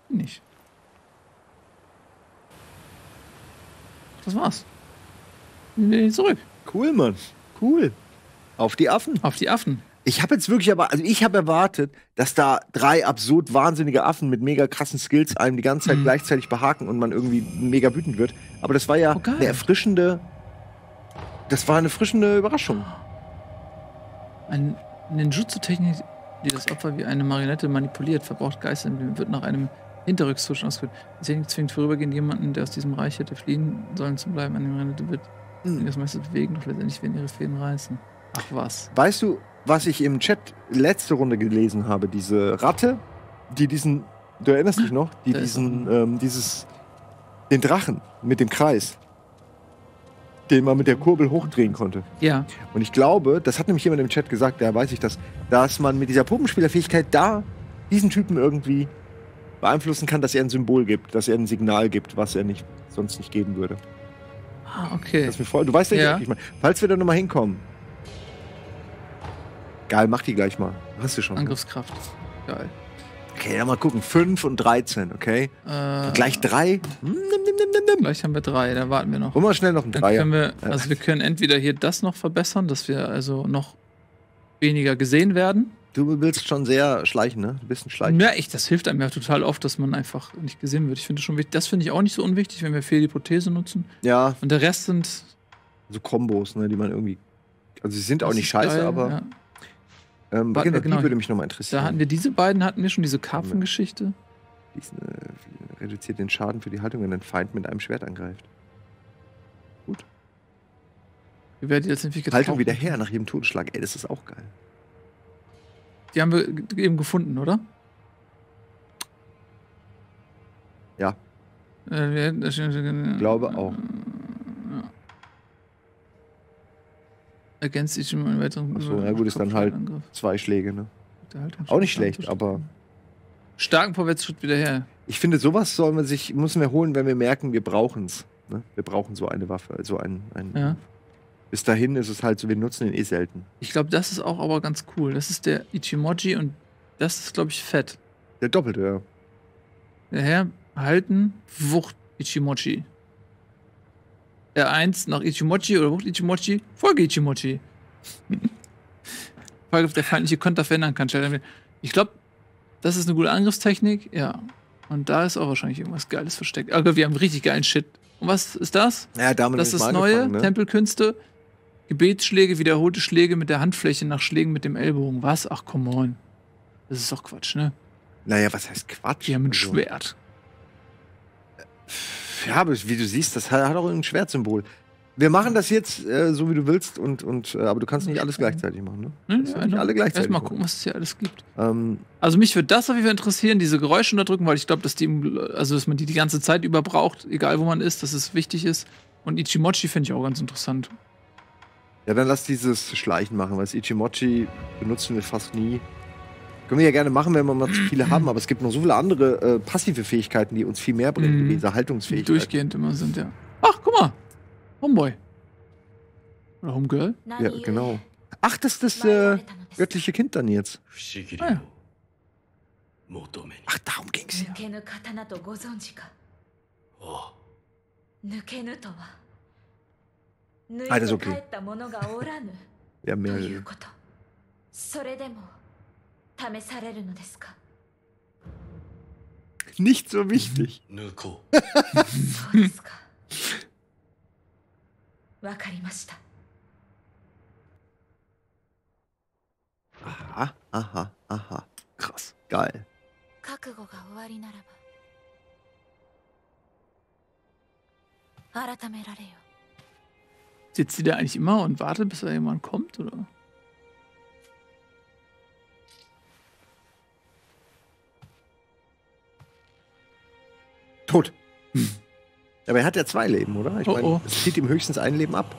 nicht. Das war's. Nee, zurück. Cool, Mann. Cool. Auf die Affen. Auf die Affen. Ich habe jetzt wirklich aber, also ich habe erwartet, dass da drei absurd wahnsinnige Affen mit mega krassen Skills einem die ganze Zeit mhm. gleichzeitig behaken und man irgendwie mega wütend wird. Aber das war ja oh, eine erfrischende, das war eine erfrischende Überraschung. Eine Ninjutsu-Technik, die das Opfer wie eine Marionette manipuliert, verbraucht Geister, wird nach einem Hinterrückszustand ausgeführt. Die Technik zwingt vorübergehend jemanden, der aus diesem Reich hätte fliehen sollen, zu bleiben. Eine Marionette wird mhm. das meiste bewegen, doch letztendlich werden ihre Fäden reißen. Ach was. Weißt du, was ich im Chat letzte Runde gelesen habe, diese Ratte, die diesen, du erinnerst dich noch, die diesen, ähm, dieses, den Drachen mit dem Kreis, den man mit der Kurbel hochdrehen konnte. Ja. Und ich glaube, das hat nämlich jemand im Chat gesagt, da weiß ich das, dass man mit dieser Puppenspielerfähigkeit da diesen Typen irgendwie beeinflussen kann, dass er ein Symbol gibt, dass er ein Signal gibt, was er nicht, sonst nicht geben würde. Ah, okay. Das mir voll, du weißt ja, ja. Ich meine, falls wir da nochmal hinkommen. Geil, mach die gleich mal. Hast du schon. Angriffskraft. Geil. Okay, dann mal gucken. fünf und dreizehn, okay? Äh, gleich drei. Hm, nimm, nimm, nimm, nimm. Gleich haben wir drei, da warten wir noch. Und mal schnell noch ein Dreier. Können wir, also wir können entweder hier das noch verbessern, dass wir also noch weniger gesehen werden. Du willst schon sehr schleichen, ne? Du bist ein Schleichen. Ja, echt, das hilft einem ja total oft, dass man einfach nicht gesehen wird. Ich finde das schon wichtig. Das finde ich auch nicht so unwichtig, wenn wir viel die Prothese nutzen. Ja. Und der Rest sind... So Kombos, ne, die man irgendwie... Also sie sind auch nicht scheiße, geil, aber... Ja. Ähm, But, genau, genau, die würde mich nochmal interessieren. Da hatten wir diese beiden, hatten wir schon diese Karpfengeschichte. Äh, reduziert den Schaden für die Haltung, wenn ein Feind mit einem Schwert angreift. Gut. Wie wäre die jetzt Haltung kaufen? Wieder her nach jedem Totschlag. Ey, das ist auch geil. Die haben wir eben gefunden, oder? Ja. Äh, ich glaube auch. Ergänzt sich immer einen weiteren. Achso, ja gut, ist dann halt zwei Schläge, ne? Auch nicht schlecht, aber. Starken Vorwärtsschritt wieder her. Ich finde, sowas soll man sich, müssen wir holen, wenn wir merken, wir brauchen es. Ne? Wir brauchen so eine Waffe, also ein. ein ja. Bis dahin ist es halt so, wir nutzen ihn eh selten. Ich glaube, das ist auch aber ganz cool. Das ist der Ichimoji und das ist, glaube ich, fett. Der doppelte, ja. Der Herr, halten, Wucht, Ichimoji. R eins nach Ichimochi oder Wucht Ichimochi, Folge Ichimochi. Frage, ob der feindliche Konter verändern kann. Ich glaube, das ist eine gute Angriffstechnik. Ja. Und da ist auch wahrscheinlich irgendwas Geiles versteckt. Aber wir haben richtig geilen Shit. Und was ist das? Ja, damit das ist das Neue, ne? Tempelkünste. Gebetsschläge, wiederholte Schläge mit der Handfläche nach Schlägen mit dem Ellbogen. Was? Ach, come on. Das ist doch Quatsch, ne? Naja, was heißt Quatsch? Wir haben ein also. Schwert. Ja, aber wie du siehst, das hat auch ein Schwertsymbol. Wir machen das jetzt äh, so, wie du willst, und, und, äh, aber du kannst nicht alles gleichzeitig machen, ne? Nee, ja, nicht alle gleichzeitig. Erstmal gucken, was es hier alles gibt. Ähm, also mich würde das auf jeden Fall interessieren, diese Geräusche unterdrücken, weil ich glaube, dass, also, dass man die die ganze Zeit über braucht, egal wo man ist, dass es wichtig ist. Und Ichimochi finde ich auch ganz interessant. Ja, dann lass dieses Schleichen machen, weil das Ichimochi benutzen wir fast nie. Können wir ja gerne machen, wenn wir mal zu viele haben, aber es gibt noch so viele andere äh, passive Fähigkeiten, die uns viel mehr bringen, mm. diese Haltungsfähigkeit. Die durchgehend immer sind, ja. Ach, guck mal. Homeboy. Oder Homegirl? Ja, genau. Ach, das ist das äh, göttliche Kind dann jetzt. Ah, ja. Ach, darum ging's ja. Oh. Alles okay. Ja, mehrere. Nicht so wichtig. Aha, aha, aha. Krass, geil. Sitzt sie da eigentlich immer und wartet, bis da jemand kommt, oder? Tot. Hm. Aber er hat ja zwei Leben, oder? Ich oh, meine, oh. es zieht ihm höchstens ein Leben ab.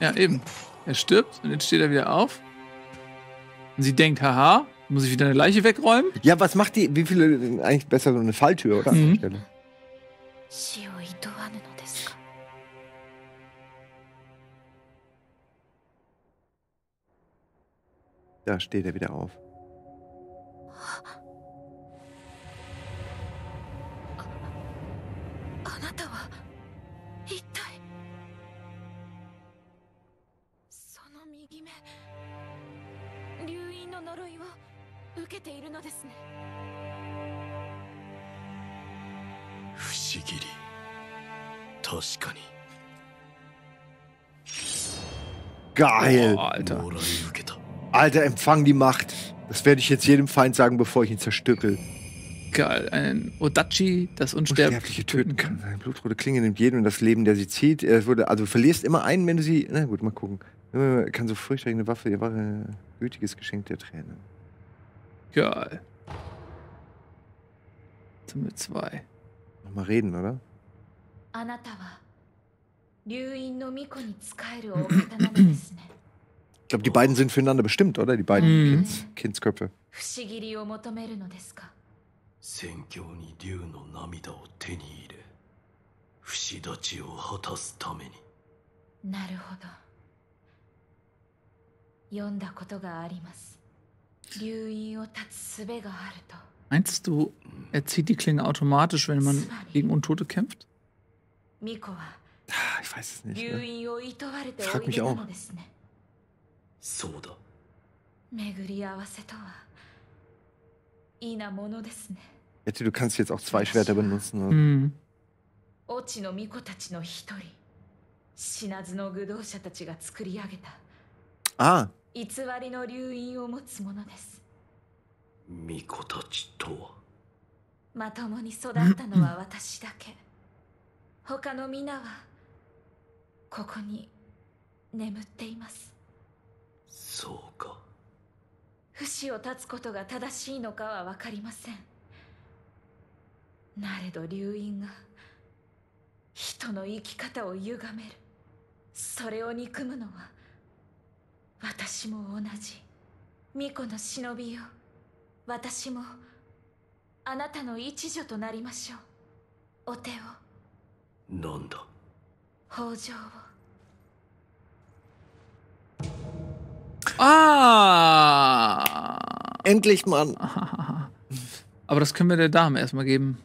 Ja, eben. Er stirbt und jetzt steht er wieder auf. Und sie denkt, haha, muss ich wieder eine Leiche wegräumen? Ja, was macht die? Wie viele? Eigentlich besser so eine Falltür, oder? Mhm. An der Stelle. Da steht er wieder auf. Geil! Oh, Alter. Alter, empfang die Macht. Das werde ich jetzt jedem Feind sagen, bevor ich ihn zerstückel. Geil, ein Odachi, das Unsterbliche töten kann. Eine blutrote Klinge nimmt jedem das Leben, der sie zieht. Er wurde, also du verlierst immer einen, wenn du sie... Na gut, mal gucken. Kann so furchterregende Waffe, ihr war ein gütiges Geschenk der Tränen. Geil. Jetzt haben wir zwei. Nochmal reden, oder? Ich glaube, die beiden sind füreinander bestimmt, oder? Die beiden mhm. Kinds, Kindsköpfe. Meinst du, er zieht die Klinge automatisch, wenn man gegen Untote kämpft? Ich weiß es nicht. Ne? Ich frag mich auch. Jetzt, du kannst jetzt auch zwei Schwerter benutzen. Oder? Mhm. Ah.なんだ。Ah! Endlich, Mann! Aber das können wir der Dame erstmal geben.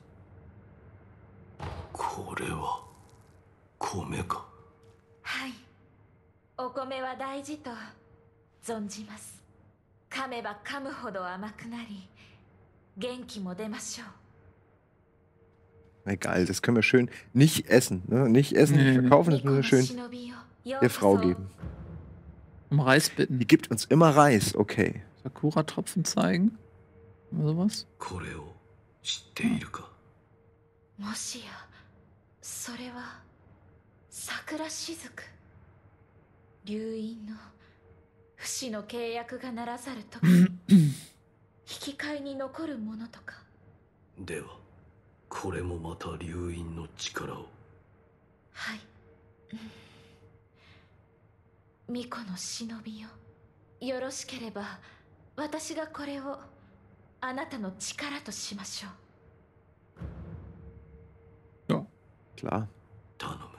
Egal, das können wir schön nicht essen. Ne? Nicht essen, nee, nicht verkaufen, das müssen wir schön der Frau geben. Um Reis bitten. Die gibt uns immer Reis, okay. Sakura-Tropfen zeigen. Oder sowas? Ja. これもまた流因の力を。はい。巫女の忍びよ。よろしければ私がこれをあなたの力としましょう。よ。Klar。頼む。わ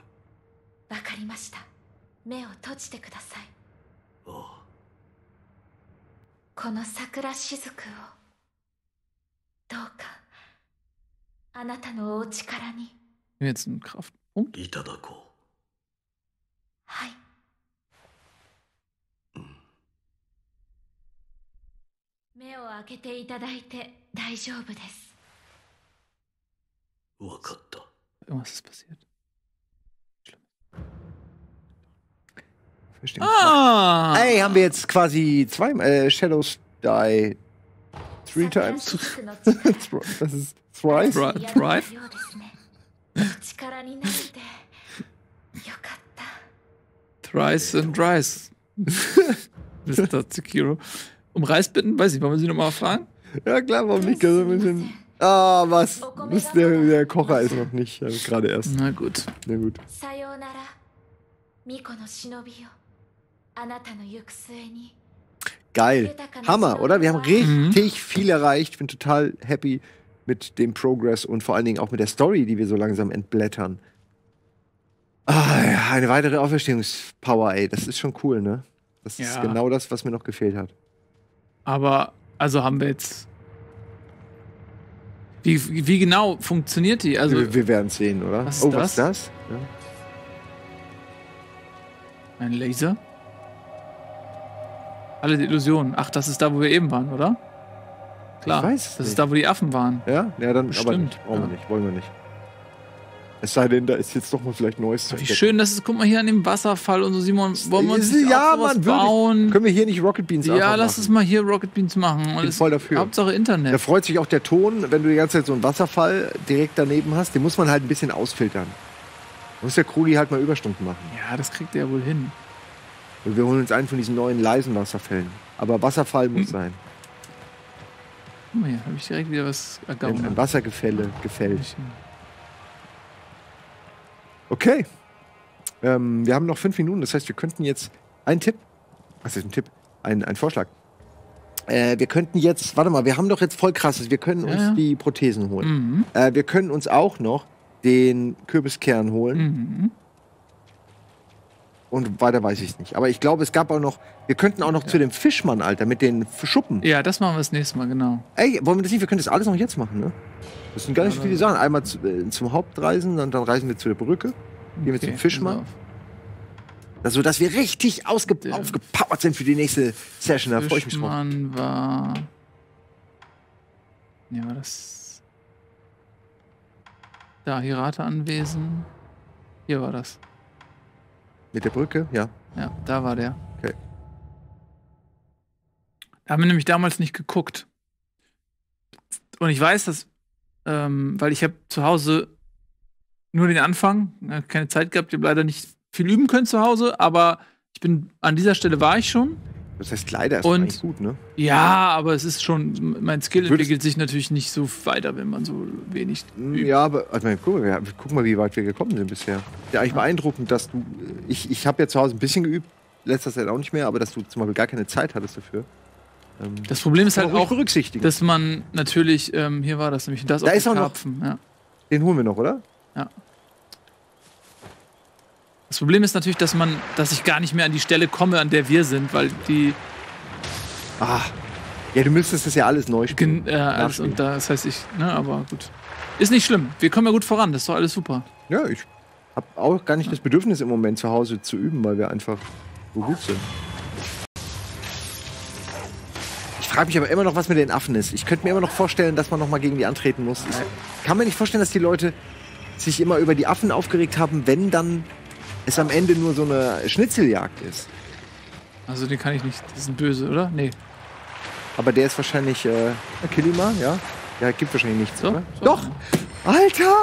かりました。目を閉じてください。ああ。この桜雫をどうか。 Jetzt einen Kraftpunkt. 目を開けていただいて大丈夫です。わかった。Was ist passiert? Verstehe nicht. Ah! Ey, haben wir jetzt quasi zwei äh, Shadows die three times. Das ist thrice. Thrice. Thrice and Rice. Mister Sekiro. Um Reis bitten? Weiß ich, wollen wir sie nochmal fragen? Ja klar, warum nicht? Also ein bisschen. Ah, was? Der, der Kocher ist noch nicht, also gerade erst. Na gut. Na gut. Geil. Hammer, oder? Wir haben richtig mhm. viel erreicht. Ich bin total happy mit dem Progress und vor allen Dingen auch mit der Story, die wir so langsam entblättern. Ah, ja, eine weitere Auferstehungspower, ey. Das ist schon cool, ne? Das ja. ist genau das, was mir noch gefehlt hat. Aber, also haben wir jetzt... Wie, wie genau funktioniert die? Also, wir wir werden es sehen, oder? Was oh, das? was ist das? Ja. Ein Laser? Alle die Illusionen. Ach, das ist da, wo wir eben waren, oder? Klar, ich weiß es das nicht. Ist da, wo die Affen waren. Ja, ja dann stimmt. Aber nicht. Brauchen ja. wir nicht, wollen wir nicht. Es sei denn, da ist jetzt doch mal vielleicht Neues zu. Wie schön, das ist. Guck mal hier an dem Wasserfall und so, Simon. Wollen wir uns nicht ja, Mann, bauen? Können wir hier nicht Rocket Beans machen? Ja, lass uns mal hier Rocket Beans machen. Ich bin voll dafür. Hauptsache Internet. Da freut sich auch der Ton, wenn du die ganze Zeit so einen Wasserfall direkt daneben hast. Den muss man halt ein bisschen ausfiltern. Da muss der Kruli halt mal Überstunden machen. Ja, das kriegt er ja wohl hin. Und wir holen uns einen von diesen neuen leisen Wasserfällen. Aber Wasserfall muss hm. sein. Guck mal hier, habe ich direkt wieder was ergaunert. Ein Wassergefälle gefällt. Okay, ähm, wir haben noch fünf Minuten, das heißt, wir könnten jetzt einen Tipp, was ist ein Tipp, ein, ein Vorschlag. Äh, wir könnten jetzt, warte mal, wir haben doch jetzt voll krasses, wir können uns ja. die Prothesen holen. Mhm. Äh, wir können uns auch noch den Kürbiskern holen. Mhm. Und weiter weiß ich es nicht. Aber ich glaube, es gab auch noch, wir könnten auch noch ja. zu dem Fischmann, Alter, mit den Schuppen. Ja, das machen wir das nächste Mal, genau. Ey, wollen wir das nicht? Wir können das alles noch jetzt machen, ne? Das sind gar nicht ja, viele Sachen. Einmal zu, äh, zum Hauptreisen, dann, dann reisen wir zu der Brücke, gehen okay, wir zum Fischmann. Also, dass wir richtig ausge der aufgepowert sind für die nächste Session, da freue ich mich drauf. War... Ja, war das... Da, Hirate-Anwesen. Hier war das. Mit der Brücke, ja. Ja, da war der. Okay. Da haben wir nämlich damals nicht geguckt. Und ich weiß, dass... Ähm, weil ich habe zu Hause nur den Anfang, keine Zeit gehabt, ich habe leider nicht viel üben können zu Hause, aber ich bin, an dieser Stelle war ich schon. Das heißt, leider ist eigentlich gut, ne? Ja, aber es ist schon, mein Skill entwickelt sich natürlich nicht so weiter, wenn man so wenig übt. Ja, aber also, guck mal, guck mal, wie weit wir gekommen sind bisher. Ja, eigentlich beeindruckend, dass du, ich, ich habe ja zu Hause ein bisschen geübt, letzter Zeit auch nicht mehr, aber dass du zum Beispiel gar keine Zeit hattest dafür. Das Problem ist halt auch, dass man natürlich, ähm, hier war das nämlich, das da ist auch noch, ja. Den holen wir noch, oder? Ja. Das Problem ist natürlich, dass man, dass ich gar nicht mehr an die Stelle komme, an der wir sind, weil die... Ah, ja, du müsstest das ja alles neu spielen. Gen äh, alles und da, das heißt ich, ne, aber gut. Ist nicht schlimm, wir kommen ja gut voran, das ist doch alles super. Ja, ich habe auch gar nicht das Bedürfnis im Moment zu Hause zu üben, weil wir einfach so gut sind. Ich frage mich aber immer noch, was mit den Affen ist. Ich könnte mir immer noch vorstellen, dass man noch mal gegen die antreten muss. Ich kann mir nicht vorstellen, dass die Leute sich immer über die Affen aufgeregt haben, wenn dann es am Ende nur so eine Schnitzeljagd ist. Also den kann ich nicht. Das ist ein Böse, oder? Nee. Aber der ist wahrscheinlich... Äh, Kilima, ja? Ja, gibt wahrscheinlich nichts, so, oder? So. Doch! Alter!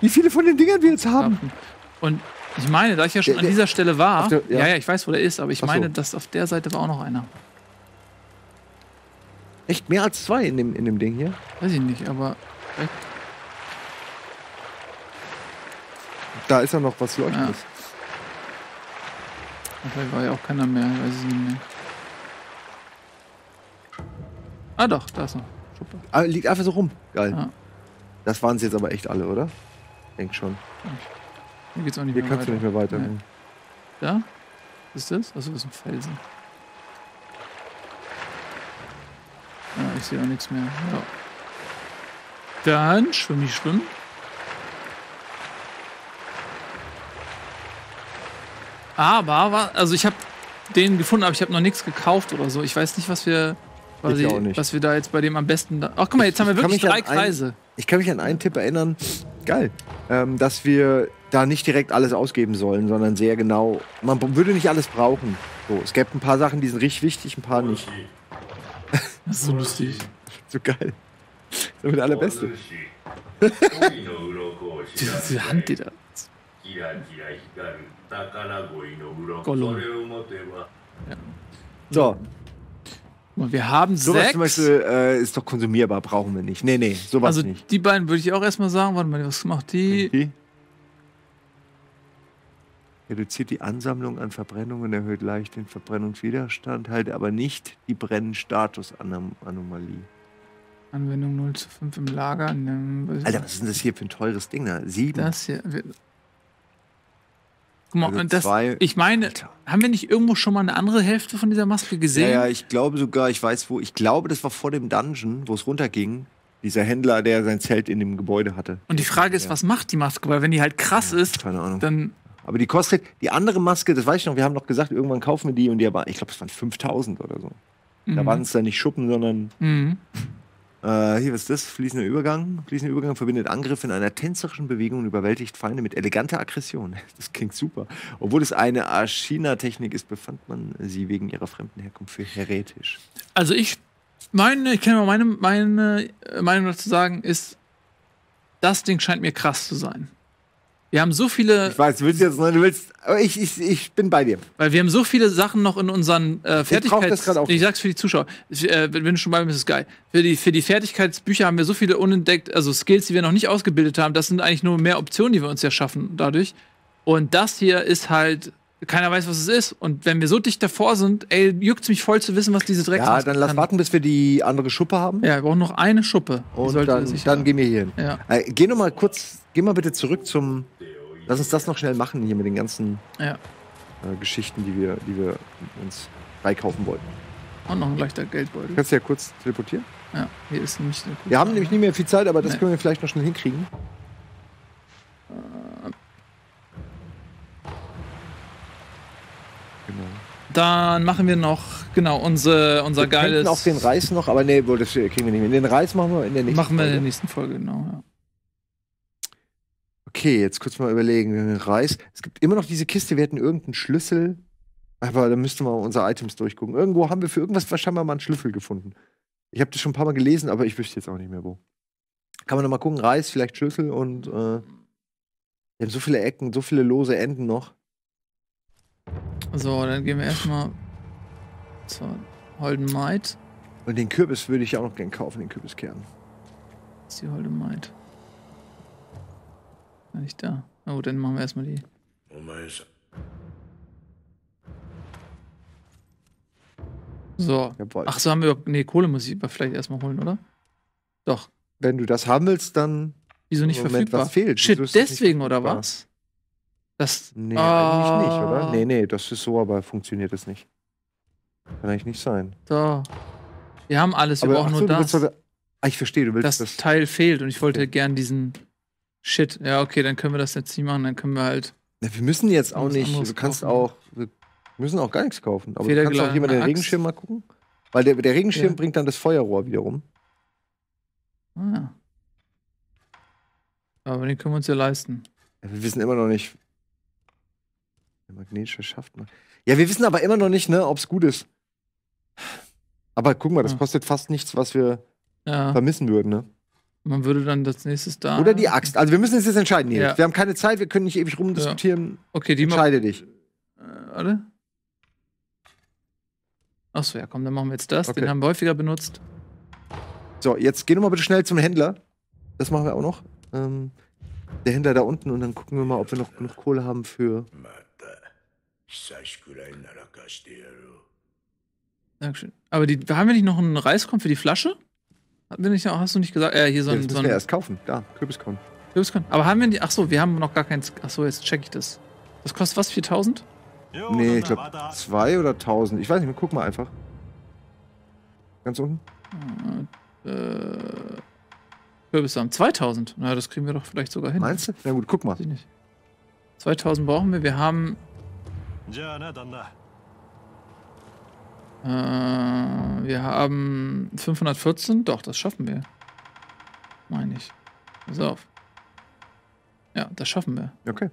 Wie viele von den Dingern wir jetzt haben! Und ich meine, da ich ja schon der, der, an dieser Stelle war... Der, ja. ja, ja, ich weiß, wo der ist, aber ich Ach meine, so. dass auf der Seite war auch noch einer. Echt? Mehr als zwei in dem, in dem Ding hier? Weiß ich nicht, aber... Echt? Da ist ja noch was Leuchtendes. Ja. Vielleicht war ja auch keiner mehr, weiß ich nicht mehr. Ah doch, da ist noch. Ah, liegt einfach so rum. Geil. Ja. Das waren sie jetzt aber echt alle, oder? Denk schon. Hier geht's auch nicht hier mehr kannst weiter. du nicht mehr weiter. Nee. Da? Was ist das? Achso, das ist ein Felsen. Ja, ich sehe auch nichts mehr. Ja. Dann schwimme ich schwimmen. Aber, also ich habe den gefunden, aber ich habe noch nichts gekauft oder so. Ich weiß nicht, was wir Quasi, ich auch nicht. Was wir da jetzt bei dem am besten... Da Ach guck mal, jetzt ich, haben wir wirklich drei Kreise. Ein, ich kann mich an einen Tipp erinnern, geil, ähm, dass wir da nicht direkt alles ausgeben sollen, sondern sehr genau... Man würde nicht alles brauchen. So, es gäbe ein paar Sachen, die sind richtig wichtig, ein paar nicht. Das ist so lustig. So geil. Das ist damit der allerbeste. Diese Hand, die da... Gollo. Ja. So. Wir haben so sechs. Sowas zum Beispiel äh, ist doch konsumierbar, brauchen wir nicht. Nee, nee, sowas also nicht. Also die beiden würde ich auch erstmal sagen. Warte mal, was macht die? die? Reduziert die Ansammlung an Verbrennungen, erhöht leicht den Verbrennungswiderstand, halt aber nicht die Brennstatus-Anomalie. Anwendung null zu fünf im Lager. Ne, Alter, was ist denn das hier für ein teures Ding? Ne? sieben. Das hier... Guck mal, also das, zwei, ich meine, Alter. Haben wir nicht irgendwo schon mal eine andere Hälfte von dieser Maske gesehen? Ja, ja, ich glaube sogar, ich weiß wo, ich glaube, das war vor dem Dungeon, wo es runterging. Dieser Händler, der sein Zelt in dem Gebäude hatte. Und die Frage ist, ja. was macht die Maske? Weil wenn die halt krass ja, ist, keine Ahnung. Dann... Aber die kostet, die andere Maske, das weiß ich noch, wir haben noch gesagt, irgendwann kaufen wir die und die aber, ich glaube, es waren fünftausend oder so. Mhm. Da waren es dann nicht Schuppen, sondern... Mhm. Uh, hier, was ist das? Fließender Übergang. Fließender Übergang verbindet Angriffe in einer tänzerischen Bewegung und überwältigt Feinde mit eleganter Aggression. Das klingt super. Obwohl es eine Ashina-Technik ist, befand man sie wegen ihrer fremden Herkunft für heretisch. Also ich meine, ich kann mal meine, meine Meinung dazu sagen, ist, das Ding scheint mir krass zu sein. Wir haben so viele... Ich weiß, du willst jetzt noch, du willst... Aber ich, ich, ich bin bei dir. Weil wir haben so viele Sachen noch in unseren äh, Fertigkeits... Ich, ich sag's für die Zuschauer. Ich, äh, wenn du schon bei mir bist, ist geil. Für die, für die Fertigkeitsbücher haben wir so viele unentdeckt... Also Skills, die wir noch nicht ausgebildet haben. Das sind eigentlich nur mehr Optionen, die wir uns ja schaffen dadurch. Und das hier ist halt... Keiner weiß, was es ist. Und wenn wir so dicht davor sind, ey, juckt's mich voll zu wissen, was diese Drecks ist. Ja, dann lass warten, bis wir die andere Schuppe haben. Ja, wir brauchen noch eine Schuppe. Und dann, dann gehen wir hier hin. Ja. Äh, geh noch mal kurz, geh mal bitte zurück zum... Lass uns das noch schnell machen hier mit den ganzen ja. äh, Geschichten, die wir, die wir uns freikaufen wollten. Und noch ein leichter Geldbeutel. Kannst du ja kurz teleportieren? Ja, hier ist nämlich... Wir haben nämlich nicht mehr viel Zeit, aber das nee. können wir vielleicht noch schnell hinkriegen. Äh... Genau. Dann machen wir noch, genau, unsere, unser wir geiles... Wir auch den Reis noch, aber nee, das kriegen wir nicht mehr. Den Reis machen wir in der nächsten machen Folge. Machen wir in der nächsten Folge, genau, ja. Okay, jetzt kurz mal überlegen. Den Reis. Es gibt immer noch diese Kiste, wir hätten irgendeinen Schlüssel, aber da müssten wir unsere Items durchgucken. Irgendwo haben wir für irgendwas wahrscheinlich mal einen Schlüssel gefunden. Ich habe das schon ein paar Mal gelesen, aber ich wüsste jetzt auch nicht mehr, wo. Kann man noch mal gucken, Reis, vielleicht Schlüssel und äh, wir haben so viele Ecken, so viele lose Enden noch. So, dann gehen wir erstmal zur Holden Maid. Und den Kürbis würde ich auch noch gern kaufen, den Kürbiskern. Das ist die Holden Maid. Gar nicht da. Oh, dann machen wir erstmal die. So. Jawohl. Ach so, haben wir. Nee, Kohle muss ich vielleicht erstmal holen, oder? Doch. Wenn du das haben willst, dann. Wieso nicht Moment, verfügbar? Was fehlt? Shit, deswegen oder was? Das, nee, ah. eigentlich nicht, oder? Nee, nee, das ist so, aber funktioniert das nicht. Kann eigentlich nicht sein. So. Wir haben alles, wir aber, brauchen so, nur das. Willst, ah, ich verstehe, du willst das. Das Teil fehlt und ich wollte okay. gern diesen Shit. Ja, okay, dann können wir das jetzt nicht machen, dann können wir halt... Na, wir müssen jetzt auch nicht, du kannst kaufen. auch... Wir müssen auch gar nichts kaufen. Aber Federgl du kannst auch hier mal den Axt. Regenschirm mal gucken. Weil der, der Regenschirm ja. bringt dann das Feuerrohr wiederum. Ah. Aber den können wir uns ja leisten. Ja, wir wissen immer noch nicht... Der magnetische Schaft. Ne? Ja, wir wissen aber immer noch nicht, ne, ob es gut ist. Aber guck mal, das ja. kostet fast nichts, was wir ja. vermissen würden. Ne? Man würde dann das nächste da... Oder die Axt. Also wir müssen uns jetzt entscheiden hier. Ja. Wir haben keine Zeit, wir können nicht ewig rumdiskutieren. Ja. Okay, die Entscheide dich. Äh, warte. Achso, ja komm, dann machen wir jetzt das. Okay. Den haben wir häufiger benutzt. So, jetzt geh nochmal bitte schnell zum Händler. Das machen wir auch noch. Ähm, der Händler da unten und dann gucken wir mal, ob wir noch genug Kohle haben für... Dankeschön. Aber die, haben wir nicht noch einen Reiskorn für die Flasche? Hat wir nicht, hast du nicht gesagt? Äh, hier so ein. Das müssen wir erst kaufen. Da, Kürbiskorn. Kürbiskorn. Aber haben wir die. Achso, wir haben noch gar keins. Achso, jetzt check ich das. Das kostet was? viertausend? Nee, ich glaube zwei oder tausend. Ich weiß nicht, guck mal einfach. Ganz unten? Äh. Kürbissamen. zweitausend. Na, das kriegen wir doch vielleicht sogar hin. Meinst du? Na gut, guck mal. zweitausend brauchen wir. Wir haben. Äh, Wir haben fünfhundertvierzehn. Doch, das schaffen wir. Meine ich. Pass auf. Ja, das schaffen wir. Okay.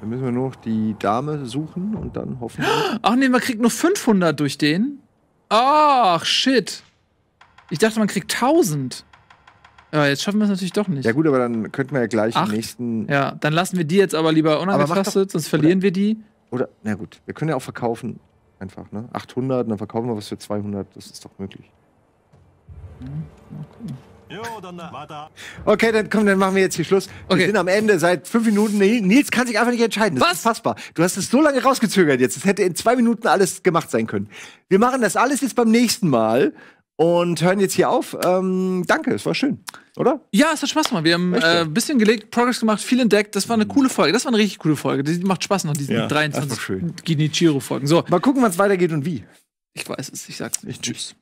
Dann müssen wir nur noch die Dame suchen und dann hoffen wir... Ach nee, man kriegt nur fünfhundert durch den. Ach, shit. Ich dachte, man kriegt tausend. Ja, jetzt schaffen wir es natürlich doch nicht. Ja gut, aber dann könnten wir ja gleich Acht. Im nächsten... Ja, dann lassen wir die jetzt aber lieber unangetastet, sonst verlieren oder, wir die. Oder, na gut, wir können ja auch verkaufen. Einfach, ne? achthundert, und dann verkaufen wir was für zweihundert. Das ist doch möglich. Okay, dann komm, dann machen wir jetzt hier Schluss. Okay. Wir sind am Ende seit fünf Minuten. Nils kann sich einfach nicht entscheiden. Das was? Ist fassbar. Du hast es so lange rausgezögert jetzt. Es hätte in zwei Minuten alles gemacht sein können. Wir machen das alles jetzt beim nächsten Mal und hören jetzt hier auf. Ähm, danke, es war schön, oder? Ja, es hat Spaß gemacht. Wir haben äh, ein bisschen gelegt, Progress gemacht, viel entdeckt. Das war eine coole Folge. Das war eine richtig coole Folge. Die macht Spaß nach diesen ja, dreiundzwanzig Genichiro-Folgen. So. Mal gucken, wann es weitergeht und wie. Ich weiß es, ich sag's nicht. Tschüss.